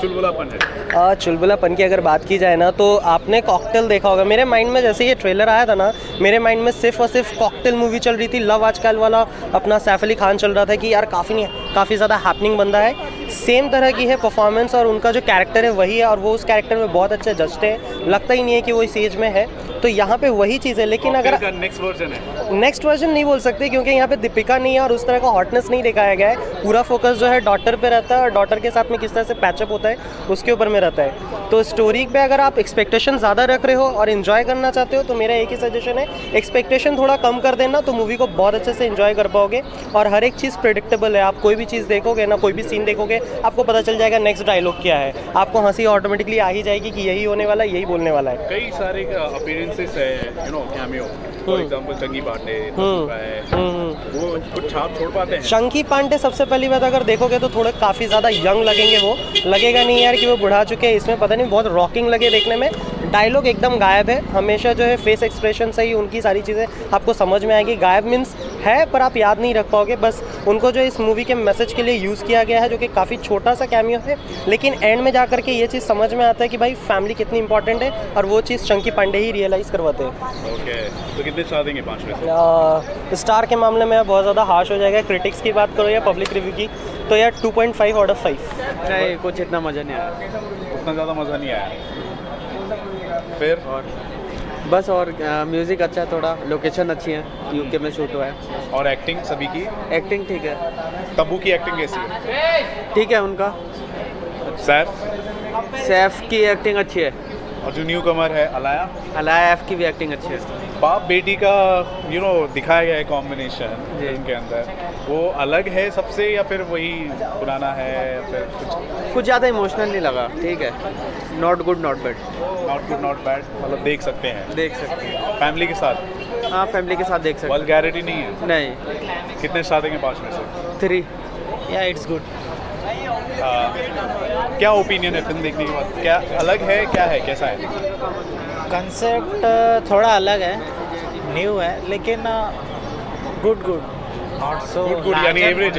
चुलबुलापन है? चुलबुलापन की अगर बात की जाए ना तो आपने कॉकटेल देखा होगा। मेरे माइंड में जैसे ये ट्रेलर आया था ना, मेरे माइंड में सिर्फ और सिर्फ कॉकटेल मूवी चल रही थी, लव आजकल वाला अपना सैफ अली खान चल रहा था कि यार काफ़ी नहीं काफ़ी ज़्यादा हैपनिंग बंदा है। सेम तरह की है परफॉर्मेंस और उनका जो कैरेक्टर है वही है और वो उस कैरेक्टर में बहुत अच्छे जचते हैं, लगता ही नहीं है कि वो इस एज में है। तो यहाँ पे वही चीज़ है, लेकिन अगर नेक्स्ट वर्जन है, नेक्स्ट वर्जन नहीं बोल सकते क्योंकि यहाँ पे दीपिका नहीं है और उस तरह का हॉटनेस नहीं दिखाया गया है। पूरा फोकस जो है डॉटर पे रहता है और डॉटर के साथ में किस तरह से पैचअप होता है उसके ऊपर में रहता है। तो स्टोरी पे अगर आप एक्सपेक्टेशन ज़्यादा रख रहे हो और इन्जॉय करना चाहते हो तो मेरा एक ही सजेशन है, एक्सपेक्टेशन थोड़ा कम कर देना तो मूवी को बहुत अच्छे से इन्जॉय कर पाओगे। और हर एक चीज़ प्रेडिक्टेबल है, आप कोई भी चीज़ देखोगे ना, कोई भी सीन देखोगे आपको पता चल जाएगा नेक्स्ट डायलॉग क्या है, आपको हंसी ऑटोमेटिकली आ ही जाएगी कि यही होने वाला है, यही बोलने वाला है। कई सारे अपीयरेंसेस है, you know cameo, for example Chunky Pandey है, वो कुछ छाप छोड़ पाते हैं। चंकी पांडे सबसे पहली बात अगर देखोगे तो थोड़े काफ़ी ज़्यादा यंग लगेंगे, वो लगेगा नहीं यार कि वो बुढ़ा चुके हैं। इसमें पता नहीं बहुत रॉकिंग लगे देखने में, डायलॉग एकदम गायब है, हमेशा जो है फेस एक्सप्रेशन से ही उनकी सारी चीज़ें आपको समझ में आएगी। गायब मीन्स है पर आप याद नहीं रख पाओगे। बस उनको जो इस मूवी के मैसेज के लिए यूज़ किया गया है जो कि काफ़ी छोटा सा कैमियो है, लेकिन एंड में जा करके ये चीज़ समझ में आता है कि भाई फैमिली कितनी इंपॉर्टेंट है और वो चीज़ चंकी पांडे ही रियलाइज़ करवाते हैं। ओके, तो कितने स्टार देंगे पाँच में से? स्टार के मामले में बहुत ज़्यादा हार्श हो जाएगा, क्रिटिक्स की बात करो या पब्लिक रिव्यू की तो यार two point five out of five. नहीं, कुछ इतना मज़ा नहीं आया, उतना ज़्यादा मज़ा नहीं आया। फिर और बस, और म्यूज़िक अच्छा है थोड़ा, लोकेशन अच्छी है, यूके में शूट हुआ है। और एक्टिंग सभी की एक्टिंग ठीक है। तब्बू की एक्टिंग कैसी है? ठीक है उनका। सैफ सैफ की एक्टिंग अच्छी है। और जो न्यू कमर है अलाया अलाया एफ की भी एक्टिंग अच्छी है। बाप बेटी का यू नो दिखाया गया है कॉम्बिनेशन इनके अंदर, वो अलग है सबसे या फिर वही पुराना है या फिर कुछ कुछ ज़्यादा इमोशनल नहीं लगा? ठीक है, not good not bad, not good not bad, मतलब देख सकते हैं देख सकते हैं फैमिली के साथ। हाँ, फैमिली के साथ देख सकते हैं, वल्गैरिटी नहीं है। नहीं। कितने स्टार देंगे पाँच में से? थ्री। या इट्स गुड। क्या ओपिनियन है फिल्म देखने के बाद, क्या अलग है, क्या है, कैसा है? कंसेप्ट थोड़ा अलग है, न्यू है, लेकिन गुड गुड नॉट सो यानी एवरेज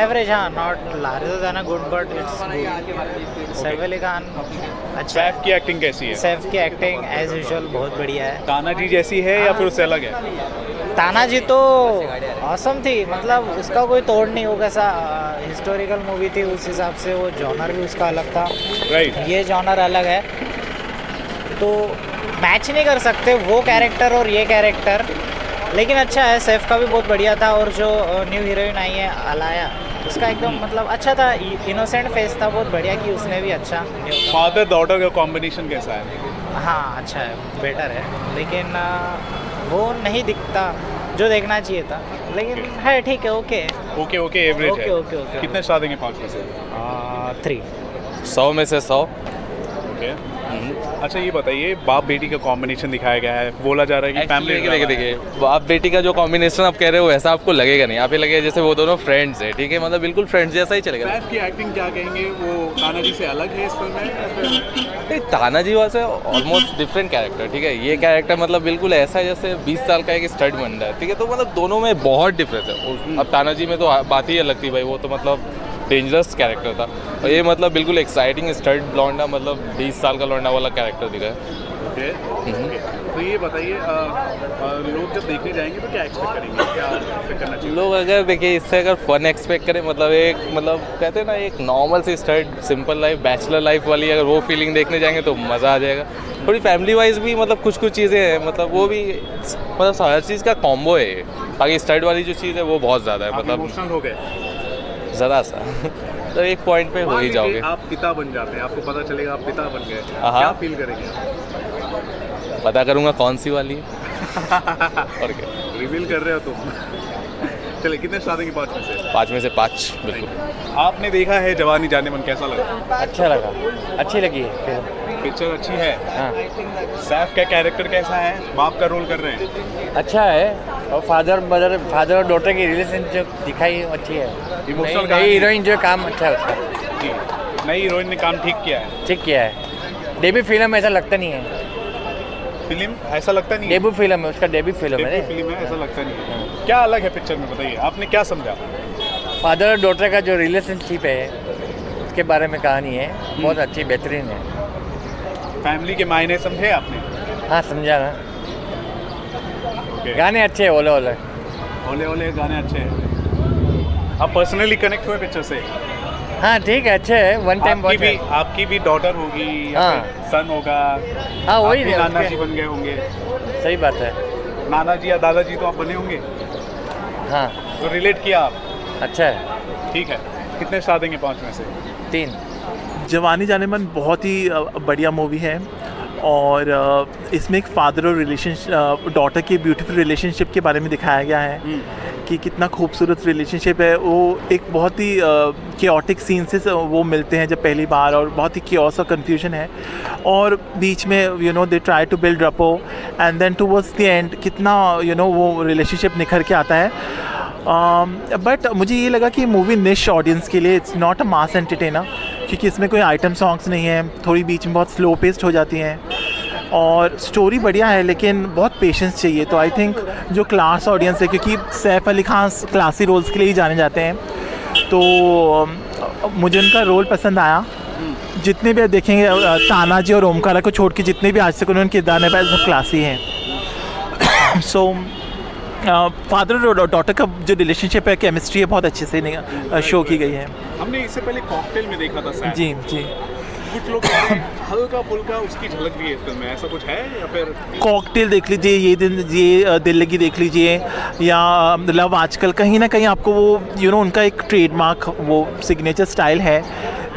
एवरेज हाँ, not larger than good but it's Saif Ali Khan अच्छा। सैफ की एक्टिंग कैसी है? सैफ की एक्टिंग एज यूजुअल बहुत बढ़िया है। तानाजी जैसी है या फिर उससे अलग है? तानाजी तो ऑसम थी, मतलब उसका कोई तोड़ नहीं होगा। सा हिस्टोरिकल मूवी थी, उस हिसाब से वो जॉनर भी उसका अलग था, राइट right. ये जॉनर अलग है तो मैच नहीं कर सकते वो कैरेक्टर और ये कैरेक्टर, लेकिन अच्छा है। सैफ का भी बहुत बढ़िया था और जो न्यू हीरोइन आई है अलाया, उसका एकदम मतलब अच्छा था, इनोसेंट फेस था, बहुत बढ़िया कि उसने भी अच्छा। फादर डॉटर का कॉम्बिनेशन कैसा है? हाँ अच्छा है, बेटर है, लेकिन वो नहीं दिखता जो देखना चाहिए था, लेकिन okay. है ठीक है, ओके ओके ओके एवरेज है। ओके ओके कितने स्टार देंगे पाँच में से? थ्री सौ में से सौ okay. अच्छा ये बताइए, बाप बेटी का कॉम्बिनेशन दिखाया गया है, बोला जा रहा है कि फैमिली देखिए देखिए बाप बेटी का जो कॉम्बिनेशन आप कह रहे हो वैसा आपको लगेगा नहीं, आप ये लगेगा जैसे वो दोनों फ्रेंड्स हैं, ठीक है, मतलब बिल्कुल फ्रेंड्स जैसा ही चलेगा। सैफ की एक्टिंग क्या कहेंगे, वो तानाजी से अलग है इस फिल्म में? तानाजी वैसे ऑलमोस्ट डिफरेंट कैरेक्टर, ठीक है, ये कैरेक्टर मतलब बिल्कुल ऐसा है जैसे बीस साल का एक स्टड बन रहा है, ठीक है, तो मतलब दोनों में बहुत डिफरेंस है। अब तानाजी में तो बात ही अलग थी भाई, वो तो मतलब डेंजरस कैरेक्टर था, और ये मतलब बिल्कुल एक्साइटिंग स्टर्ट ब्लॉन्डा, मतलब बीस साल का लौंडा वाला कैरेक्टर दिखा है। okay. okay. तो ये बताइए लोग जब देखने जाएंगे तो क्या एक्सपेक्ट करेंगे, क्या एक्सपेक्ट करना चाहिए? लोग अगर देखिए इससे अगर फन एक्सपेक्ट करें, मतलब एक मतलब कहते हैं ना एक नॉर्मल से start simple life bachelor life वाली अगर वो फीलिंग देखने जाएंगे तो मज़ा आ जाएगा। थोड़ी फैमिली वाइज भी मतलब कुछ कुछ चीज़ें हैं, मतलब वो भी मतलब हर चीज़ का कॉम्बो है, बाकी स्टर्ट वाली जो चीज़ है वो बहुत ज़्यादा है, मतलब इमोशनल हो गए ज़रा सा तो एक पॉइंट पे हो ही जाओगे। आप पिता बन जाते हैं, आपको पता चलेगा आप पिता बन गए, क्या फील करेंगे? पता करूँगा कौन सी वाली और क्या रिवील कर रहे हो तुम। चलिए कितने स्टार देंगे पाँच में से? पाँच में से पाँच बिल्कुल। आपने देखा है जवानी जानेमन, कैसा लगा? अच्छा लगा, अच्छी लगी है पिक्चर, अच्छी है हाँ। सैफ का कैरेक्टर कैसा है, बाप का रोल कर रहे हैं? अच्छा है, और फादर मदर फादर और डॉटर की रिलेशन जो दिखाई अच्छी है। इमोशनल का हीरोइन जो काम अच्छा है उसका, जी नई हीरोइन ने काम ठीक किया है, ठीक किया है। डेब्यू फिल्म ऐसा लगता नहीं है, फिल्म ऐसा लगता नहीं है, डेब्यू फिल्म है उसका, डेब्यू फिल्म है फिल्म है ऐसा लगता नहीं है। क्या अलग है पिक्चर में बताइए, आपने क्या समझा? फादर और डॉटर का जो रिलेशनशिप है उसके बारे में कहानी है, बहुत अच्छी बेहतरीन है। फैमिली के मायने समझे आपने? हाँ समझा ना। Okay. गाने अच्छे हैं, ओले ओले ओले ओले गाने अच्छे हैं। आप पर्सनली कनेक्ट हुए पिक्चर से? हाँ ठीक है, अच्छे है। वन टाइम आपकी भी आपकी भी डॉटर होगी हाँ, सन होगा हाँ, वही नाना जी बन गए होंगे। सही बात है, नाना जी या दादाजी तो आप बने होंगे हाँ, तो रिलेट किया आप, अच्छा है ठीक है। कितने स्टार देंगे पाँच में से? तीन। जवानी जानेमन बहुत ही बढ़िया मूवी है, और इसमें एक फादर और रिलेशनशिप डॉटर के ब्यूटीफुल रिलेशनशिप के बारे में दिखाया गया है कि कितना खूबसूरत रिलेशनशिप है। वो एक बहुत ही केओटिक सीन से वो मिलते हैं जब पहली बार, और बहुत ही केओस और कन्फ्यूजन है, और बीच में you know they try to build rapport and then towards the end कितना यू you नो know, वो रिलेशनशिप निखर के आता है। बट um, मुझे ये लगा कि मूवी निश ऑडियंस के लिए, it's not a mass entertainer, क्योंकि इसमें कोई आइटम सॉन्ग्स नहीं है, थोड़ी बीच में बहुत स्लो पेस्ट हो जाती हैं, और स्टोरी बढ़िया है लेकिन बहुत पेशेंस चाहिए। तो आई थिंक जो क्लास ऑडियंस है, क्योंकि सैफ अली खान क्लासी रोल्स के लिए ही जाने जाते हैं, तो मुझे उनका रोल पसंद आया। जितने भी देखेंगे तानाजी और ओमकारा को छोड़ के जितने भी आज तक उन्होंने किरदार निभाए सब क्लासी हैं। सो फादर और डॉटर का जो रिलेशनशिप है, केमिस्ट्री है, बहुत अच्छे से शो की गई है। हमने इससे पहले कॉकटेल में देखा था सैफ। जी जी कुछ लोग हल्का फुल्का उसकी झलक भी है इस फिल्म में, ऐसा कुछ है? या फिर कॉकटेल देख लीजिए, ये दिन ये दिल लगी देख लीजिए, या लव आजकल, कहीं ना कहीं आपको वो यू you नो know, उनका एक ट्रेडमार्क वो सिग्नेचर स्टाइल है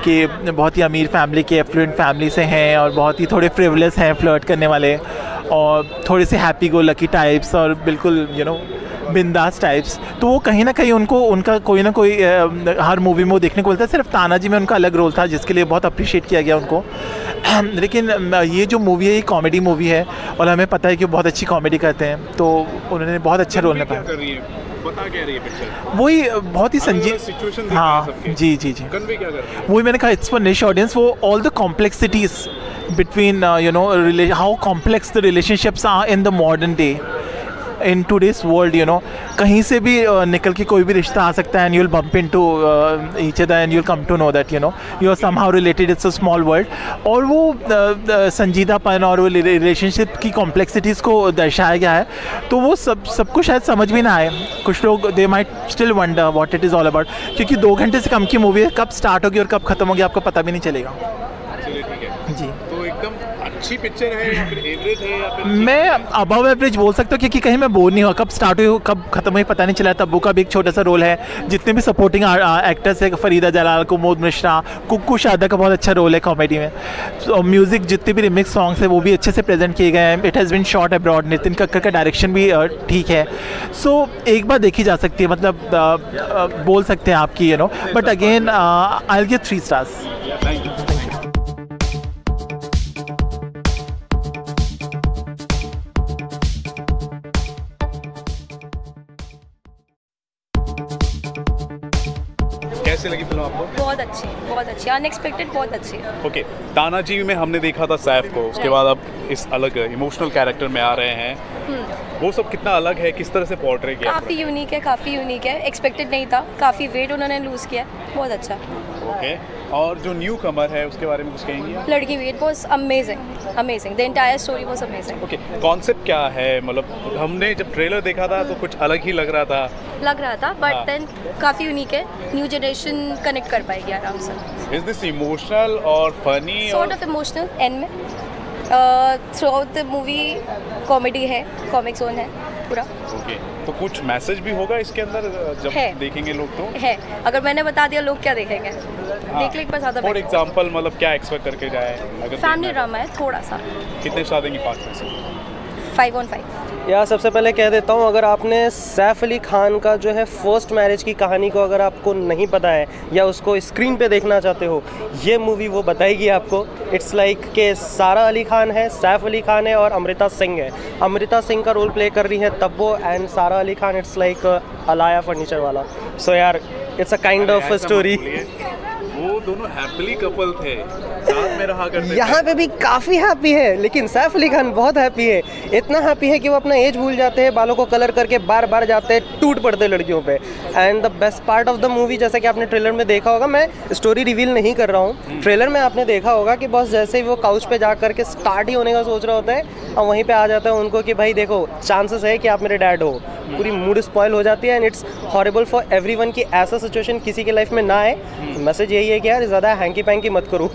कि बहुत ही अमीर फैमिली के एफ्लुएंट फैमिली से हैं, और बहुत ही थोड़े फ्रिवलेस हैं फ्लर्ट करने वाले, और थोड़े से हैप्पी गो लकी टाइप्स, और बिल्कुल यू नो बिंदास टाइप्स। तो वो कहीं ना कहीं उनको उनका कोई ना कोई हर मूवी में वो देखने को मिलता है। सिर्फ तानाजी में उनका अलग रोल था जिसके लिए बहुत अप्रिशिएट किया गया उनको, लेकिन ये जो मूवी है ये कॉमेडी मूवी है, और हमें पता है कि वो बहुत अच्छी कॉमेडी करते हैं, तो उन्होंने बहुत अच्छा रोल निभाया। बता क्या रही है पिक्चर? वही बहुत ही संजीव सिचुएशन दिखा है सबके। जी जी जी कन्वे क्या कर रही है? वही मैंने कहा इट्स फॉर निश ऑडियंस, वो all the complexities between you know how complex the relationships are in the modern day in today's world, you know कहीं से भी uh, निकल के कोई भी रिश्ता आ सकता है and you'll bump into each other and you'll come to know that you know you are somehow related, it's a small world. और वो uh, uh, संजीदापन और वो रिलेशनशिप की कॉम्प्लेक्सिटीज़ को दर्शाया गया है, तो वो सब सबको शायद समझ भी ना आए, कुछ लोग they might still wonder what it is all about, क्योंकि दो घंटे से कम की मूवी है, कब स्टार्ट होगी और कब खत्म होगी आपको पता भी नहीं चलेगा। जी तो एकदम अच्छी पिक्चर है या फिर एवरेज है या फिर मैं अबव एवरेज बोल सकता हूँ, क्योंकि कहीं मैं बोर नहीं हुआ, कब स्टार्ट हुई कब खत्म हुई पता नहीं चला। तब्बू का भी एक छोटा सा रोल है, जितने भी सपोर्टिंग एक्टर्स है फरीदा जलाल, कुमुद मिश्रा, कुकू शादा का बहुत अच्छा रोल है कॉमेडी में। तो म्यूज़िक जितने भी रिमिक्स सॉन्ग्स हैं वो भी अच्छे से प्रेजेंट किए गए हैं। It has been shot abroad, Nitin Kakkar का डायरेक्शन भी ठीक है, सो एक बार देखी जा सकती है, मतलब बोल सकते हैं आपकी you know, but again I will give three stars. कैसी लगी फिल्म आपको? बहुत अच्छी, बहुत अच्छी, अनएक्सपेक्टेड बहुत अच्छी। ओके, तानाजी में हमने देखा था सैफ को, उसके बाद अब इस अलग इमोशनल कैरेक्टर में आ रहे हैं, वो सब कितना अलग है, किस तरह से पोर्ट्रे किया? काफ़ी यूनिक है, काफ़ी यूनिक है, एक्सपेक्टेड नहीं था, काफ़ी वेट उन्होंने लूज़ किया, बहुत अच्छा। ओके, और जो न्यू कमर है उसके बारे में कुछ कहेंगे? लड़की wait was amazing, amazing, the entire story was amazing. Okay, concept क्या है? मतलब हमने जब ट्रेलर देखा था तो कुछ अलग ही लग रहा था लग रहा था बट देन काफ़ी यूनिक है, न्यू जनरेशन कनेक्ट कर पाएगी आराम से। इज दिस इमोशनल और funny? Sort of emotional end में throughout the movie, comedy है, कॉमिक जोन है पूरा। Okay okay. तो कुछ मैसेज भी होगा इसके अंदर जब है। देखेंगे लोग तो है, अगर मैंने बता दिया लोग क्या देखेंगे? देखने पर ज़्यादा फॉर एग्जाम्पल मतलब क्या एक्सपेक्ट करके जाए? फैमिली ड्रामा है थोड़ा सा। कितने स्टार देंगे पाँच में से? Five on five. यार सबसे पहले कह देता हूँ, अगर आपने सैफ अली खान का जो है फर्स्ट मैरिज की कहानी को अगर आपको नहीं पता है या उसको स्क्रीन पे देखना चाहते हो, ये मूवी वो बताएगी आपको। इट्स लाइक like के सारा अली खान है, सैफ अली खान है और अमृता सिंह है। अमृता सिंह का रोल प्ले कर रही है Tabu and Sara Ali Khan it's like Alaya Furniturewala. So so यार it's a kind of story. वो दोनों हैप्पी कपल थे, साथ में रहा करते थे। यहाँ पे भी काफ़ी हैप्पी है, लेकिन सैफ अली खान बहुत हैप्पी है, इतना हैप्पी है कि वो अपना एज भूल जाते हैं, बालों को कलर करके बार बार जाते हैं, टूट पड़ते हैं लड़कियों पे। And the best part of the movie, जैसे कि आपने ट्रेलर में देखा होगा, मैं स्टोरी रिवील नहीं कर रहा हूँ, ट्रेलर में आपने देखा होगा कि बस जैसे ही वो काउच पर जा करके स्टार्ट ही होने का सोच रहा होता है और वहीं पर आ जाता है उनको कि भाई देखो चांसेस है कि आप मेरे डैड हो, पूरी मूड स्पॉयल हो जाती है। And it's horrible for everyone कि ऐसा सिचुएशन किसी की लाइफ में ना आए। मैसेज यही है कि यार ज़्यादा हैंकी पैंकी मत करो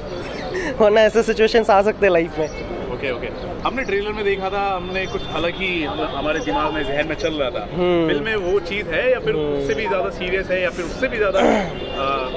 वरना ऐसे सिचुएशंस आ सकते हैं लाइफ में। ओके ओके, हमने ट्रेलर में देखा था, हमने कुछ अलग ही हमारे दिमाग में जहन में चल रहा था। फिल्म में वो चीज़ है या फिर उससे भी ज़्यादा सीरियस है या फिर उससे भी ज़्यादा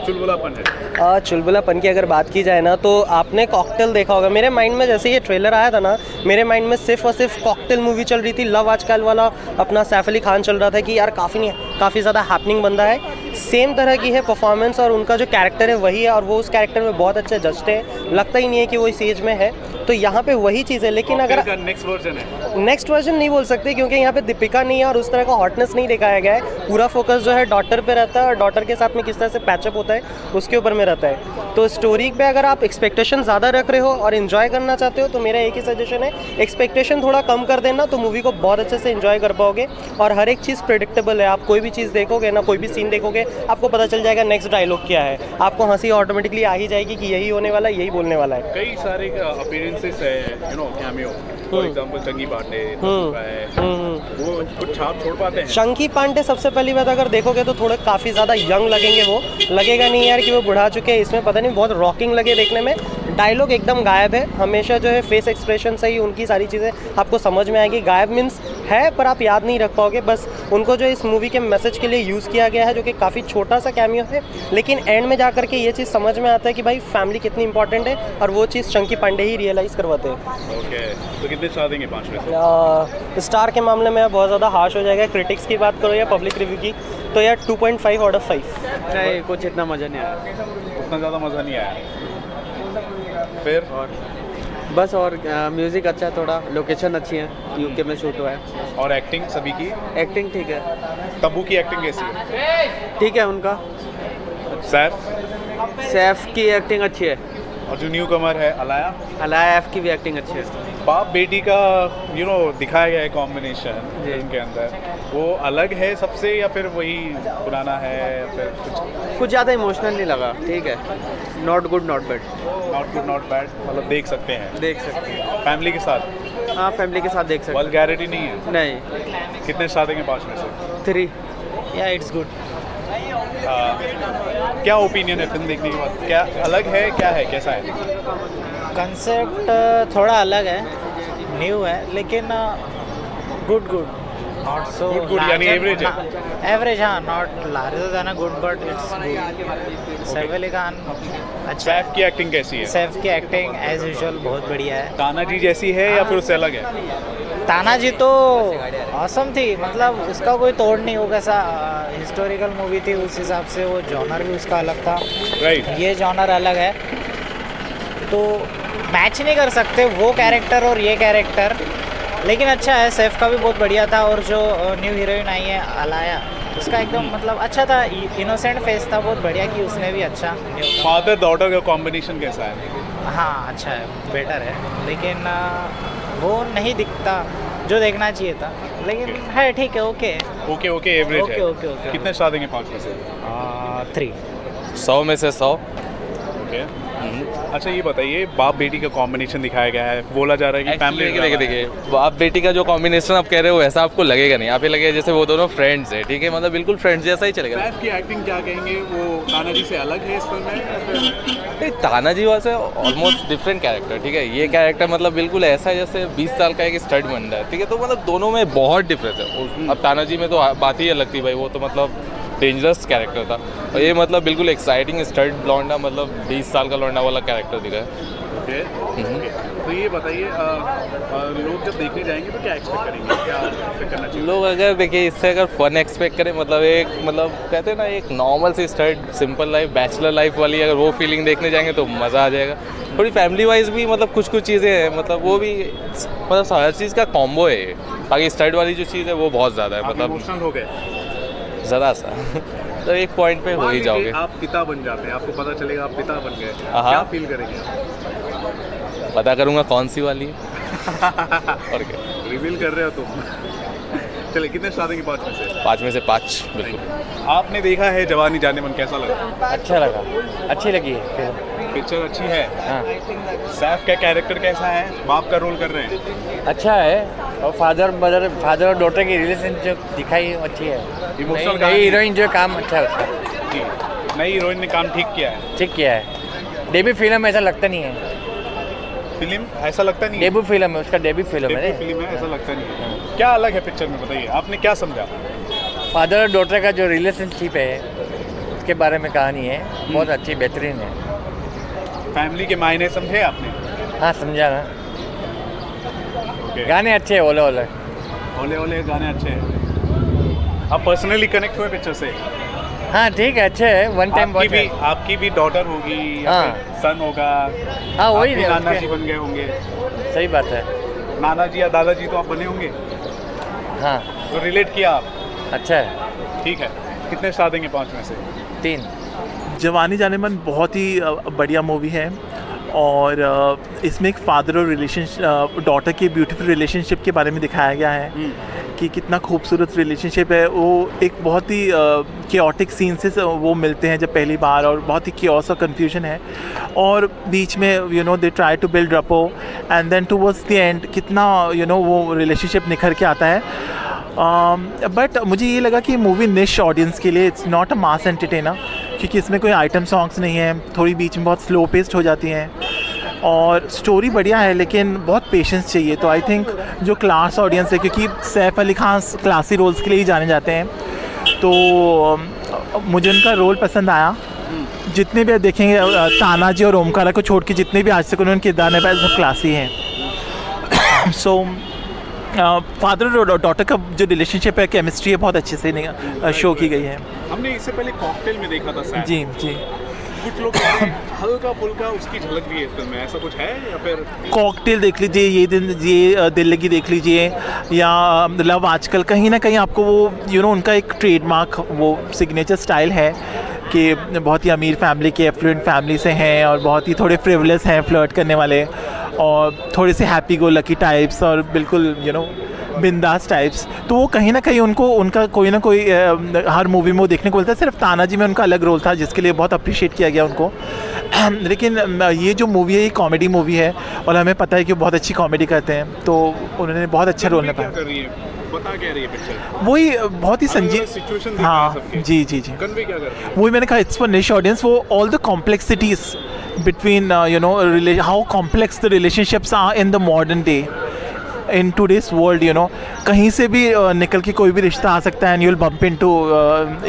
चुलबुलापन है? चुलबुलापन की अगर बात की जाए ना तो आपने कॉकटेल देखा होगा। मेरे माइंड में जैसे ये ट्रेलर आया था ना, मेरे माइंड में सिर्फ और सिर्फ कॉकटेल मूवी चल रही थी, लव आजकल वाला अपना सैफ अली खान चल रहा था कि यार काफ़ी काफ़ी ज़्यादा हैपनिंग बंदा है, सेम तरह की है परफॉर्मेंस और उनका जो कैरेक्टर है वही है और वो उस कैरेक्टर में बहुत अच्छे जचते हैं, लगता ही नहीं है कि वो इस एज में है। तो यहाँ पे वही चीज़ है, लेकिन अगर नेक्स्ट वर्जन है, नेक्स्ट वर्जन नहीं बोल सकते क्योंकि यहाँ पे दीपिका नहीं है और उस तरह का हॉटनेस नहीं दिखाया गया है। पूरा फोकस जो है डॉटर पे रहता है और डॉटर के साथ में किस तरह से पैचअप होता है उसके ऊपर में रहता है। तो स्टोरी पे अगर आप एक्सपेक्टेशन ज़्यादा रख रहे हो और इन्जॉय करना चाहते हो तो मेरा एक ही सजेशन है, एक्सपेक्टेशन थोड़ा कम कर देना तो मूवी को बहुत अच्छे से इन्जॉय कर पाओगे। और हर एक चीज़ प्रेडिक्टेबल है, आप कोई भी चीज़ देखोगे ना, कोई भी सीन देखोगे आपको पता चल जाएगा नेक्स्ट डायलॉग क्या है, आपको हंसी ऑटोमेटिकली आ ही जाएगी कि यही होने वाला है, यही बोलने वाला है। कई सारे अपीयरेंसेस है, you know cameo, for example Chunky Pandey है, वो कुछ छाप छोड़ पाते हैं। चंकी पांडे सबसे पहली बात अगर देखोगे तो थोड़े काफ़ी ज़्यादा यंग लगेंगे, वो लगेगा नहीं यार कि वो बुढ़ा चुके हैं, इसमें पता नहीं बहुत रॉकिंग लगे देखने में। डायलॉग एकदम गायब है, हमेशा जो है फेस एक्सप्रेशन से ही उनकी सारी चीज़ें आपको समझ में आएगी। गायब मीन्स है पर आप याद नहीं रख पाओगे। बस उनको जो इस मूवी के मैसेज के लिए यूज़ किया गया है जो कि काफ़ी छोटा सा कैमियो है, लेकिन एंड में जा करके ये चीज़ समझ में आता है कि भाई फैमिली कितनी इंपॉर्टेंट है और वो चीज़ चंकी पांडे ही रियलाइज़ करवाते हैं। ओके, तो कितने स्टार देंगे पाँच में से? स्टार के मामले में बहुत ज़्यादा हार्श हो जाएगा, क्रिटिक्स की बात करो या पब्लिक रिव्यू की तो यार two point five out of five. नहीं, कुछ इतना मज़ा नहीं आया, उतना ज़्यादा मज़ा नहीं आया। फिर और बस। और म्यूज़िक अच्छा है, थोड़ा लोकेशन अच्छी है, यूके में शूट हुआ है। और एक्टिंग सभी की एक्टिंग ठीक है। तब्बू की एक्टिंग कैसी है? ठीक है उनका। सैफ सैफ की एक्टिंग अच्छी है। और जो न्यू कमर है अलाया अलाया एफ की भी एक्टिंग अच्छी है। बाप बेटी का यू नो दिखाया गया है कॉम्बिनेशन इनके अंदर, वो अलग है सबसे या फिर वही पुराना है या फिर कुछ कुछ ज़्यादा इमोशनल नहीं लगा। ठीक है, not good not bad not good not bad मतलब देख सकते हैं देख सकते हैं फैमिली के साथ। हाँ फैमिली के साथ देख सकते हैं। वल्गैरिटी नहीं है? नहीं। कितने स्टार देंगे पाँच में से? थ्री। या इट्स गुड। क्या ओपिनियन है फिल्म देखने के बाद? क्या अलग है, क्या है, कैसा है? कंसेप्ट थोड़ा अलग है, न्यू है, लेकिन good good not so good यानी एवरेज है। एवरेज हाँ, not larger than good but it's good. Saif Ali Khan अच्छा। सैफ की एक्टिंग कैसी है? सैफ की एक्टिंग एज यूजुअल बहुत बढ़िया है। तानाजी जैसी है या फिर उससे अलग है? तानाजी तो ऑसम थी, मतलब उसका कोई तोड़ नहीं होगा। सा हिस्टोरिकल मूवी थी, उस हिसाब से वो जॉनर भी उसका अलग था। Right right. ये जॉनर अलग है तो मैच नहीं कर सकते वो कैरेक्टर और ये कैरेक्टर, लेकिन अच्छा है। सैफ का भी बहुत बढ़िया था। और जो न्यू हीरोइन आई है अलाया, उसका एकदम मतलब अच्छा था, इनोसेंट फेस था, बहुत बढ़िया कि उसने भी अच्छा। फादर डॉटर का कॉम्बिनेशन कैसा है? हाँ अच्छा है, बेटर है, लेकिन वो नहीं दिखता जो देखना चाहिए था, लेकिन okay. है ठीक है। ओके ओके ओके एवरेज है। Okay okay. कितने स्टार देंगे पाँच में से? थ्री। सौ में से सौ। ओके अच्छा ये बताइए, बाप बेटी का कॉम्बिनेशन दिखाया गया है, बोला जा रहा है कि फैमिली देखिए देखिए बाप बेटी का जो कॉम्बिनेशन आप कह रहे हो वैसा आपको लगेगा नहीं, आप लगेगा जैसे वो दोनों फ्रेंड्स हैं। ठीक है, मतलब बिल्कुल फ्रेंड्स जैसा ही चलेगा। सैफ की एक्टिंग क्या कहेंगे, वो तानाजी से अलग है इस फिल्म में? तानाजी वैसे ऑलमोस्ट डिफरेंट कैरेक्टर। ठीक है, ये कैरेक्टर मतलब बिल्कुल ऐसा है जैसे बीस साल का एक स्टड बन रहा है। ठीक है, तो मतलब दोनों में बहुत डिफरेंस है। अब तानाजी में तो बात ही अलग थी भाई, वो तो मतलब डेंजरस कैरेक्टर था, और ये मतलब बिल्कुल एक्साइटिंग स्टर्ट ब्लॉन्डा मतलब बीस साल का लौंडा वाला कैरेक्टर दिखा है। okay. okay. तो ये बताइए लोग जब देखने जाएंगे तो क्या एक्सपेक्ट करेंगे, क्या एक्सपेक्ट करना चाहिए? लोग अगर देखिए इससे अगर फन एक्सपेक्ट करें, मतलब एक मतलब कहते हैं ना एक नॉर्मल से start simple life bachelor life वाली अगर वो फीलिंग देखने जाएंगे तो मज़ा आ जाएगा। थोड़ी फैमिली वाइज भी मतलब कुछ कुछ चीज़ें हैं, मतलब वो भी मतलब हर चीज़ का कॉम्बो है। बाकी स्टर्ट वाली जो चीज़ है वो बहुत ज़्यादा है, मतलब इमोशनल हो गए ज़रा सा तो एक पॉइंट पे हो ही जाओगे। आप पिता बन जाते हैं, आपको पता चलेगा आप पिता बन गए, क्या फील करेंगे? पता करूँगा कौन सी वाली और क्या रिवील कर रहे हो तुम। चलिए कितने स्टार देंगे पाँच में से? पाँच में से पाँच बिल्कुल। आपने देखा है जवानी जानेमन, कैसा लगा? अच्छा लगा, अच्छी लगी है पिक्चर, अच्छी है। हाँ। सैफ का कैरेक्टर कैसा है, बाप का रोल कर रहे हैं? अच्छा है, और फादर मदर फादर और डॉटर की रिलेशन जो दिखाई अच्छी है। इमोशनल का हीरोइन जो काम अच्छा है उसका, जी नई हीरोइन ने काम ठीक किया है। ठीक किया है। डेब्यू फिल्म ऐसा लगता नहीं है, फिल्म ऐसा लगता नहीं है, डेब्यू फिल्म है उसका, डेब्यू फिल्म है फिल्म है ऐसा लगता नहीं है। क्या अलग है पिक्चर में बताइए, आपने क्या समझा? फादर और डॉटर का जो रिलेशनशिप है उसके बारे में कहानी है, बहुत अच्छी बेहतरीन है। फैमिली के मायने समझे आपने? हाँ समझा ना। Okay. गाने अच्छे हैं, ओले ओले ओले ओले गाने अच्छे हैं। आप पर्सनली कनेक्ट हुए पिक्चर से? हाँ ठीक है, अच्छे है। वन टाइम आपकी भी आपकी भी डॉटर होगी? हाँ सन होगा। हाँ वही नाना जी बन गए होंगे। सही बात है, नाना जी या दादाजी तो आप बने होंगे। हाँ तो रिलेट किया आप, अच्छा है ठीक है। कितने स्टार देंगे पाँच में से? तीन। जवानी जानेमन बहुत ही बढ़िया मूवी है, और इसमें एक फादर और रिलेशनशिप डॉटर के ब्यूटीफुल रिलेशनशिप के बारे में दिखाया गया है कि कितना खूबसूरत रिलेशनशिप है। वो एक बहुत ही केओटिक सीन से वो मिलते हैं जब पहली बार, और बहुत ही केओस और कन्फ्यूजन है, और बीच में you know they try to build rapport and then towards the end कितना यू नो वो रिलेशनशिप निखर के आता है। बट um, मुझे ये लगा कि मूवी निश ऑडियंस के लिए, it's not a mass entertainer, क्योंकि इसमें कोई आइटम सॉन्ग्स नहीं है, थोड़ी बीच में बहुत स्लो पेस्ट हो जाती हैं, और स्टोरी बढ़िया है लेकिन बहुत पेशेंस चाहिए। तो आई थिंक जो क्लास ऑडियंस है, क्योंकि सैफ अली खान क्लासी रोल्स के लिए ही जाने जाते हैं, तो मुझे उनका रोल पसंद आया। जितने भी देखेंगे तानाजी और ओमकारा को छोड़ के जितने भी आज तक उन्होंने किरदार निभाए सब क्लासी हैं। सो फादर और डॉटर का जो रिलेशनशिप है, केमिस्ट्री है, बहुत अच्छे से शो की गई है। हमने इससे पहले कॉकटेल में देखा था सैफ। जी जी गुट लोग हल्का फुल्का उसकी झलक भी है इस फिल्म में, ऐसा कुछ है या फिर? कॉकटेल देख लीजिए, ये दिन ये दिल लगी देख लीजिए, या लव आजकल, कहीं ना कहीं आपको वो यू you नो know, उनका एक ट्रेडमार्क वो सिग्नेचर स्टाइल है कि बहुत ही अमीर फैमिली के एफ्लुएंट फैमिली से हैं और बहुत ही थोड़े फ्रिवलेस हैं फ्लर्ट करने वाले और थोड़े से हैप्पी गो लकी टाइप्स और बिल्कुल यू नो बिंदास टाइप्स। तो वो कहीं ना कहीं उनको उनका कोई ना कोई हर मूवी में वो देखने को मिलता है। सिर्फ तानाजी में उनका अलग रोल था जिसके लिए बहुत अप्रिशिएट किया गया उनको, लेकिन ये जो मूवी है ये कॉमेडी मूवी है और हमें पता है कि वो बहुत अच्छी कॉमेडी करते हैं, तो उन्होंने बहुत अच्छा रोल निभाया। बता क्या रही है पिक्चर? वही बहुत ही संजीव सिचुएशन। हाँ जी जी जी कन्वे क्या कर रही है? वही मैंने कहा इट्स फॉर निश ऑडियंस, वो all the complexities between you know how complex the relationships are in the modern day in today's world. You know कहीं से भी uh, निकल के कोई भी रिश्ता आ सकता है and you will bump into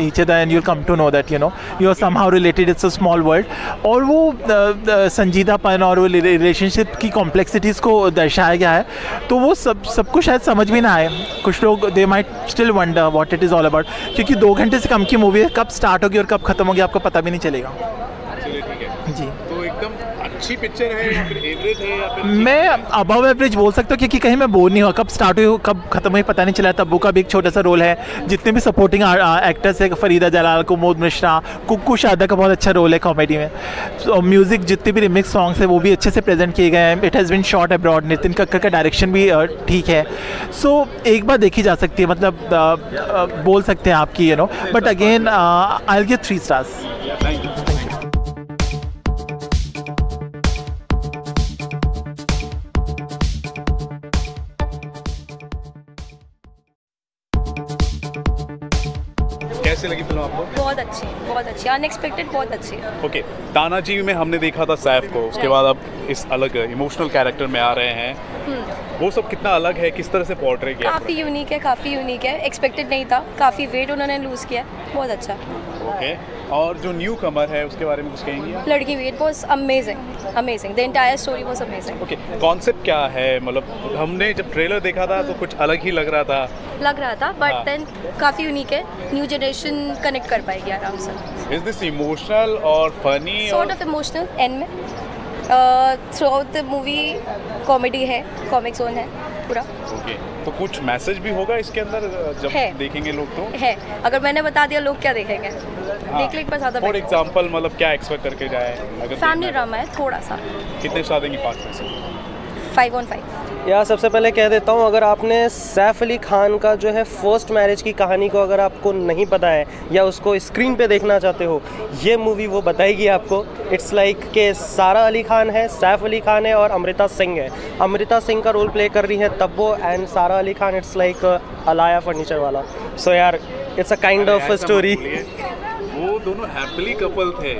each other and you will come to know that you know you are somehow related, it's a small world. और वो uh, uh, संजीदापन और वो रिलेशनशिप की कॉम्प्लेक्सिटीज़ को दर्शाया गया है, तो वो सब सबको शायद समझ भी ना आए कुछ लोग, they might still wonder what it is all about, क्योंकि दो घंटे से कम की मूवी है, कब स्टार्ट होगी और कब खत्म होगी आपको पता भी नहीं चलेगा। जी तो एकदम अच्छी पिक्चर है या फिर एवरेज है या फिर? मैं अबव एवरेज बोल सकता हूँ क्योंकि कहीं मैं बोर नहीं हुआ, कब स्टार्ट हुई कब खत्म हुई पता नहीं चला। तब्बू का भी एक छोटा सा रोल है, जितने भी सपोर्टिंग एक्टर्स है फरीदा जलाल, कुमुद मिश्रा, कुकू शादा का बहुत अच्छा रोल है कॉमेडी में। तो म्यूज़िक जितने भी रिमिक्स सॉन्ग्स हैं वो भी अच्छे से प्रेजेंट किए गए हैं। It has been shot abroad, Nitin Kakkar का डायरेक्शन भी ठीक है। सो एक बार देखी जा सकती है, मतलब बोल सकते हैं आपकी you know, but again I will give three stars. कैसी लगी फिल्म आपको? बहुत अच्छी, बहुत अच्छी, अनएक्सपेक्टेड बहुत अच्छी। ओके, तानाजी में हमने देखा था सैफ को, उसके बाद अब इस अलग इमोशनल कैरेक्टर में आ रहे हैं, वो सब कितना अलग है, किस तरह से पोर्ट्रे किया? काफ़ी यूनिक है, काफ़ी यूनिक है, एक्सपेक्टेड नहीं था, काफ़ी वेट उन्होंने लूज़ किया, बहुत अच्छा। ओके, और जो न्यू कमर है उसके बारे में कुछ कहेंगे? लड़की wait was amazing, amazing, the entire story was amazing. Okay, concept क्या है? मतलब हमने जब ट्रेलर देखा था तो कुछ अलग ही लग रहा था लग रहा था बट देन काफ़ी यूनिक है, न्यू जनरेशन कनेक्ट कर पाएगी आराम से। इज दिस इमोशनल और funny? Sort of emotional end में, throughout the movie comedy है, कॉमिक जोन है पूरा। ओके, तो कुछ मैसेज भी होगा इसके अंदर जब देखेंगे लोग? तो है, अगर मैंने बता दिया लोग क्या देखेंगे? देख लेंगे बस। फॉर एग्जांपल मतलब क्या एक्सपेक्ट करके जाए? अगर फैमिली ड्रामा है थोड़ा सा। कितने स्टार देंगे पाँच में से? Five on five. यार सबसे पहले कह देता हूँ, अगर आपने सैफ अली खान का जो है फर्स्ट मैरिज की कहानी को अगर आपको नहीं पता है या उसको स्क्रीन पे देखना चाहते हो, ये मूवी वो बताएगी आपको। इट्स लाइक like के सारा अली खान है, सैफ अली खान है और अमृता सिंह है। अमृता सिंह का रोल प्ले कर रही है Tabu and Sara Ali Khan it's like Alaya Furniturewala. So so यार it's a kind of story. वो दोनों हैप्पी कपल थे,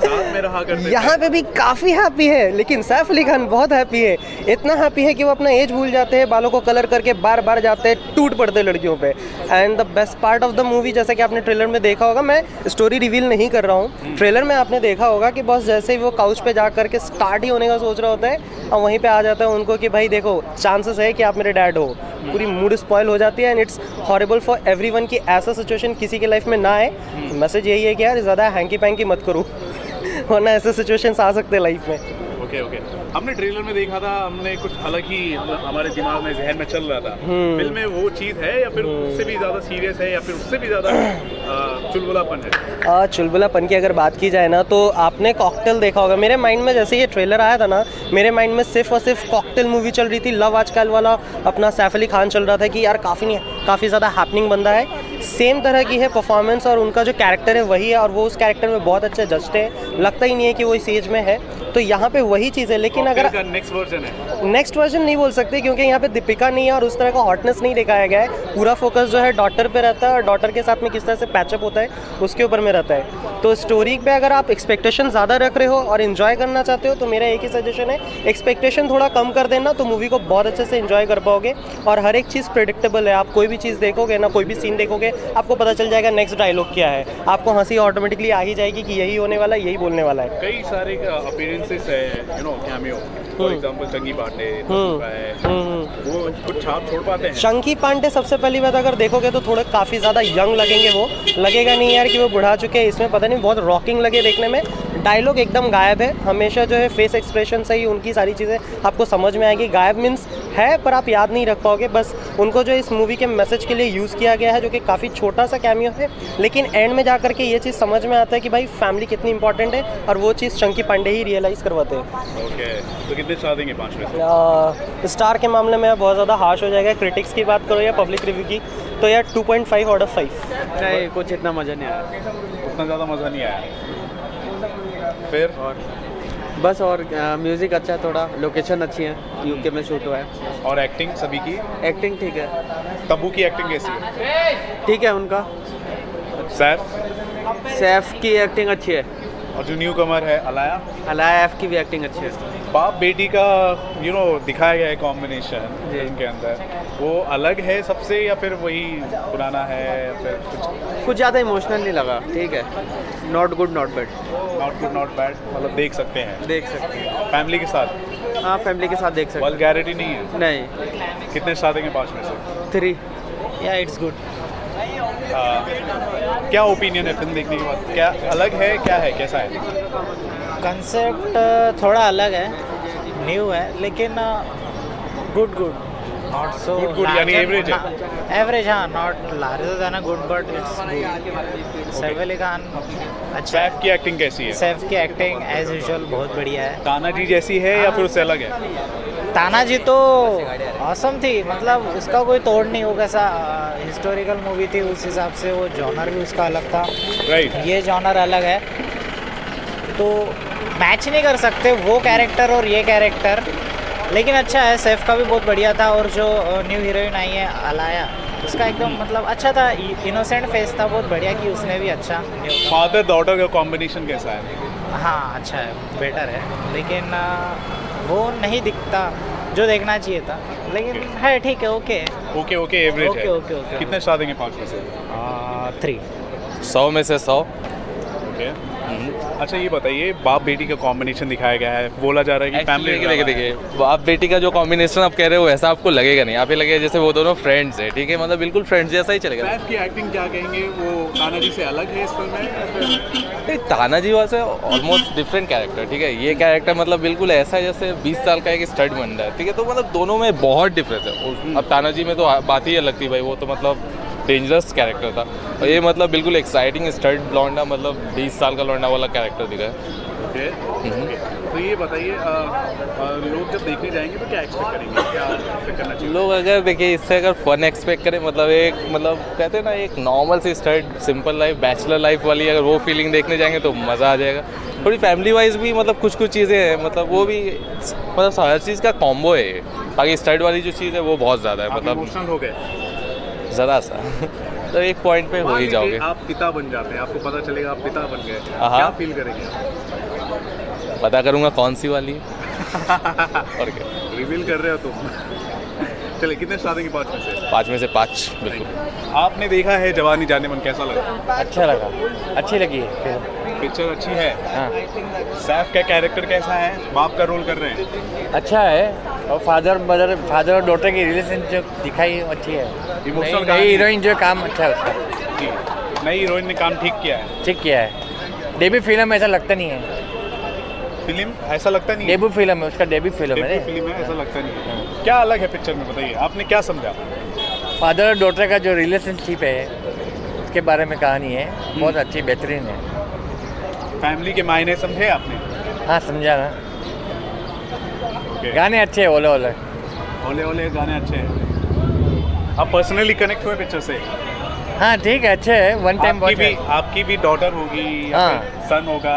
साथ में रहा करते थे। यहाँ पे भी काफ़ी हैप्पी है, लेकिन सैफ अली खान बहुत हैप्पी है, इतना हैप्पी है कि वो अपना एज भूल जाते हैं, बालों को कलर करके बार बार जाते हैं, टूट पड़ते हैं लड़कियों पे। And the best part of the movie, जैसे कि आपने ट्रेलर में देखा होगा, मैं स्टोरी रिवील नहीं कर रहा हूँ, ट्रेलर में आपने देखा होगा कि बस जैसे ही वो काउच पर जा करके स्टार्ट ही होने का सोच रहा होता है और वहीं पर आ जाता है उनको कि भाई देखो चांसेस है कि आप मेरे डैड हो, पूरी मूड स्पॉयल हो जाती है। And it's horrible for everyone कि ऐसा सिचुएशन किसी के लाइफ में ना आए। मैसेज यही है कि यार ज़्यादा हैंकी पैंकी मत करो वरना ऐसे सिचुएशंस आ सकते हैं लाइफ में। ओके ओके, हमने ट्रेलर में देखा था, हमने कुछ अलग ही हमारे दिमाग में जहन में चल रहा था। फिल्म में वो चीज़ है या फिर उससे भी ज़्यादा सीरियस है या फिर उससे भी ज़्यादा चुलबुलापन है? चुलबुलापन की अगर बात की जाए ना तो आपने कॉकटेल देखा होगा। मेरे माइंड में जैसे ये ट्रेलर आया था ना, मेरे माइंड में सिर्फ और सिर्फ कॉकटेल मूवी चल रही थी, लव आजकल वाला अपना सैफ अली खान चल रहा था कि यार काफ़ी काफ़ी ज़्यादा हैपनिंग बंदा है। सेम तरह की है परफॉर्मेंस और उनका जो कैरेक्टर है वही है और वो उस कैरेक्टर में बहुत अच्छे जचते हैं, लगता ही नहीं है कि वो इस एज में है। तो यहाँ पे वही चीज़ है, लेकिन अगर नेक्स्ट वर्जन है, नेक्स्ट वर्जन नहीं बोल सकते क्योंकि यहाँ पे दीपिका नहीं है और उस तरह का हॉटनेस नहीं दिखाया गया है। पूरा फोकस जो है डॉटर पे रहता है और डॉटर के साथ में किस तरह से पैचअप होता है उसके ऊपर में रहता है। तो स्टोरी पे अगर आप एक्सपेक्टेशन ज़्यादा रख रहे हो और इन्जॉय करना चाहते हो तो मेरा एक ही सजेशन है, एक्सपेक्टेशन थोड़ा कम कर देना तो मूवी को बहुत अच्छे से इन्जॉय कर पाओगे। और हर एक चीज़ प्रेडिक्टेबल है, आप कोई भी चीज़ देखोगे ना, कोई भी सीन देखोगे आपको पता चल जाएगा नेक्स्ट डायलॉग क्या है, आपको हंसी ऑटोमेटिकली आ ही जाएगी कि यही होने वाला है, यही बोलने वाला है। कई सारे अपीयरेंसेस है you know, cameo, for example Chunky Pandey है, वो कुछ छाप छोड़ पाते हैं। चंकी पांडे सबसे पहली बात अगर देखोगे तो थोड़े काफ़ी ज़्यादा यंग लगेंगे, वो लगेगा नहीं यार कि वो बुढ़ा चुके हैं, इसमें पता नहीं बहुत रॉकिंग लगे देखने में। डायलॉग एकदम गायब है, हमेशा जो है फेस एक्सप्रेशन से ही उनकी सारी चीज़ें आपको समझ में आएगी। गायब मीन्स है पर आप याद नहीं रख पाओगे। बस उनको जो इस मूवी के मैसेज के लिए यूज़ किया गया है, जो कि काफ़ी छोटा सा कैमियो है, लेकिन एंड में जा करके ये चीज़ समझ में आता है कि भाई फैमिली कितनी इंपॉर्टेंट है, और वो चीज़ चंकी पांडे ही रियलाइज़ करवाते हैं। ओके, तो कितने स्टार देंगे पाँच में से? स्टार के मामले में बहुत ज़्यादा हार्श हो जाएगा। क्रिटिक्स की बात करो या पब्लिक रिव्यू की तो यार two point five out of five. नहीं, कुछ इतना मज़ा नहीं आया, उतना ज़्यादा मज़ा नहीं आया। फिर और बस और म्यूज़िक अच्छा है, थोड़ा लोकेशन अच्छी है, यूके में शूट हुआ है। और एक्टिंग सभी की एक्टिंग ठीक है। तब्बू की एक्टिंग कैसी है? ठीक है उनका। सैफ सैफ की एक्टिंग अच्छी है। और जो न्यू कमर है अलाया अलाया एफ की भी एक्टिंग अच्छी है। बाप बेटी का यू नो दिखाया गया है कॉम्बिनेशन इनके अंदर, वो अलग है सबसे या फिर वही पुराना है? फिर कुछ कुछ ज़्यादा इमोशनल नहीं लगा, ठीक है। Not good not bad not good not bad मतलब देख सकते हैं देख सकते हैं फैमिली के साथ। हाँ, फैमिली के साथ देख सकते हैं। वल्गैरिटी नहीं है। नहीं। कितने स्टार देंगे पाँच में से? थ्री। या इट्स गुड। क्या ओपिनियन है फिल्म देखने के बाद? क्या अलग है, क्या है, कैसा है? कंसेप्ट थोड़ा अलग है, न्यू है, लेकिन good good not so good, यानी एवरेज है। एवरेज, हाँ, not larger than good but it's good. Saif Ali Khan अच्छा। सैफ की एक्टिंग कैसी है? सैफ की एक्टिंग एज यूजुअल बहुत बढ़िया है। तानाजी जैसी है या फिर उससे अलग है? तानाजी तो ऑसम थी, मतलब उसका कोई तोड़ नहीं होगा। सा हिस्टोरिकल मूवी थी, उस हिसाब से वो जॉनर भी उसका अलग था, राइट right. ये जॉनर अलग है तो मैच नहीं कर सकते वो कैरेक्टर और ये कैरेक्टर, लेकिन अच्छा है। सैफ का भी बहुत बढ़िया था, और जो न्यू हीरोइन आई है अलाया उसका एकदम मतलब अच्छा था, इनोसेंट फेस था, बहुत बढ़िया कि उसने भी अच्छा। फादर डॉटर का कॉम्बिनेशन कैसा है? हाँ अच्छा है, बेटर है, लेकिन वो नहीं दिखता जो देखना चाहिए था, लेकिन okay. है ठीक है। ओके ओके ओके एवरेज है। Okay okay. कितने स्टार देंगे पाँच में से? थ्री। सौ में से सौ। ओके अच्छा, ये बताइए बाप बेटी का कॉम्बिनेशन दिखाया गया है, बोला जा रहा है कि फैमिली देखिए देखिए बाप बेटी का जो कॉम्बिनेशन आप कह रहे हो वैसा आपको लगेगा नहीं, आप ये लगेगा जैसे वो दोनों फ्रेंड्स हैं, ठीक है, मतलब बिल्कुल फ्रेंड्स जैसा ही चलेगा। सैफ की एक्टिंग क्या कहेंगे, वो तानाजी से अलग है इस फिल्म में? तानाजी वैसे ऑलमोस्ट डिफरेंट कैरेक्टर, ठीक है, ये कैरेक्टर मतलब बिल्कुल ऐसा है जैसे बीस साल का एक स्टड बन रहा है, ठीक है, तो मतलब दोनों में बहुत डिफरेंस है। अब तानाजी में तो बात ही अलग थी भाई, वो तो मतलब डेंजरस कैरेक्टर था, और ये मतलब बिल्कुल एक्साइटिंग स्टर्ट ब्लॉन्डा, मतलब बीस साल का लौंडा वाला कैरेक्टर दिखा है। Okay. Okay. तो ये बताइए लोग जब देखने जाएंगे तो क्या एक्सपेक्ट करेंगे, क्या एक्सपेक्ट करना चाहिए? लोग अगर देखिए इससे अगर फन एक्सपेक्ट करें, मतलब एक मतलब कहते हैं ना एक नॉर्मल से start simple life bachelor life वाली अगर वो फीलिंग देखने जाएंगे तो मज़ा आ जाएगा। थोड़ी फैमिली वाइज भी मतलब कुछ कुछ चीज़ें हैं, मतलब वो भी मतलब हर चीज़ का कॉम्बो है, बाकी स्टर्ट वाली जो चीज़ है वो बहुत ज़्यादा है, मतलब इमोशनल हो गए ज़रा सा तो एक पॉइंट पे हो ही जाओगे। आप पिता बन जाते हैं, आपको पता चलेगा आप पिता बन गए, क्या फील करेंगे? पता करूँगा कौन सी वाली और क्या रिवील कर रहे हो तुम। चलिए, कितने स्टार देंगे पाँच में से? पाँच में से पाँच बिल्कुल। आपने देखा है जवानी जानेमन, कैसा लगा? अच्छा लगा, अच्छी लगी है, पिक्चर अच्छी है। हाँ। सैफ का कैरेक्टर कैसा है, बाप का रोल कर रहे हैं? अच्छा है, और फादर मदर फादर और डॉटर की रिलेशन जो दिखाई अच्छी है। इमोशनल का हीरोइन जो काम अच्छा है उसका, जी नई हीरोइन ने काम ठीक किया है ठीक किया है डेब्यू फिल्म में ऐसा लगता नहीं है। फिल्म ऐसा लगता नहीं है, डेब्यू फिल्म है उसका, डेब्यू फिल्म है फिल्म है ऐसा लगता नहीं है। क्या अलग है पिक्चर में, बताइए आपने क्या समझा? फादर और डॉटर का जो रिलेशनशिप है उसके बारे में कहानी है, बहुत अच्छी बेहतरीन है। फैमिली के मायने समझे आपने? हाँ समझा ना। Okay. गाने अच्छे हैं, ओले ओले ओले ओले गाने अच्छे हैं। आप पर्सनली कनेक्ट हुए पिक्चर से? हाँ ठीक है, अच्छे है। वन टाइम आपकी भी आपकी भी डॉटर होगी, हाँ सन होगा,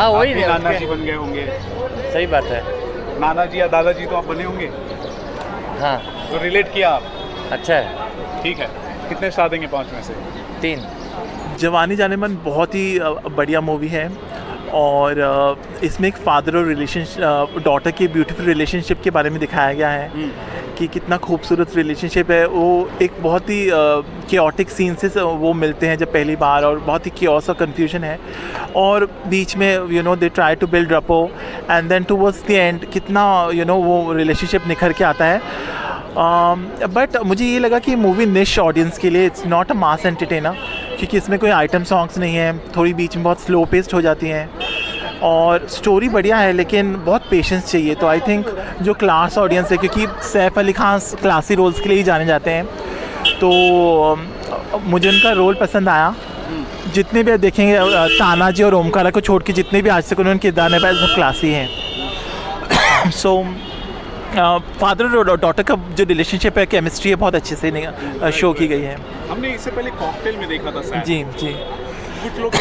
हाँ वही नाना जी बन गए होंगे। सही बात है, नाना जी या दादाजी तो आप बने होंगे। हाँ तो रिलेट किया आप, अच्छा है ठीक है। कितने स्टार देंगे पाँच में से? तीन। जवानी जानेमन बहुत ही बढ़िया मूवी है, और इसमें एक फादर और रिलेशनशिप डॉटर के ब्यूटीफुल रिलेशनशिप के बारे में दिखाया गया है कि कितना खूबसूरत रिलेशनशिप है। वो एक बहुत ही केओटिक सीन से वो मिलते हैं जब पहली बार, और बहुत ही केओस और कन्फ्यूजन है, और बीच में you know they try to build rapport and then towards the end कितना यू नो वो रिलेशनशिप निखर के आता है। बट um, मुझे ये लगा कि मूवी निश ऑडियंस के लिए, it's not a mass entertainer, क्योंकि इसमें कोई आइटम सॉन्ग्स नहीं है, थोड़ी बीच में बहुत स्लो पेस्ट हो जाती हैं, और स्टोरी बढ़िया है लेकिन बहुत पेशेंस चाहिए। तो आई थिंक जो क्लास ऑडियंस है, क्योंकि सैफ अली खान क्लासी रोल्स के लिए ही जाने जाते हैं, तो मुझे उनका रोल पसंद आया। जितने भी देखेंगे तानाजी और ओमकारा को छोड़ के जितने भी आज तक उन्होंने किरदार निभाए सब क्लासी हैं। सो फादर और डॉटर का जो रिलेशनशिप है, केमिस्ट्री है, बहुत अच्छे से शो की गई है। हमने इससे पहले कॉकटेल में देखा था। जी जी, कुछ लोग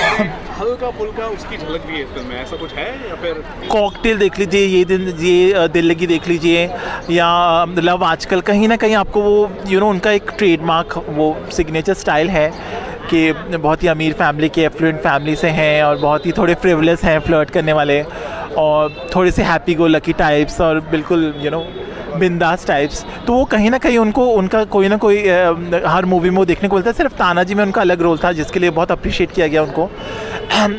हल्का फुल्का उसकी झलक भी है इस फिल्म में, ऐसा कुछ है? या फिर कॉकटेल देख लीजिए, ये दिन ये दिल लगी देख लीजिए, या लव आजकल, कहीं ना कहीं आपको वो यू you नो know, उनका एक ट्रेडमार्क वो सिग्नेचर स्टाइल है कि बहुत ही अमीर फैमिली के, एफ्लुएंट फैमिली से हैं और बहुत ही थोड़े फ्रिवलेस हैं फ्लर्ट करने वाले, और थोड़े से हैप्पी गो लकी टाइप्स और बिल्कुल यू नो बिंदास टाइप्स। तो वो कहीं ना कहीं उनको उनका कोई ना कोई हर मूवी में वो देखने को मिलता है। सिर्फ तानाजी में उनका अलग रोल था जिसके लिए बहुत अप्रिशिएट किया गया उनको।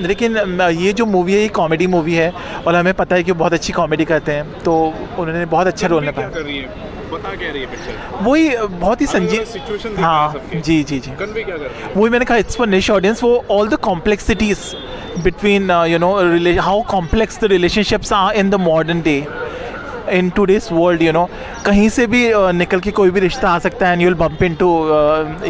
लेकिन ये जो मूवी है ये कॉमेडी मूवी है और हमें पता है कि वो बहुत अच्छी कॉमेडी करते हैं, तो उन्होंने बहुत अच्छा रोल निभाया। बता क्या रही है पिक्चर? वही बहुत ही संजीव। हाँ जी जी जी, वही मैंने कहा, इट्स फॉर निश ऑडियंस। वो all the complexities between you know how complex the relationships are in the modern day in today's world. You know कहीं से भी uh, निकल के कोई भी रिश्ता आ सकता है, and you'll bump into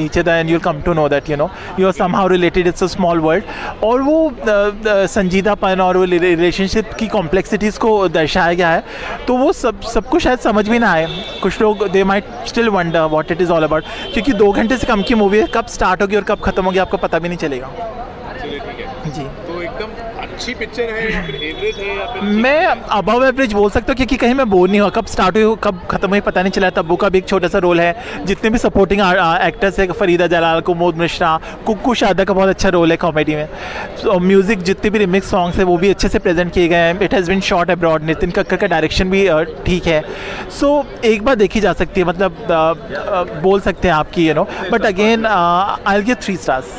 each other and you'll come to know that you know you are somehow related, it's a small world. और वो uh, uh, संजीदापन और वो रिलेशनशिप की कॉम्प्लेक्सिटीज़ को दर्शाया गया है, तो वो सब सबको शायद समझ भी ना आए। कुछ लोग they might still wonder what it is all about, क्योंकि दो घंटे से कम की मूवी है, कब स्टार्ट होगी और कब खत्म होगी आपको पता भी नहीं चलेगा। जी, तो एकदम अच्छी पिक्चर है या फिर एवरेज है या फिर? मैं अबव एवरेज बोल सकता हूँ क्योंकि कहीं मैं बोर नहीं हुआ, कब स्टार्ट हुई कब खत्म हुई पता नहीं चला। तब्बू का भी एक छोटा सा रोल है, जितने भी सपोर्टिंग एक्टर्स है, फरीदा जलाल, कुमुद मिश्रा, कुकू शादा का बहुत अच्छा रोल है कॉमेडी में। तो म्यूज़िक जितने भी रिमिक्स सॉन्ग्स हैं वो भी अच्छे से प्रेजेंट किए गए हैं। It has been shot abroad, Nitin Kakkar का डायरेक्शन भी ठीक है। सो एक बार देखी जा सकती है, मतलब बोल सकते हैं आपकी you know, but again I will give three stars.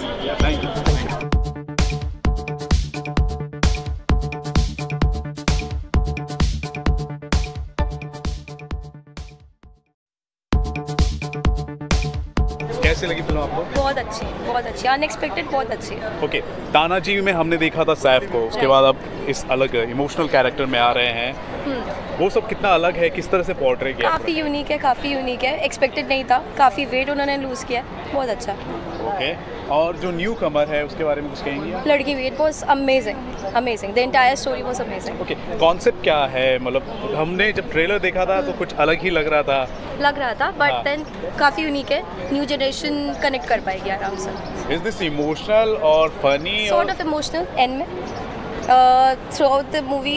कैसी लगी फिल्म आपको? बहुत अच्छी, बहुत अच्छी, अनएक्सपेक्टेड बहुत अच्छी। ओके, तानाजी में हमने देखा था सैफ को, उसके बाद अब इस अलग इमोशनल कैरेक्टर में आ रहे हैं, वो सब कितना अलग है, किस तरह से पोर्ट्रे किया? काफ़ी यूनिक है, काफ़ी यूनिक है, एक्सपेक्टेड नहीं था। काफ़ी वेट उन्होंने लूज़ किया, बहुत अच्छा। ओके, और जो न्यू कमर है उसके बारे में कुछ कहेंगे? लड़की wait was amazing, amazing, the entire story was amazing. Okay, concept क्या है? मतलब हमने जब ट्रेलर देखा था तो कुछ अलग ही लग रहा था लग रहा था बट देन काफ़ी यूनिक है, न्यू जनरेशन कनेक्ट कर पाएगी आराम से। इज दिस इमोशनल और funny? Sort of emotional end में, throughout the movie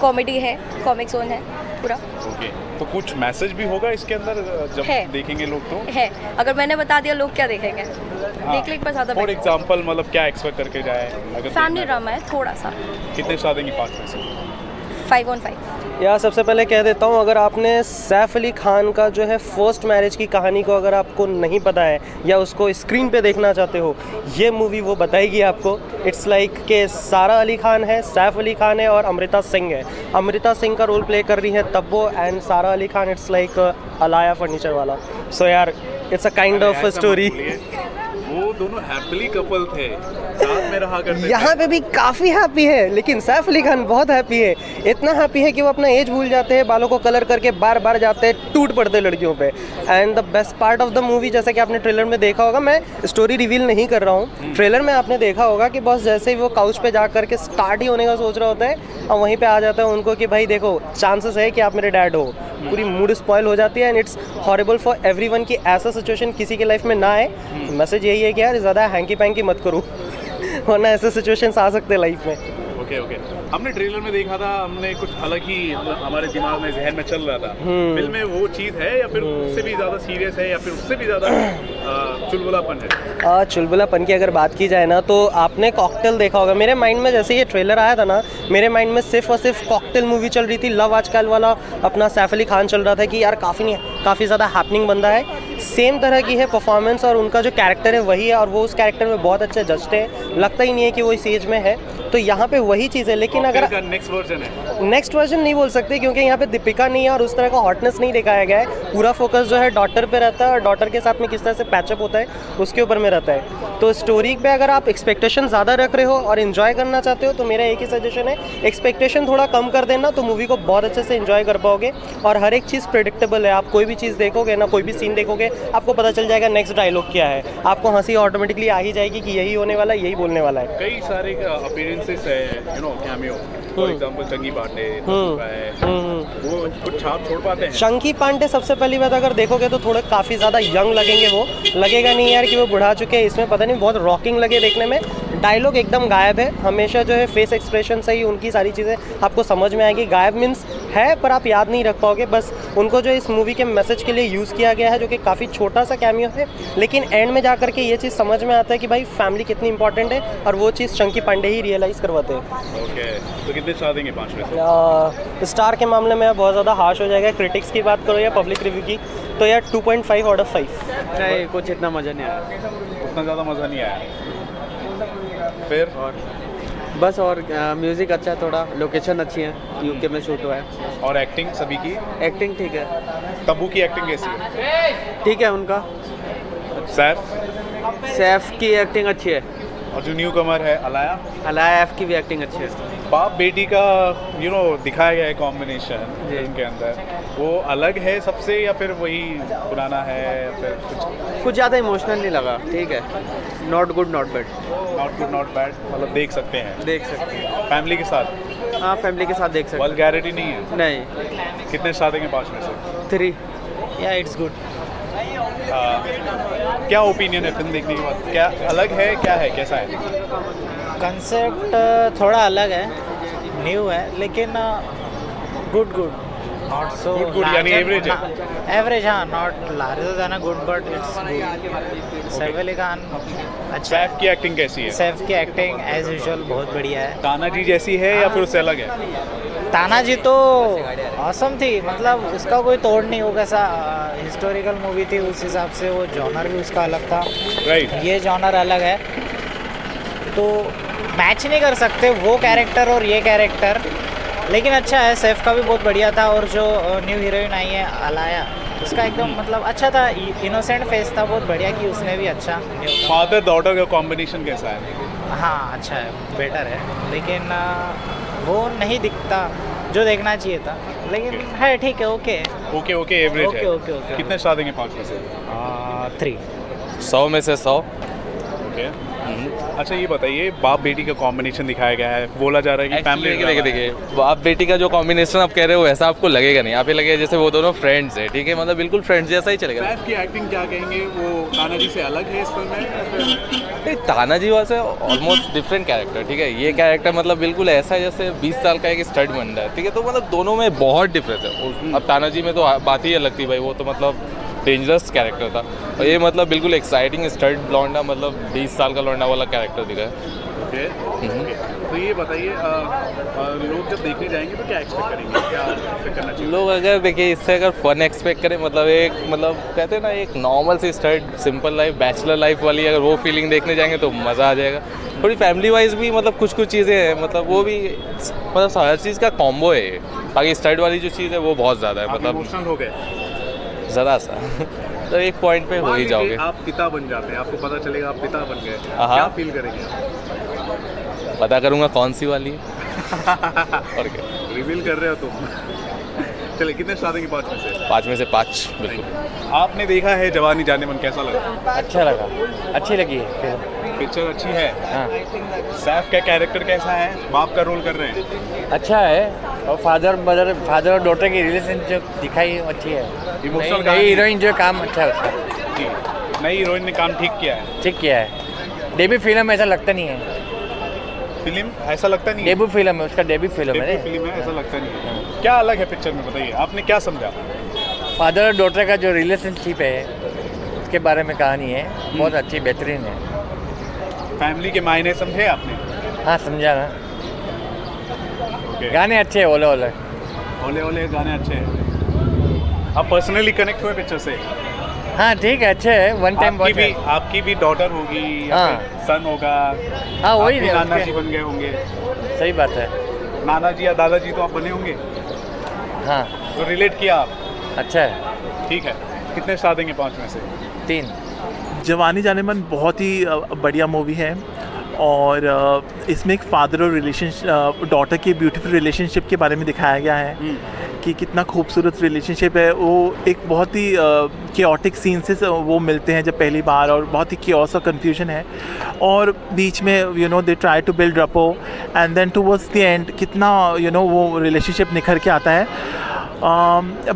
comedy है, कॉमिक जोन है पूरा। ओके, तो कुछ मैसेज भी होगा इसके अंदर जब देखेंगे लोग? तो है, अगर मैंने बता दिया लोग क्या देखेंगे? देख लेंगे पर ज़्यादा। फॉर एग्जांपल मतलब क्या एक्सपेक्ट करके जाए? अगर फैमिली ड्रामा है थोड़ा सा। कितने स्टार देंगे पाँच में से? Five on five. यार सबसे पहले कह देता हूँ, अगर आपने सैफ अली खान का जो है फर्स्ट मैरिज की कहानी को अगर आपको नहीं पता है या उसको स्क्रीन पे देखना चाहते हो, ये मूवी वो बताएगी आपको। इट्स लाइक like के सारा अली खान है, सैफ अली खान है और अमृता सिंह है। अमृता सिंह का रोल प्ले कर रही है Tabu and Sara Ali Khan it's like Alaya Furniturewala. So so यार it's a kind of story. वो दोनों हैप्पी कपल थे, साथ में रहा करते थे। यहाँ पे भी काफ़ी हैप्पी है, लेकिन सैफ अली खान बहुत हैप्पी है, इतना हैप्पी है कि वो अपना एज भूल जाते हैं, बालों को कलर करके बार बार जाते हैं, टूट पड़ते हैं लड़कियों पे। And the best part of the movie, जैसे कि आपने ट्रेलर में देखा होगा, मैं स्टोरी रिवील नहीं कर रहा हूँ, ट्रेलर में आपने देखा होगा कि बस जैसे ही वो काउच पर जा करके स्टार्ट ही होने का सोच रहा होता है और वहीं पर आ जाता है उनको कि भाई देखो चांसेस है कि आप मेरे डैड हो, पूरी मूड स्पॉयल हो जाती है। And it's horrible for everyone कि ऐसा सिचुएशन किसी के लाइफ में ना आए। मैसेज यही है कि यार ज़्यादा हैंकी पैंकी मत करो वरना ऐसे सिचुएशंस आ सकते हैं लाइफ में। ओके ओके, हमने ट्रेलर में देखा था, हमने कुछ अलग ही हमारे दिमाग में जहन में चल रहा था। फिल्म में वो चीज़ है या फिर उससे भी ज़्यादा सीरियस है या फिर उससे भी ज़्यादा चुलबुलापन है? चुलबुलापन की अगर बात की जाए ना, तो आपने कॉकटेल देखा होगा। मेरे माइंड में जैसे ये ट्रेलर आया था ना, मेरे माइंड में सिर्फ और सिर्फ कॉकटेल मूवी चल रही थी, लव आजकल वाला अपना सैफ अली खान चल रहा था कि यार काफ़ी काफ़ी ज़्यादा हैपनिंग बंदा है। सेम तरह की है परफॉर्मेंस और उनका जो कैरेक्टर है वही है, और वो उस कैरेक्टर में बहुत अच्छे जचते हैं। लगता ही नहीं है कि वो इस एज में है। तो यहाँ पे वही चीज़ है, लेकिन अगर नेक्स्ट वर्जन है, नेक्स्ट वर्जन नहीं बोल सकते क्योंकि यहाँ पे दीपिका नहीं है और उस तरह का हॉटनेस नहीं दिखाया गया है। पूरा फोकस जो है डॉटर पे रहता है और डॉटर के साथ में किस तरह से पैचअप होता है उसके ऊपर में रहता है। तो स्टोरी पे अगर आप एक्सपेक्टेशन ज़्यादा रख रहे हो और इन्जॉय करना चाहते हो तो मेरा एक ही सजेशन है, एक्सपेक्टेशन थोड़ा कम कर देना तो मूवी को बहुत अच्छे से इन्जॉय कर पाओगे। और हर एक चीज़ प्रेडिक्टेबल है, आप कोई भी चीज़ देखोगे ना, कोई भी सीन देखोगे आपको पता चल जाएगा नेक्स्ट डायलॉग क्या है, आपको हंसी ऑटोमेटिकली आ ही जाएगी कि यही होने वाला है, यही बोलने वाला है। कई सारे अपीयरेंसेस है, you know cameo, for example Chunky Pandey है, वो कुछ छाप छोड़ पाते हैं। चंकी पांडे सबसे पहली बात अगर देखोगे तो थोड़े काफ़ी ज़्यादा यंग लगेंगे, वो लगेगा नहीं यार कि वो बुढ़ा चुके हैं इसमें, पता नहीं बहुत रॉकिंग लगे देखने में। डायलॉग एकदम गायब है, हमेशा जो है फेस एक्सप्रेशन से ही उनकी सारी चीज़ें आपको समझ में आएगी। गायब मीन्स है पर आप याद नहीं रख पाओगे। बस उनको जो इस मूवी के मैसेज के लिए यूज़ किया गया है जो कि काफ़ी छोटा सा कैमियो है, लेकिन एंड में जा करके ये चीज़ समझ में आता है कि भाई फैमिली कितनी इंपॉर्टेंट है और वो चीज़ चंकी पांडे ही रियलाइज़ करवाते हैं। ओके, तो कितने स्टार देंगे पाँच में से? स्टार के मामले में बहुत ज़्यादा हार्श हो जाएगा, क्रिटिक्स की बात करो या पब्लिक रिव्यू की तो यार two point five out of five. नहीं, कुछ इतना मज़ा नहीं आया, उतना ज़्यादा मज़ा नहीं आया। फिर और बस, और म्यूज़िक अच्छा है, थोड़ा लोकेशन अच्छी है, यूके में शूट हुआ है। और एक्टिंग सभी की एक्टिंग ठीक है। तब्बू की एक्टिंग कैसी है? ठीक है उनका। सैफ सैफ की एक्टिंग अच्छी है। और जो न्यू कमर है अलाया अलाया एफ की भी एक्टिंग अच्छी है। बाप बेटी का यू नो दिखाया गया है कॉम्बिनेशन इनके अंदर, वो अलग है सबसे या फिर वही पुराना है? फिर कुछ कुछ ज़्यादा इमोशनल नहीं लगा, ठीक है। Not good not bad, not good not bad मतलब देख सकते हैं। देख सकते हैं फैमिली के साथ? हाँ, फैमिली के साथ देख सकते हैं। वल्गैरिटी नहीं है? नहीं। कितने स्टार देंगे पाँच में से? थ्री। या इट्स गुड। क्या ओपिनियन है फिल्म देखने के बाद, क्या अलग है, क्या है, कैसा है? कंसेप्ट थोड़ा अलग है, न्यू है, लेकिन good good not so good, यानी एवरेज है। एवरेज, हाँ, not larger than good but it's. Saif Ali Khan अच्छा। सैफ की एक्टिंग कैसी है? सैफ की एक्टिंग एज यूजुअल बहुत बढ़िया है। तानाजी जैसी है या फिर उससे अलग है? तानाजी तो ऑसम थी, मतलब उसका कोई तोड़ नहीं होगा। सा हिस्टोरिकल मूवी थी, उस हिसाब से वो जॉनर भी उसका अलग था, राइट right. ये जॉनर अलग है तो मैच नहीं कर सकते वो कैरेक्टर और ये कैरेक्टर, लेकिन अच्छा है। सैफ का भी बहुत बढ़िया था, और जो न्यू हीरोइन आई है अलाया उसका एकदम मतलब अच्छा था, इनोसेंट फेस था, बहुत बढ़िया कि उसने भी अच्छा। फादर डॉटर का कॉम्बिनेशन कैसा है? हाँ अच्छा है, बेटर है, लेकिन वो नहीं दिखता जो देखना चाहिए था, लेकिन okay. है ठीक है। ओके ओके ओके एवरेज है। Okay okay. कितने स्टार देंगे पाँच में से? थ्री। सौ में से सौ। ओके अच्छा, ये बताइए बाप बेटी का कॉम्बिनेशन दिखाया गया है, बोला जा रहा है कि फैमिली देखिए देखिए बाप बेटी का जो कॉम्बिनेशन आप कह रहे हो वैसा आपको लगेगा नहीं, आप ये लगेगा जैसे वो दोनों फ्रेंड्स हैं, ठीक है, मतलब बिल्कुल फ्रेंड्स जैसा ही चलेगा। सैफ की एक्टिंग क्या कहेंगे, वो तानाजी से अलग है इस फिल्म में? तानाजी वैसे ऑलमोस्ट डिफरेंट कैरेक्टर, ठीक है, ये कैरेक्टर मतलब बिल्कुल ऐसा है जैसे बीस साल का एक स्टड बन रहा है, ठीक है, तो मतलब दोनों में बहुत डिफरेंस है। अब तानाजी में तो बात ही अलग थी भाई, वो तो मतलब डेंजरस कैरेक्टर था, और ये मतलब बिल्कुल एक्साइटिंग स्टर्ट ब्लॉन्डा, मतलब बीस साल का लौंडा वाला कैरेक्टर दिखा है। Okay. Okay. तो ये बताइए लोग जब देखने जाएंगे तो क्या एक्सपेक्ट करेंगे, क्या एक्सपेक्ट करना चाहिए? लोग अगर देखिए इससे अगर फन एक्सपेक्ट करें, मतलब एक मतलब कहते हैं ना एक नॉर्मल से start simple life, bachelor life वाली अगर वो फीलिंग देखने जाएंगे तो मज़ा आ जाएगा। थोड़ी फैमिली वाइज भी मतलब कुछ कुछ चीज़ें हैं, मतलब वो भी मतलब हर चीज़ का कॉम्बो है, बाकी स्टर्ट वाली जो चीज़ है वो बहुत ज़्यादा है, मतलब इमोशनल हो गए ज़रा सा तो एक पॉइंट पे हो ही जाओगे। आप पिता बन जाते हैं, आपको पता चलेगा आप पिता बन गए, क्या फील करेंगे? पता करूँगा कौन सी वाली और क्या रिवील कर रहे हो तुम। चलिए, कितने स्टार देंगे पाँच में से? पाँच में से पाँच बिल्कुल। आपने देखा है जवानी जानेमन, कैसा लगा? अच्छा लगा, अच्छी लगी है, पिक्चर अच्छी है। हाँ। सैफ का कैरेक्टर कैसा है, बाप का रोल कर रहे हैं? अच्छा है, और फादर मदर फादर और डॉटर की रिलेशन जो दिखाई अच्छी है। इमोशनल का हीरोइन जो काम अच्छा है, नई हीरोइन ने काम ठीक किया है। ठीक किया है। डेब्यू फिल्म ऐसा लगता नहीं है, फिल्म ऐसा लगता नहीं है, डेब्यू फिल्म है उसका, डेब्यू फिल्म है फिल्म है ऐसा लगता नहीं है। क्या अलग है पिक्चर में, बताइए आपने क्या समझा? फादर और डॉटर का जो रिलेशनशिप है उसके बारे में कहानी है, बहुत अच्छी बेहतरीन है। फैमिली के मायने समझे आपने? हाँ समझा ना। Okay. गाने अच्छे हैं, ओले ओले ओले ओले गाने अच्छे हैं। आप पर्सनली कनेक्ट हुए पिक्चर से? हाँ ठीक है, अच्छे है, वन टाइम वॉच है। आपकी भी डॉटर होगी, हाँ सन होगा, हाँ वही नाना जी बन गए होंगे। सही बात है, नाना जी या दादाजी तो आप बने होंगे। हाँ तो रिलेट किया आप, अच्छा है, ठीक है। कितने स्टार देंगे पाँच में से? तीन। जवानी जानेमन बहुत ही बढ़िया मूवी है और इसमें एक फादर और रिलेशनशिप, डॉटर के ब्यूटीफुल रिलेशनशिप के बारे में दिखाया गया है कि कितना खूबसूरत रिलेशनशिप है। वो एक बहुत ही केओटिक सीन से वो मिलते हैं जब पहली बार, और बहुत ही केओस और कन्फ्यूजन है, और बीच में you know they try to build rapport and then towards the end कितना यू you नो know, वो रिलेशनशिप निखर के आता है।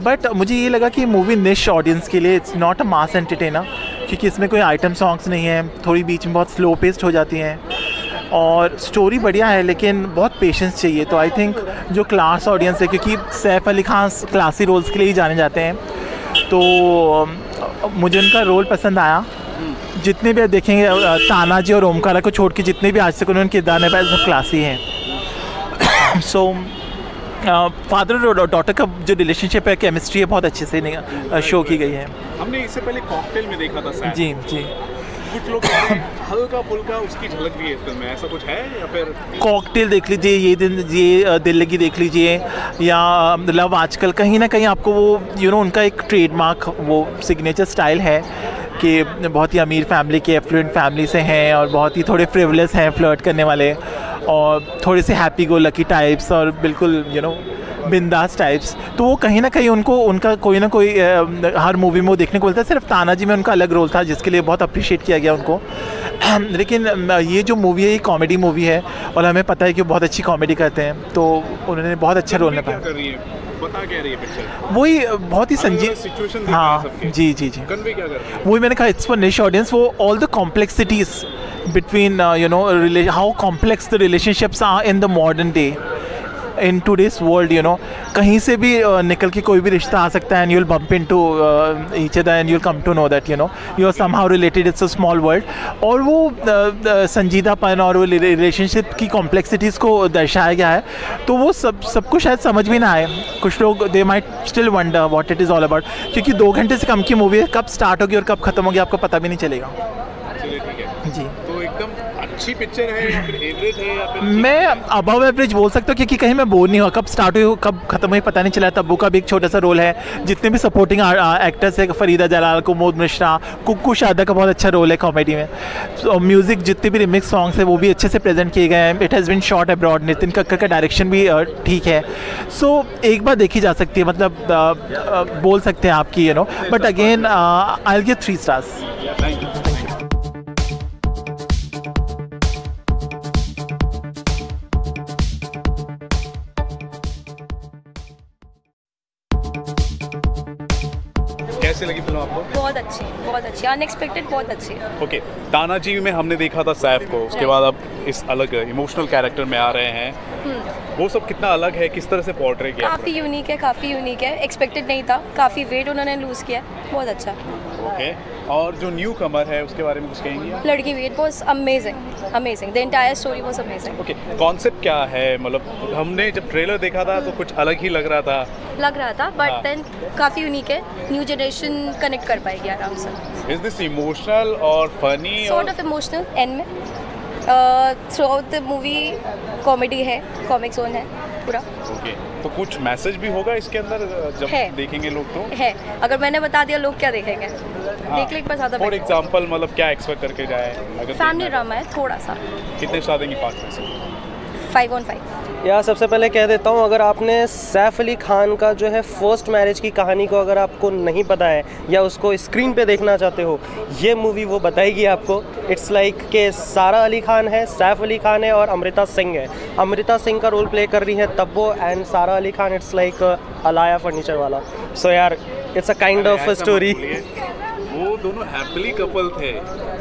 बट um, मुझे ये लगा कि मूवी निश ऑडियंस के लिए, it's not a mass entertainer, क्योंकि इसमें कोई आइटम सॉन्ग्स नहीं है, थोड़ी बीच में बहुत स्लो पेस्ट हो जाती हैं और स्टोरी बढ़िया है लेकिन बहुत पेशेंस चाहिए। तो आई थिंक जो क्लास ऑडियंस है, क्योंकि सैफ अली खान क्लासी रोल्स के लिए ही जाने जाते हैं, तो मुझे उनका रोल पसंद आया। जितने भी देखेंगे तानाजी और ओमकारा को छोड़ के जितने भी आज तक उन्होंने किरदार निभाए सब क्लासी हैं। सो फादर और डॉटर का जो रिलेशनशिप है, केमिस्ट्री है, बहुत अच्छे से शो की गई है। हमने इससे पहले कॉकटेल में देखा था। जी जी, कुछ लोग हल्का फुल्का उसकी झलक भी है इस फिल्म में, ऐसा कुछ है? या फिर कॉकटेल देख लीजिए, ये दिन ये दिल लगी देख लीजिए, या लव आजकल, कहीं ना कहीं आपको वो यू you नो know, उनका एक ट्रेडमार्क वो सिग्नेचर स्टाइल है कि बहुत ही अमीर फैमिली के, एफ्लुएंट फैमिली से हैं और बहुत ही थोड़े फ्रिवलेस हैं फ्लर्ट करने वाले, और थोड़े से हैप्पी गो लकी टाइप्स और बिल्कुल यू नो बिंदास टाइप्स। तो वो कहीं ना कहीं उनको उनका कोई ना कोई हर मूवी में वो देखने को मिलता है। सिर्फ तानाजी में उनका अलग रोल था जिसके लिए बहुत अप्रिशिएट किया गया उनको। लेकिन ये जो मूवी है ये कॉमेडी मूवी है और हमें पता है कि वो बहुत अच्छी कॉमेडी करते हैं, तो उन्होंने बहुत अच्छा रोल निभाया। बता क्या रही है पिक्चर? वही बहुत ही संजीव सिचुएशन। हाँ जी जी जी, कन्वे क्या कर रही है? वही मैंने कहा, इट्स फॉर निश ऑडियंस। वो all the complexities between you know how complex the relationships are in the modern day, in today's world, you know कहीं से भी uh, निकल के कोई भी रिश्ता आ सकता है and you'll bump into each other and you'll come to know that you know you are somehow related, it's a small world. और वो uh, uh, संजीदापन और वो रिलेशनशिप की कॉम्प्लेक्सिटीज़ को दर्शाया गया है, तो वो सब सबको शायद समझ भी ना आए कुछ लोग, they might still wonder what it is all about, क्योंकि दो घंटे से कम की मूवी है, कब स्टार्ट होगी और कब खत्म होगी आपको पता भी नहीं चलेगा। जी, तो एकदम अच्छी पिक्चर है या फिर एवरेज है या फिर? मैं अबव एवरेज बोल सकता हूँ क्योंकि कहीं मैं बोर नहीं हुआ, कब स्टार्ट हुई कब खत्म हुई पता नहीं चला। तब्बू का भी एक छोटा सा रोल है, जितने भी सपोर्टिंग एक्टर्स है, फरीदा जलाल, कुमुद मिश्रा, कुकू शादा का बहुत अच्छा रोल है कॉमेडी में। तो म्यूज़िक जितने भी रिमिक्स सॉन्ग्स हैं वो भी अच्छे से प्रेजेंट किए गए हैं। It has been shot abroad, Nitin Kakkar का डायरेक्शन भी ठीक है। सो एक बार देखी जा सकती है, मतलब बोल सकते हैं आपकी you know, but again I will give three stars. कैसी लगी फिल्म आपको? बहुत अच्छी, बहुत अच्छी, अनएक्सपेक्टेड बहुत अच्छी। ओके, तानाजी में हमने देखा था सैफ को, उसके बाद अब इस अलग इमोशनल कैरेक्टर में आ रहे हैं, वो सब कितना अलग है, किस तरह से पोर्ट्रे किया? काफ़ी यूनिक है, काफ़ी यूनिक है, एक्सपेक्टेड नहीं था, काफ़ी वेट उन्होंने लूज़ किया, बहुत अच्छा। ओके, और जो न्यू कमर है उसके बारे में कुछ कहेंगे? लड़की wait was amazing, amazing, the entire story was amazing. Okay, concept क्या है? मतलब हमने जब ट्रेलर देखा था तो कुछ अलग ही लग रहा था लग रहा था बट देन काफ़ी यूनिक है, न्यू जनरेशन कनेक्ट कर पाएगी आराम से। इज दिस इमोशनल और funny? Sort of emotional end में, throughout the movie comedy है, कॉमिक जोन है पूरा। ओके, तो कुछ मैसेज भी होगा इसके अंदर जब देखेंगे लोग? तो है, अगर मैंने बता दिया लोग क्या देखेंगे? देख लेंगे बस, फॉर एग्जांपल मतलब क्या एक्सपेक्ट करके जाए? अगर फैमिली ड्रामा है थोड़ा सा। कितने स्टार देंगे पाँच में से? Five on five. यार सबसे पहले कह देता हूँ, अगर आपने सैफ अली खान का जो है फर्स्ट मैरिज की कहानी को अगर आपको नहीं पता है या उसको स्क्रीन पे देखना चाहते हो, ये मूवी वो बताएगी आपको। इट्स लाइक like के सारा अली खान है, सैफ अली खान है और अमृता सिंह है। अमृता सिंह का रोल प्ले कर रही है Tabu and Sara Ali Khan it's like like Alaya Furniturewala. So so यार it's a kind of story. वो दोनों हैप्पीली कपल थे,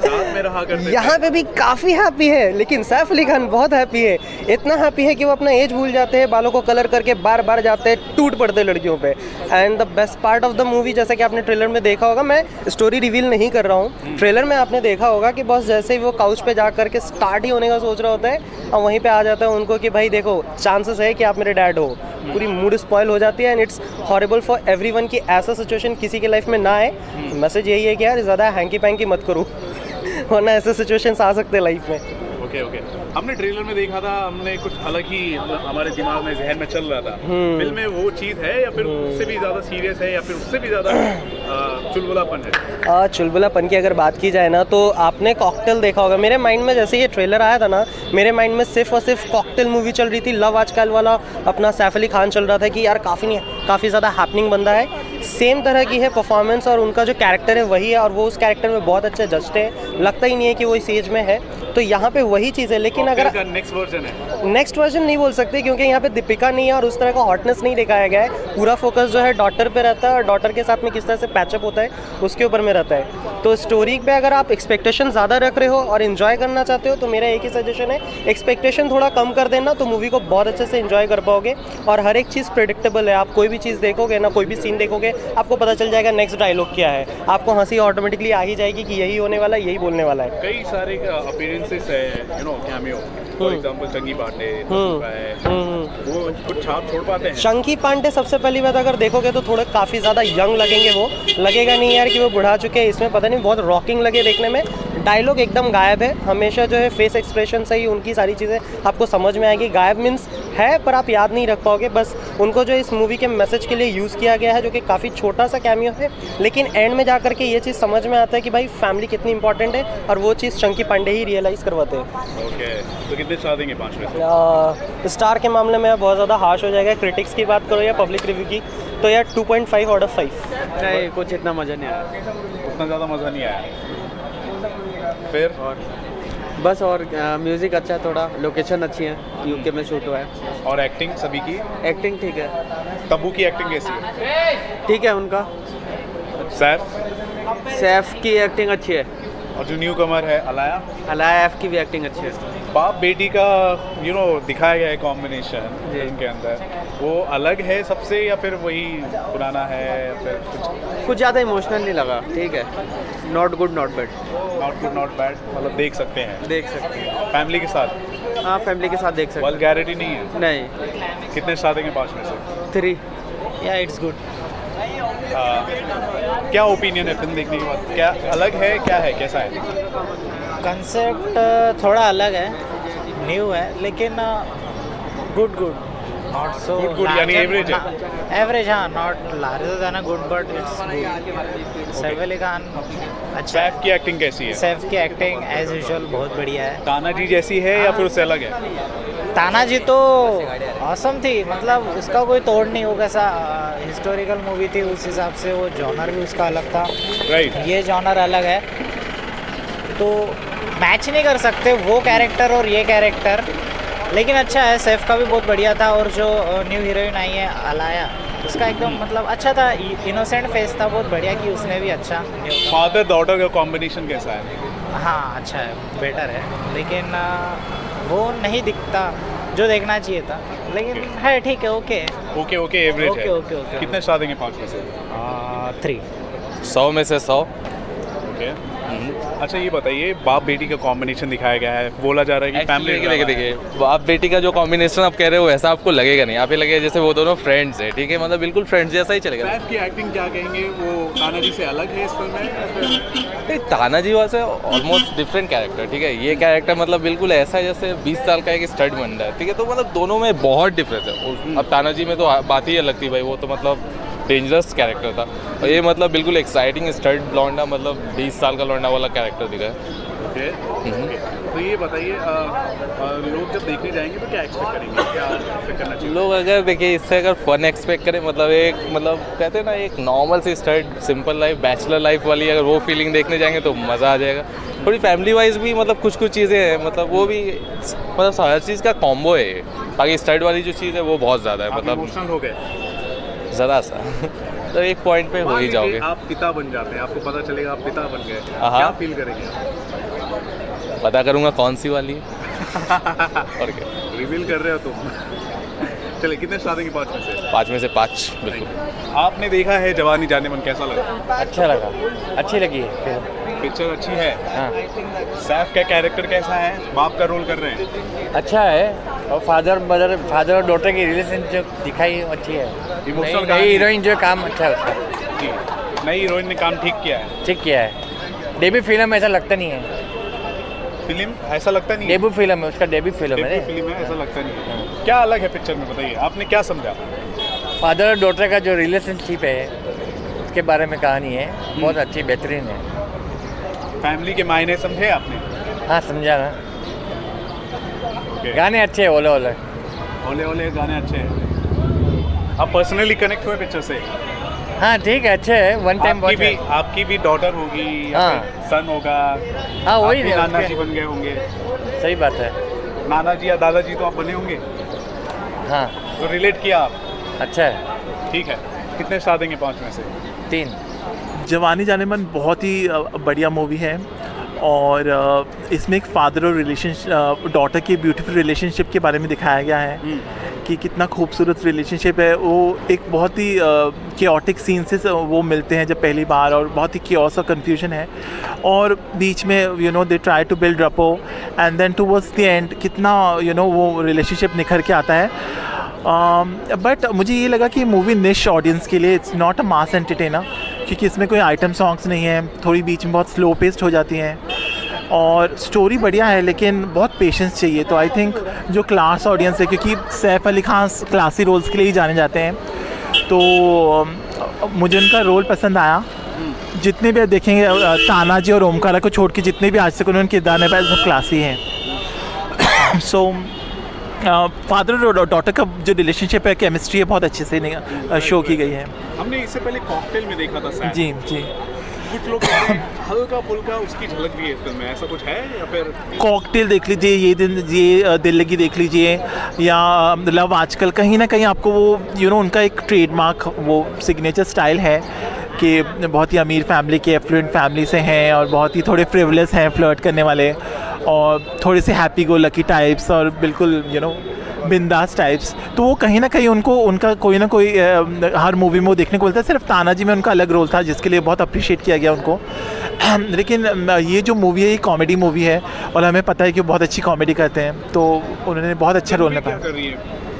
साथ में रहा करते। यहाँ पे भी काफ़ी हैप्पी है, लेकिन सैफ अली खान बहुत हैप्पी है। इतना हैप्पी है कि वो अपना एज भूल जाते हैं, बालों को कलर करके बार बार जाते हैं, टूट पड़ते लड़कियों पे। And the best part of the movie, जैसा कि आपने ट्रेलर में देखा होगा, मैं स्टोरी रिवील नहीं कर रहा हूँ, ट्रेलर में आपने देखा होगा कि बस जैसे ही वो काउच पे जा करके स्टार्ट ही होने का सोच रहा होता है और वहीं पर आ जाता है उनको कि भाई देखो चांसेस है कि आप मेरे डैड हो। पूरी मूड स्पॉइल हो जाती है and it's horrible for everyone कि ऐसा सिचुएशन किसी के लाइफ में ना आए। मैसेज यही है कि यार ज़्यादा हैंकी पैंकी मत करो वरना ऐसे सिचुएशंस आ सकते हैं लाइफ में। ओके ओके, हमने ट्रेलर में देखा था, हमने कुछ अलग ही हमारे दिमाग में जहन में चल रहा था। फिल्म में वो चीज़ है या फिर उससे भी ज़्यादा सीरियस है या फिर उससे भी ज़्यादा चुलबुलापन है? चुलबुलापन की अगर बात की जाए ना तो आपने कॉकटेल देखा होगा। मेरे माइंड में जैसे ये ट्रेलर आया था ना, मेरे माइंड में सिर्फ और सिर्फ कॉकटेल मूवी चल रही थी, लव आजकल वाला अपना सैफ अली खान चल रहा था कि यार काफ़ी काफ़ी ज़्यादा हैपनिंग बंदा है। सेम तरह की है परफॉर्मेंस और उनका जो कैरेक्टर है वही है और वो उस कैरेक्टर में बहुत अच्छे जचते हैं, लगता ही नहीं है कि वो इस एज में है। तो यहाँ पे वही चीज़ है, लेकिन अगर नेक्स्ट वर्जन है, नेक्स्ट वर्जन नहीं बोल सकते क्योंकि यहाँ पे दीपिका नहीं है और उस तरह का हॉटनेस नहीं दिखाया गया है। पूरा फोकस जो है डॉटर पे रहता है और डॉटर के साथ में किस तरह से पैचअप होता है उसके ऊपर में रहता है। तो स्टोरी पे अगर आप एक्सपेक्टेशन ज़्यादा रख रहे हो और इन्जॉय करना चाहते हो तो मेरा एक ही सजेशन है, एक्सपेक्टेशन थोड़ा कम कर देना तो मूवी को बहुत अच्छे से इन्जॉय कर पाओगे। और हर एक चीज़ प्रेडिक्टेबल है, आप कोई भी चीज़ देखोगे ना, कोई भी सीन देखोगे, आपको पता चल जाएगा नेक्स्ट डायलॉग क्या है, आपको हंसी ऑटोमेटिकली आ ही जाएगी कि यही होने वाला है, यही बोलने वाला है। कई सारे अपीयरेंसेस है, you know cameo, for example Chunky Pandey है, वो कुछ छाप छोड़ पाते हैं। चंकी पांडे सबसे पहली बात अगर देखोगे तो थोड़े काफ़ी ज़्यादा यंग लगेंगे, वो लगेगा नहीं यार कि वो बुढ़ा चुके हैं। इसमें पता नहीं बहुत रॉकिंग लगे देखने में, डायलॉग एकदम गायब है। हमेशा जो है फेस एक्सप्रेशन से ही उनकी सारी चीज़ें आपको समझ में आएगी। गायब मीन्स है पर आप याद नहीं रख पाओगे। बस उनको जो इस मूवी के मैसेज के लिए यूज़ किया गया है, जो कि काफ़ी छोटा सा कैमियो है, लेकिन एंड में जा करके ये चीज़ समझ में आता है कि भाई फैमिली कितनी इंपॉर्टेंट है और वो चीज़ चंकी पांडे ही रियलाइज़ करवाते हैं। ओके, तो कितने स्टार देंगे पाँच में से? स्टार के मामले में बहुत ज़्यादा हार्श हो जाएगा। क्रिटिक्स की बात करो या पब्लिक रिव्यू की तो यार two point five out of five. नहीं, कुछ इतना मज़ा नहीं आया, उतना ज़्यादा मज़ा नहीं आया। फिर और बस, और म्यूज़िक अच्छा है, थोड़ा लोकेशन अच्छी है, यूके में शूट हुआ है। और एक्टिंग सभी की एक्टिंग ठीक है। तब्बू की एक्टिंग कैसी है? ठीक है उनका। सैफ सैफ की एक्टिंग अच्छी है। और जो न्यू कमर है अलाया अलाया एफ की भी एक्टिंग अच्छी है। बाप बेटी का यू नो दिखाया गया है कॉम्बिनेशन इनके अंदर, वो अलग है सबसे या फिर वही पुराना है? फिर कुछ कुछ ज़्यादा इमोशनल नहीं लगा, ठीक है। Not good not bad, not good not bad मतलब देख सकते हैं। देख सकते हैं फैमिली के साथ? हाँ, फैमिली के साथ देख सकते हैं। वल्गैरिटी नहीं है? नहीं। कितने स्टार देंगे पाँच में से? थ्री। या इट्स गुड। क्या ओपिनियन है फिल्म देखने के बाद? क्या अलग है, क्या है, कैसा है? कंसेप्ट थोड़ा अलग है, न्यू है, लेकिन good good not so good, यानी एवरेज है। एवरेज, हाँ, not larger than good but it's good. Saif Ali Khan अच्छा। सैफ की एक्टिंग कैसी है? सैफ की एक्टिंग एज यूजुअल बहुत बढ़िया है। तानाजी जैसी है या फिर उससे अलग है? तानाजी तो ऑसम थी, मतलब उसका कोई तोड़ नहीं होगा। सा हिस्टोरिकल मूवी थी, उस हिसाब से वो जॉनर भी उसका अलग था, राइट right. ये जॉनर अलग है तो मैच नहीं कर सकते वो कैरेक्टर और ये कैरेक्टर, लेकिन अच्छा है। सैफ का भी बहुत बढ़िया था और जो न्यू हीरोइन आई है अलाया, उसका एकदम मतलब अच्छा था, इनोसेंट फेस था, बहुत बढ़िया कि उसने भी अच्छा। फादर डॉटर का कॉम्बिनेशन कैसा है? हाँ अच्छा है, बेटर है, लेकिन वो नहीं दिखता जो देखना चाहिए था, लेकिन okay. है ठीक है। ओके ओके ओके एवरेज है। ओके ओके, कितने स्टार देंगे पाँच में से? थ्री। सौ में से सौ। ओके अच्छा, ये बताइए बाप बेटी का कॉम्बिनेशन दिखाया गया है, बोला जा रहा है कि फैमिली देखिए देखिए बाप बेटी का जो कॉम्बिनेशन आप कह रहे हो वैसा आपको लगेगा नहीं, आप ये लगेगा जैसे वो दोनों फ्रेंड्स हैं, ठीक है, मतलब बिल्कुल फ्रेंड्स जैसा ही चलेगा। सैफ की एक्टिंग क्या कहेंगे, वो तानाजी से अलग है इस फिल्म में? तानाजी वैसे ऑलमोस्ट डिफरेंट कैरेक्टर, ठीक है, ये कैरेक्टर मतलब बिल्कुल ऐसा है जैसे बीस साल का एक स्टड बन रहा है, ठीक है, तो मतलब दोनों में बहुत डिफरेंस है। अब तानाजी में तो बात ही अलग थी भाई, वो तो मतलब डेंजरस कैरेक्टर था, और ये मतलब बिल्कुल एक्साइटिंग स्टर्ड ब्लॉन्डा, मतलब बीस साल का लौंडा वाला कैरेक्टर दिखा है। Okay. Okay. तो ये बताइए लोग जब देखने जाएंगे तो क्या एक्सपेक्ट करेंगे, क्या एक्सपेक्ट करना चाहिए? लोग अगर देखिए इससे अगर फन एक्सपेक्ट करें, मतलब एक मतलब कहते हैं ना एक नॉर्मल से stirred simple life, bachelor life वाली, अगर वो फीलिंग देखने जाएंगे तो मज़ा आ जाएगा। थोड़ी फैमिली वाइज भी मतलब कुछ कुछ चीज़ें हैं, मतलब वो भी मतलब हर चीज़ का कॉम्बो है, बाकी स्टर्ड वाली जो चीज़ है वो बहुत ज़्यादा है, मतलब इमोशनल हो गए ज़रा सा। तो एक पॉइंट पे हो ही जाओगे। आप पिता बन जाते हैं, आपको पता चलेगा आप पिता बन गए, क्या फील करेंगे? पता करूँगा कौन सी वाली और क्या रिवील कर रहे हो तुम। चलिए, कितने स्टार देंगे पाँच में से? पाँच में से पाँच बिल्कुल। आपने देखा है जवानी जानेमन, कैसा लगा? अच्छा लगा, अच्छी लगी है पिक्चर, अच्छी है। हाँ। सैफ का कैरेक्टर कैसा है? बाप का रोल कर रहे हैं, अच्छा है। और फादर मदर, फादर और डॉटर की रिलेशन जो दिखाई अच्छी है। इमोशनल हीरोइन जो काम अच्छा है, नई हीरोइन ने काम ठीक किया है, ठीक किया है। डेब्यू फिल्म ऐसा लगता नहीं है, फिल्म ऐसा लगता नहीं है, डेब्यू फिल्म है उसका, डेब्यू फिल्म है, फिल्म है ऐसा लगता नहीं है। क्या अलग है पिक्चर में बताइए, आपने क्या समझा? फादर और डॉटर का जो रिलेशनशिप है उसके बारे में कहानी है, बहुत अच्छी बेहतरीन है। फैमिली के मायने समझे आपने? हाँ समझा ना। Okay. गाने अच्छे हैं, ओले ओले ओले ओले गाने अच्छे हैं। आप पर्सनली कनेक्ट हुए पिक्चर से? हाँ ठीक है, अच्छे है। वन टाइम आपकी भी आपकी भी डॉटर होगी, हाँ सन होगा, हाँ वही नाना जी बन गए होंगे। सही बात है, नाना जी या दादाजी तो आप बने होंगे। हाँ तो रिलेट किया आप, अच्छा है, ठीक है। कितने स्टार देंगे पाँच में से? तीन। जवानी जानेमन बहुत ही बढ़िया मूवी है और इसमें एक फादर और रिलेशनशिप, डॉटर के ब्यूटीफुल रिलेशनशिप के बारे में दिखाया गया है कि कितना खूबसूरत रिलेशनशिप है। वो एक बहुत ही केओटिक सीन से वो मिलते हैं जब पहली बार, और बहुत ही केओस और कन्फ्यूजन है, और बीच में you know they try to build rapport and then towards the end कितना यू you नो know, वो रिलेशनशिप निखर के आता है। बट um, मुझे ये लगा कि मूवी निश ऑडियंस के लिए, it's not a mass entertainer, क्योंकि इसमें कोई आइटम सॉन्ग्स नहीं है, थोड़ी बीच में बहुत स्लो पेस्ट हो जाती हैं, और स्टोरी बढ़िया है लेकिन बहुत पेशेंस चाहिए। तो आई थिंक जो क्लास ऑडियंस है, क्योंकि सैफ अली खान क्लासी रोल्स के लिए ही जाने जाते हैं, तो मुझे उनका रोल पसंद आया। जितने भी देखेंगे तानाजी और ओमकारा को छोड़ के जितने भी आज तक उन्होंने किरदार निभाए सब क्लासी हैं। सो फादर और डॉटर का जो रिलेशनशिप है, केमिस्ट्री है, बहुत अच्छे से uh, शो की गई है। हमने इससे पहले कॉकटेल में देखा था सैफ। जी जी, कुछ लोग हल्का फुल्का उसकी झलक भी है फिल्म में, ऐसा कुछ है? या फिर कॉकटेल देख लीजिए, ये दिन ये दिल लगी देख लीजिए, या लव आजकल, कहीं ना कहीं आपको वो यू you नो know, उनका एक ट्रेडमार्क वो सिग्नेचर स्टाइल है कि बहुत ही अमीर फैमिली के, एफ्लुएंट फैमिली से हैं और बहुत ही थोड़े फ्रिवलेस हैं फ्लर्ट करने वाले, और थोड़े से हैप्पी गो लकी टाइप्स और बिल्कुल यू नो बिंदास टाइप्स। तो वो कहीं ना कहीं उनको उनका कोई ना कोई हर मूवी में वो देखने को मिलता है। सिर्फ तानाजी में उनका अलग रोल था जिसके लिए बहुत अप्रिशिएट किया गया उनको। लेकिन ये जो मूवी है ये कॉमेडी मूवी है और हमें पता है कि वो बहुत अच्छी कॉमेडी करते हैं, तो उन्होंने बहुत अच्छा रोल निभाया।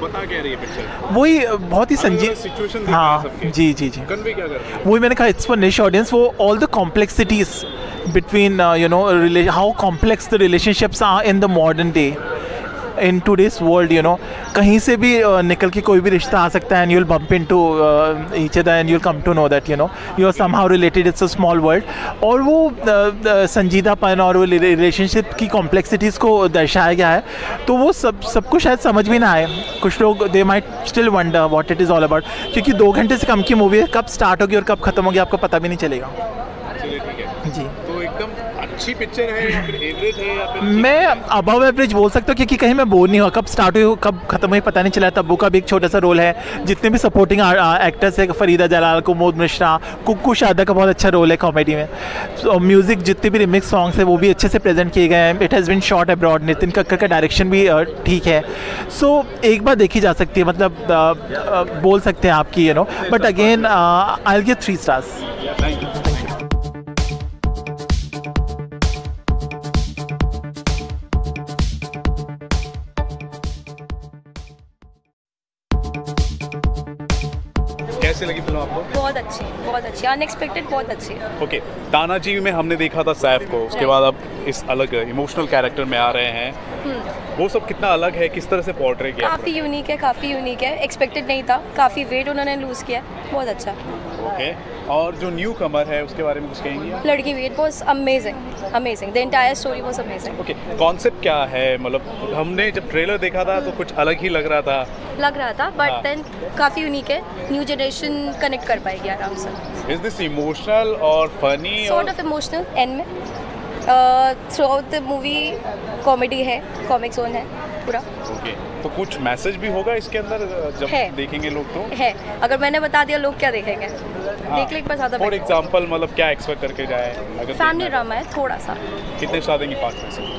बता क्या रही है पिक्चर? वही बहुत ही संजीव सिचुएशन। हाँ जी जी जी, कन्वे क्या कर रही है? वही मैंने कहा, इट्स फॉर निश ऑडियंस। वो all the complexities between you know how complex the relationships are in the modern day, in today's world, you know कहीं से भी uh, निकल के कोई भी रिश्ता आ सकता है, and you'll bump into each other and you'll come to know that you know you are somehow related, it's a small world. और वो uh, uh, संजीदापन और वो रिलेशनशिप की कॉम्प्लेक्सिटीज़ को दर्शाया गया है, तो वो सब सबको शायद समझ भी ना आए कुछ लोग, they might still wonder what it is all about, क्योंकि दो घंटे से कम की मूवी है, कब स्टार्ट होगी और कब खत्म होगी आपको पता भी नहीं चलेगा। जी तो एकदम अच्छी पिक्चर है या फिर एवरेज है या फिर? मैं अबव एवरेज बोल सकता हूँ क्योंकि कहीं मैं बोर नहीं हुआ, कब स्टार्ट हुई कब खत्म हुई पता नहीं चला। तब्बू का भी एक छोटा सा रोल है, जितने भी सपोर्टिंग एक्टर्स है, फरीदा जलाल, कुमुद मिश्रा, कुकू शादा का बहुत अच्छा रोल है कॉमेडी में। तो म्यूज़िक जितने भी रिमिक्स सॉन्ग्स हैं वो भी अच्छे से प्रेजेंट किए गए हैं। It has been shot abroad, Nitin Kakkar का डायरेक्शन भी ठीक है। सो एक बार देखी जा सकती है, मतलब बोल सकते हैं आपकी you know, but again I will give three stars. कैसी लगी फिल्म आपको? बहुत अच्छी, बहुत अच्छी, अनएक्सपेक्टेड बहुत अच्छी। ओके, तानाजी में हमने देखा था सैफ को, उसके बाद अब इस अलग इमोशनल कैरेक्टर में आ रहे हैं, वो सब कितना अलग है, किस तरह से पोर्ट्रे किया? काफ़ी यूनिक है, काफ़ी यूनिक है, एक्सपेक्टेड नहीं था, काफ़ी वेट उन्होंने लूज़ किया, बहुत अच्छा। ओके, और जो न्यू कमर है उसके बारे में कुछ कहेंगे? लड़की wait was amazing, amazing, the entire story was amazing. Okay, concept क्या है? मतलब हमने जब ट्रेलर देखा था तो कुछ अलग ही लग रहा था, लग रहा था बट देन काफ़ी यूनिक है, न्यू जनरेशन कनेक्ट कर पाएगी आराम से। इज दिस इमोशनल और funny? Sort of emotional end में, throughout the movie comedy है, कॉमिक जोन है, पूरा। ओके, तो कुछ मैसेज भी होगा इसके अंदर जब देखेंगे लोग तो? है, अगर मैंने बता दिया लोग क्या देखेंगे, देखने पर ज़्यादा। फॉर एग्जांपल मतलब क्या एक्सपेक्ट करके जाए? फैमिली ड्रामा है थोड़ा सा। कितने स्टार देंगे पाँच में से?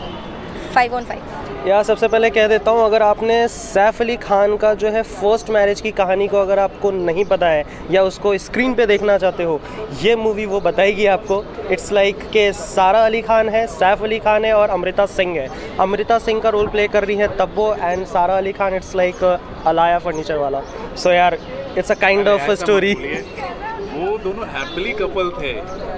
Five on five. यार सबसे पहले कह देता हूँ, अगर आपने सैफ अली खान का जो है फर्स्ट मैरिज की कहानी को अगर आपको नहीं पता है या उसको स्क्रीन पे देखना चाहते हो, ये मूवी वो बताएगी आपको। इट्स लाइक like के सारा अली खान है, सैफ अली खान है और अमृता सिंह है। अमृता सिंह का रोल प्ले कर रही है Tabu and Sara Ali Khan it's like Alaya Furniturewala. So so यार it's a kind of story. वो दोनों हैप्पी कपल थे,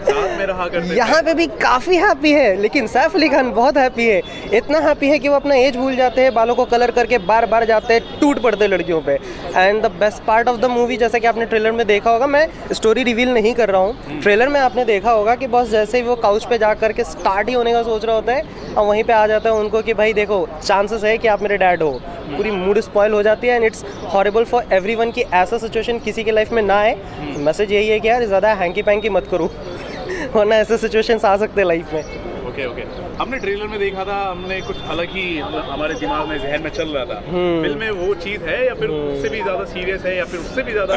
साथ में रहा करते। यहाँ पे भी काफ़ी हैप्पी है, लेकिन सैफ अली खान बहुत हैप्पी है। इतना हैप्पी है कि वो अपना एज भूल जाते हैं, बालों को कलर करके बार बार जाते हैं, टूट पड़ते लड़कियों पे। And the best part of the movie, जैसे कि आपने ट्रेलर में देखा होगा, मैं स्टोरी रिवील नहीं कर रहा हूँ, ट्रेलर में आपने देखा होगा कि बस जैसे ही वो काउच पर जा करके स्टार्ट ही होने का सोच रहा होता है और वहीं पर आ जाता है उनको कि भाई देखो चांसेस है कि आप मेरे डैड हो। पूरी मूड स्पॉयल हो जाती है and it's horrible for everyone कि ऐसा सिचुएशन किसी के लाइफ में ना आए। मैसेज यही है कि यार ज़्यादा हैंकी पैंकी मत करो वरना ऐसे सिचुएशंस आ सकते हैं लाइफ में। ओके ओके, हमने ट्रेलर में देखा था, हमने कुछ अलग ही हमारे दिमाग में जहन में चल रहा था। फिल्म में वो चीज़ है या फिर उससे भी ज़्यादा सीरियस है या फिर उससे भी ज़्यादा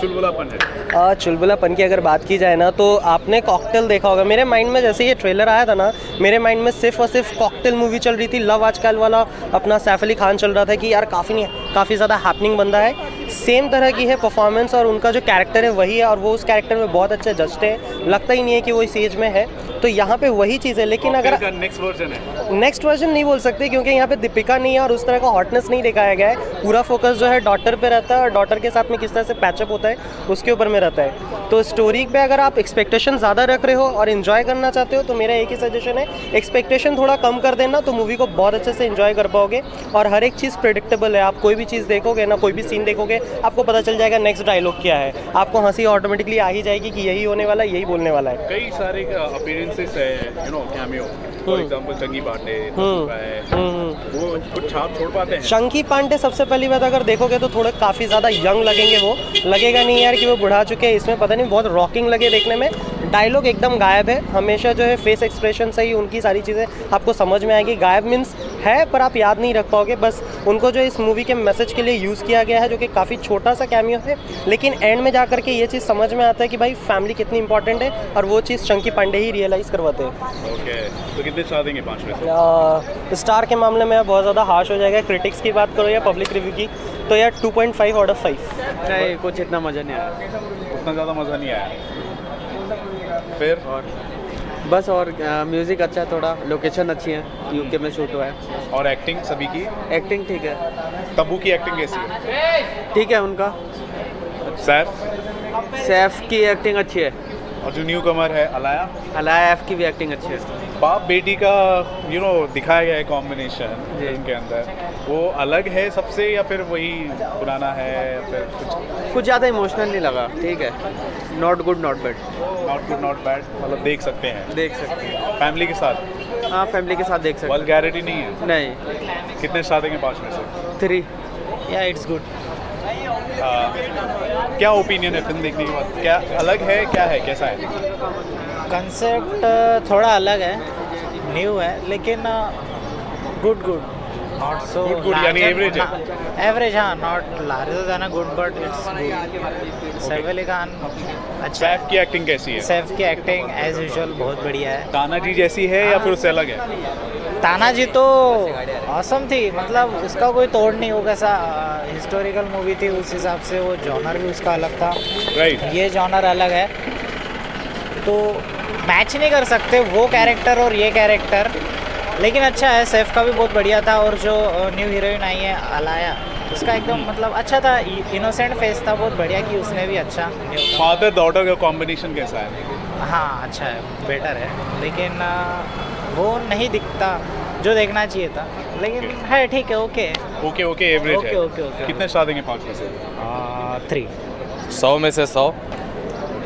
चुलबुलापन है? चुलबुलापन की अगर बात की जाए ना, तो आपने कॉकटेल देखा होगा। मेरे माइंड में जैसे ये ट्रेलर आया था ना, मेरे माइंड में सिर्फ और सिर्फ कॉकटेल मूवी चल रही थी, लव आजकल वाला अपना सैफ अली खान चल रहा था कि यार काफ़ी काफ़ी ज़्यादा हैपनिंग बंदा है। सेम तरह की है परफॉर्मेंस और उनका जो कैरेक्टर है वही है और वो उस कैरेक्टर में बहुत अच्छे जचते हैं, लगता ही नहीं है कि वो इस एज में है। तो यहाँ पे वही चीज़ है, लेकिन अगर नेक्स्ट वर्जन है, नेक्स्ट वर्जन नहीं बोल सकते क्योंकि यहाँ पे दीपिका नहीं है और उस तरह का हॉटनेस नहीं दिखाया गया है। पूरा फोकस जो है डॉटर पे रहता है और डॉटर के साथ में किस तरह से पैचअप होता है उसके ऊपर में रहता है। तो स्टोरी पे अगर आप एक्सपेक्टेशन ज़्यादा रख रहे हो और इन्जॉय करना चाहते हो तो मेरा एक ही सजेशन है, एक्सपेक्टेशन थोड़ा कम कर देना तो मूवी को बहुत अच्छे से इन्जॉय कर पाओगे। और हर एक चीज़ प्रेडिक्टेबल है, आप कोई भी चीज़ देखोगे ना, कोई भी सीन देखोगे, आपको पता चल जाएगा नेक्स्ट डायलॉग क्या है, आपको हंसी ऑटोमेटिकली आ ही जाएगी कि यही होने वाला है, यही बोलने वाला है। कई सारे अपीयरेंसेस है, you know cameo. For example Chunky Pandey है, वो कुछ छाप छोड़ पाते हैं। चंकी पांडे सबसे पहली बात अगर देखोगे तो थोड़े काफ़ी ज़्यादा यंग लगेंगे, वो लगेगा नहीं यार कि वो बुढ़ा चुके हैं। इसमें पता नहीं बहुत रॉकिंग लगे देखने में, डायलॉग एकदम गायब है। हमेशा जो है फेस एक्सप्रेशन से ही उनकी सारी चीज़ें आपको समझ में आएगी। गायब मीन्स है पर आप याद नहीं रख पाओगे। बस उनको जो इस मूवी के मैसेज के लिए यूज़ किया गया है, जो कि काफ़ी छोटा सा कैमियो है, लेकिन एंड में जा करके ये चीज़ समझ में आता है कि भाई फैमिली कितनी इंपॉर्टेंट है और वो चीज़ चंकी पांडे ही रियलाइज़ करवाते हैं। ओके, तो कितने स्टार देंगे पाँच में से? स्टार के मामले में बहुत ज़्यादा हार्श हो जाएगा। क्रिटिक्स की बात करो या पब्लिक रिव्यू की, तो यार two point five out of five. नहीं, कुछ इतना मज़ा नहीं आया, उतना ज़्यादा मज़ा नहीं आया। फिर और बस, और म्यूज़िक अच्छा है थोड़ा, लोकेशन अच्छी है, यूके में शूट हुआ है। और एक्टिंग सभी की? एक्टिंग ठीक है। तब्बू की एक्टिंग कैसी है? ठीक है उनका। सैफ सैफ की एक्टिंग अच्छी है। और जो न्यू कमर है अलाया अलाया एफ की भी एक्टिंग अच्छी है। बाप बेटी का यू नो दिखाया गया है कॉम्बिनेशन इनके अंदर, वो अलग है सबसे या फिर वही पुराना है? फिर कुछ कुछ ज़्यादा इमोशनल नहीं लगा, ठीक है। Not good not bad, not good not bad मतलब देख सकते हैं। देख सकते हैं फैमिली के साथ? हाँ फैमिली के साथ देख सकते हैं। वल्गैरिटी नहीं है? नहीं। कितने स्टार देंगे पाँच में से? थ्री। या इट्स गुड। क्या ओपिनियन है फिल्म देखने के बाद? क्या अलग है, क्या है, कैसा है? कंसेप्ट थोड़ा अलग है, न्यू है, लेकिन good good not so good, यानी एवरेज है। एवरेज हाँ, not larger than good but it's good. Saif Ali Khan अच्छा। सैफ की एक्टिंग कैसी है? सैफ की एक्टिंग एज यूजुअल बहुत बढ़िया है। तानाजी जैसी है या फिर उससे अलग है? तानाजी तो ऑसम थी, मतलब उसका कोई तोड़ नहीं होगा। सा हिस्टोरिकल मूवी थी, उस हिसाब से वो जॉनर भी उसका अलग था, राइट right. ये जॉनर अलग है तो मैच नहीं कर सकते वो कैरेक्टर और ये कैरेक्टर, लेकिन अच्छा है। सैफ का भी बहुत बढ़िया था और जो न्यू हीरोइन आई है अलाया, उसका एकदम मतलब अच्छा था, इनोसेंट फेस था, बहुत बढ़िया कि उसने भी अच्छा। फादर डॉटर का कॉम्बिनेशन कैसा है? हाँ अच्छा है, बेटर है, लेकिन वो नहीं दिखता जो देखना चाहिए था, लेकिन okay. है ठीक है। ओके ओके ओके एवरेज है। Okay okay okay. कितने स्टार देंगे पाँच में से? थ्री। सौ में से सौ।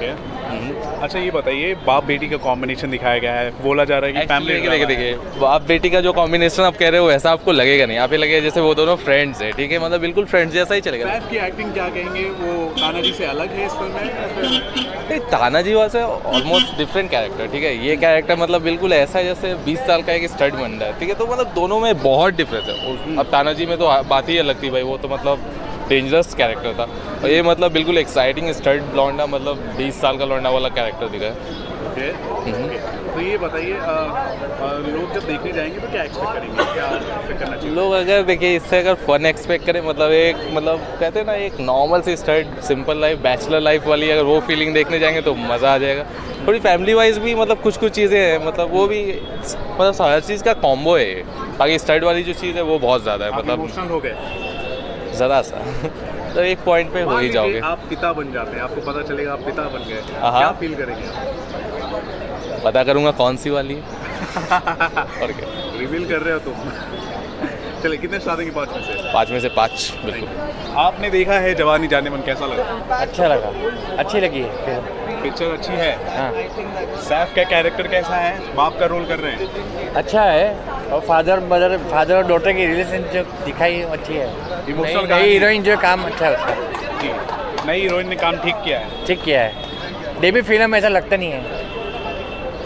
Okay okay. अच्छा ये बताइए, बाप बेटी का कॉम्बिनेशन दिखाया गया है, बोला जा रहा है कि फैमिली देखिए देखिए बाप बेटी का जो कॉम्बिनेशन आप कह रहे हो वैसा आपको लगेगा नहीं, आप लगेगा जैसे वो दोनों फ्रेंड्स है, ठीक है, मतलब बिल्कुल फ्रेंड्स जैसा ही चलेगा। सैफ की एक्टिंग क्या कहेंगे, वो तानाजी से अलग है इस फिल्म में? तानाजी वैसे ऑलमोस्ट डिफरेंट कैरेक्टर, ठीक है, ये कैरेक्टर मतलब बिल्कुल ऐसा है जैसे बीस साल का एक स्टड बन रहा है, ठीक है, तो मतलब दोनों में बहुत डिफरेंस है। अब तानाजी में तो बात ही अलग थी भाई, वो तो मतलब डेंजरस कैरेक्टर था, और ये मतलब बिल्कुल एक्साइटिंग स्टर्ट ब्लॉन्डा, मतलब बीस साल का लौंडा वाला कैरेक्टर दिखा है। okay. okay. तो ये बताइए लोग जब देखने जाएंगे तो क्या एक्सपेक्ट करेंगे, क्या एक्सपेक्ट करना चाहिए? लोग अगर देखिए इससे अगर फन एक्सपेक्ट करें, मतलब एक मतलब कहते हैं ना एक नॉर्मल से start simple life, bachelor life वाली अगर वो फीलिंग देखने जाएंगे तो मज़ा आ जाएगा। थोड़ी फैमिली वाइज भी मतलब कुछ कुछ चीज़ें हैं, मतलब वो भी मतलब हर चीज़ का कॉम्बो है, बाकी स्टर्ट वाली जो चीज़ है वो बहुत ज़्यादा है, मतलब इमोशनल हो गए ज़रा सा तो एक पॉइंट पे हो ही जाओगे। आप पिता बन जाते हैं, आपको पता चलेगा आप पिता बन गए, क्या फील करेंगे? पता करूँगा कौन सी वाली और क्या रिवील कर रहे हो तुम। चलिए कितने शादी की पाँच में से पाँच में से पाँच बिल्कुल। आपने देखा है जवानी जानेमन, कैसा लगा? अच्छा लगा, अच्छी लगी है पिक्चर, अच्छी है। हाँ। सैफ का कैरेक्टर कैसा है, बाप का रोल कर रहे हैं? अच्छा है, और फादर मदर फादर और डॉटर की रिलेशन जो दिखाई अच्छी है। इमोशनल का हीरोइन जो काम अच्छा है, नई हीरोइन ने काम ठीक किया है, ठीक किया है। डेब्यू फिल्म ऐसा लगता नहीं है,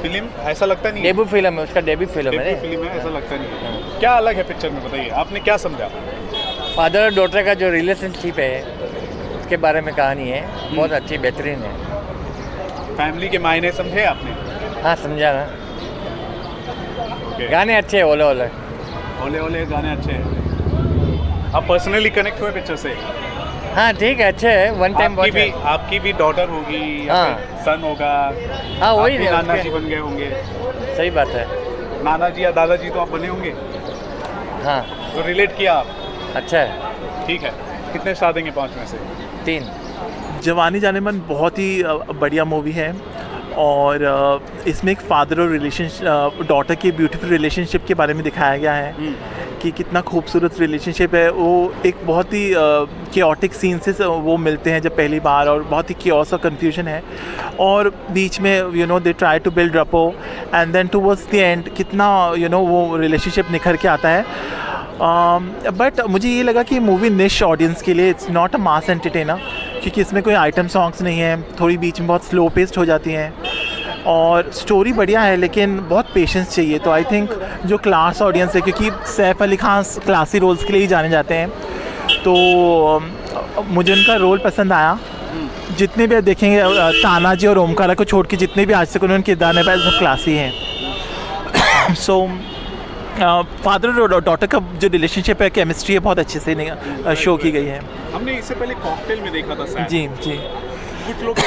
फिल्म ऐसा लगता नहीं है, डेब्यू फिल्म है उसका, डेब्यू फिल्म है, फिल्म है ऐसा लगता नहीं है। क्या अलग है पिक्चर में, बताइए आपने क्या समझा? फादर और डॉटर का जो रिलेशनशिप है उसके बारे में कहानी है, बहुत अच्छी बेहतरीन है। फैमिली के मायने समझे आपने? हाँ समझा ना। Okay. गाने अच्छे हैं, ओले ओले ओले ओले गाने अच्छे हैं। आप पर्सनली कनेक्ट हुए पिक्चर से? हाँ ठीक है, अच्छे है। वन टाइम आपकी भी आपकी भी डॉटर होगी, हाँ सन होगा, हाँ वही नाना जी बन गए होंगे। सही बात है, नाना जी या दादाजी तो आप बने होंगे। हाँ तो रिलेट किया आप, अच्छा है, ठीक है। कितने स्टार देंगे पाँच में से? तीन। जवानी जानेमन बहुत ही बढ़िया मूवी है, और इसमें एक फादर और रिलेशनशिप, डॉटर के ब्यूटीफुल रिलेशनशिप के बारे में दिखाया गया है कि कितना खूबसूरत रिलेशनशिप है। वो एक बहुत ही केओटिक सीन से वो मिलते हैं जब पहली बार, और बहुत ही केओस और कन्फ्यूजन है, और बीच में you know they try to build rapport, and then towards the end कितना यू you नो know, वो रिलेशनशिप निखर के आता है। बट um, मुझे ये लगा कि मूवी निश ऑडियंस के लिए, it's not a mass entertainer, क्योंकि इसमें कोई आइटम सॉन्ग्स नहीं है, थोड़ी बीच में बहुत स्लो पेस्ट हो जाती हैं, और स्टोरी बढ़िया है लेकिन बहुत पेशेंस चाहिए। तो आई थिंक जो क्लास ऑडियंस है, क्योंकि सैफ अली खान क्लासी रोल्स के लिए ही जाने जाते हैं, तो मुझे उनका रोल पसंद आया। जितने भी देखेंगे तानाजी और ओमकारा को छोड़ के जितने भी आज तक उन्होंने किरदार निभाए सब क्लासी हैं। सो फादर और डॉटर का जो रिलेशनशिप है, केमिस्ट्री है, बहुत अच्छे से शो की गई है। हमने इससे पहले कॉकटेल में देखा था सैफ। जी जी, कुछ लोग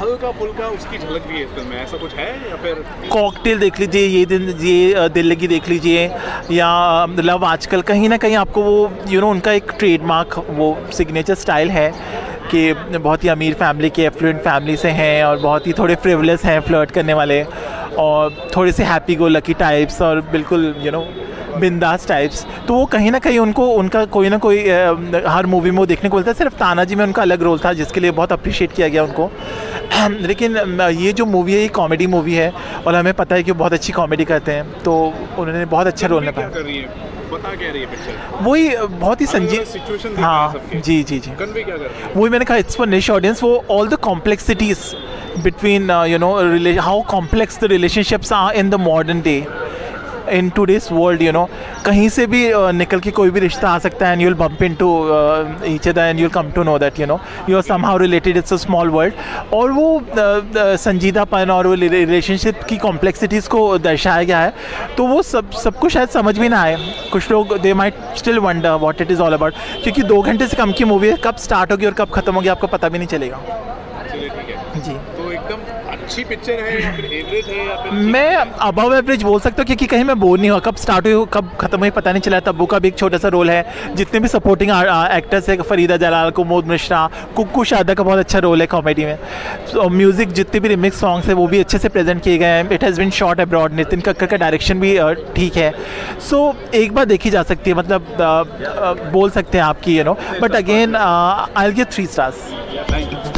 हल्का फुल्का उसकी झलक भी है इस फिल्म में, ऐसा कुछ है? या फिर कॉकटेल देख लीजिए, ये दिन ये दिल लगी देख लीजिए, या लव आजकल, कहीं ना कहीं आपको वो यू you नो know, उनका एक ट्रेडमार्क वो सिग्नेचर स्टाइल है कि बहुत ही अमीर फैमिली के, एफ्लुएंट फैमिली से हैं, और बहुत ही थोड़े फ्रिवलेस हैं फ्लर्ट करने वाले, और थोड़े से हैप्पी गो लकी टाइप्स, और बिल्कुल यू नो बिंदास टाइप्स। तो वो कहीं ना कहीं उनको उनका कोई ना कोई हर मूवी में वो देखने को मिलता है। सिर्फ तानाजी में उनका अलग रोल था जिसके लिए बहुत अप्रिशिएट किया गया उनको, लेकिन ये जो मूवी है ये कॉमेडी मूवी है, और हमें पता है कि वो बहुत अच्छी कॉमेडी करते हैं, तो उन्होंने बहुत अच्छा रोल निभाया। बता क्या रही है पिक्चर? वही बहुत ही संजीव सिचुएशन। हाँ जी जी जी, कन्वे क्या कर रही है? वही मैंने कहा, इट्स फॉर निश ऑडियंस। वो all the complexities between you know how complex the relationships are in the modern day, in today's world, you know कहीं से भी uh, निकल के कोई भी रिश्ता आ सकता है, and you'll bump into each other and you'll come to know that you know you are somehow related, it's a small world. और वो uh, uh, संजीदापन और वो रिलेशनशिप की कॉम्प्लेक्सिटीज़ को दर्शाया गया है, तो वो सब सबको शायद समझ भी ना आए कुछ लोग, they might still wonder what it is all about, क्योंकि दो घंटे से कम की मूवी है, कब स्टार्ट होगी और कब खत्म होगी आपको पता भी नहीं चलेगा। जी तो एकदम अच्छी पिक्चर है या फिर एवरेज है या फिर? मैं अबव एवरेज बोल सकता हूँ, क्योंकि कहीं मैं बोर नहीं हुआ, कब स्टार्ट हुई कब खत्म हुई पता नहीं चला। तब्बू का भी एक छोटा सा रोल है, जितने भी सपोर्टिंग एक्टर्स है, फरीदा जलाल, कुमुद मिश्रा, कुकू शादा का बहुत अच्छा रोल है कॉमेडी में। तो म्यूज़िक जितने भी रिमिक्स सॉन्ग्स हैं वो भी अच्छे से प्रेजेंट किए गए हैं। It has been shot abroad, Nitin Kakkar का डायरेक्शन भी ठीक है। सो एक बार देखी जा सकती है, मतलब बोल सकते हैं आपकी you know, but again I will give three stars.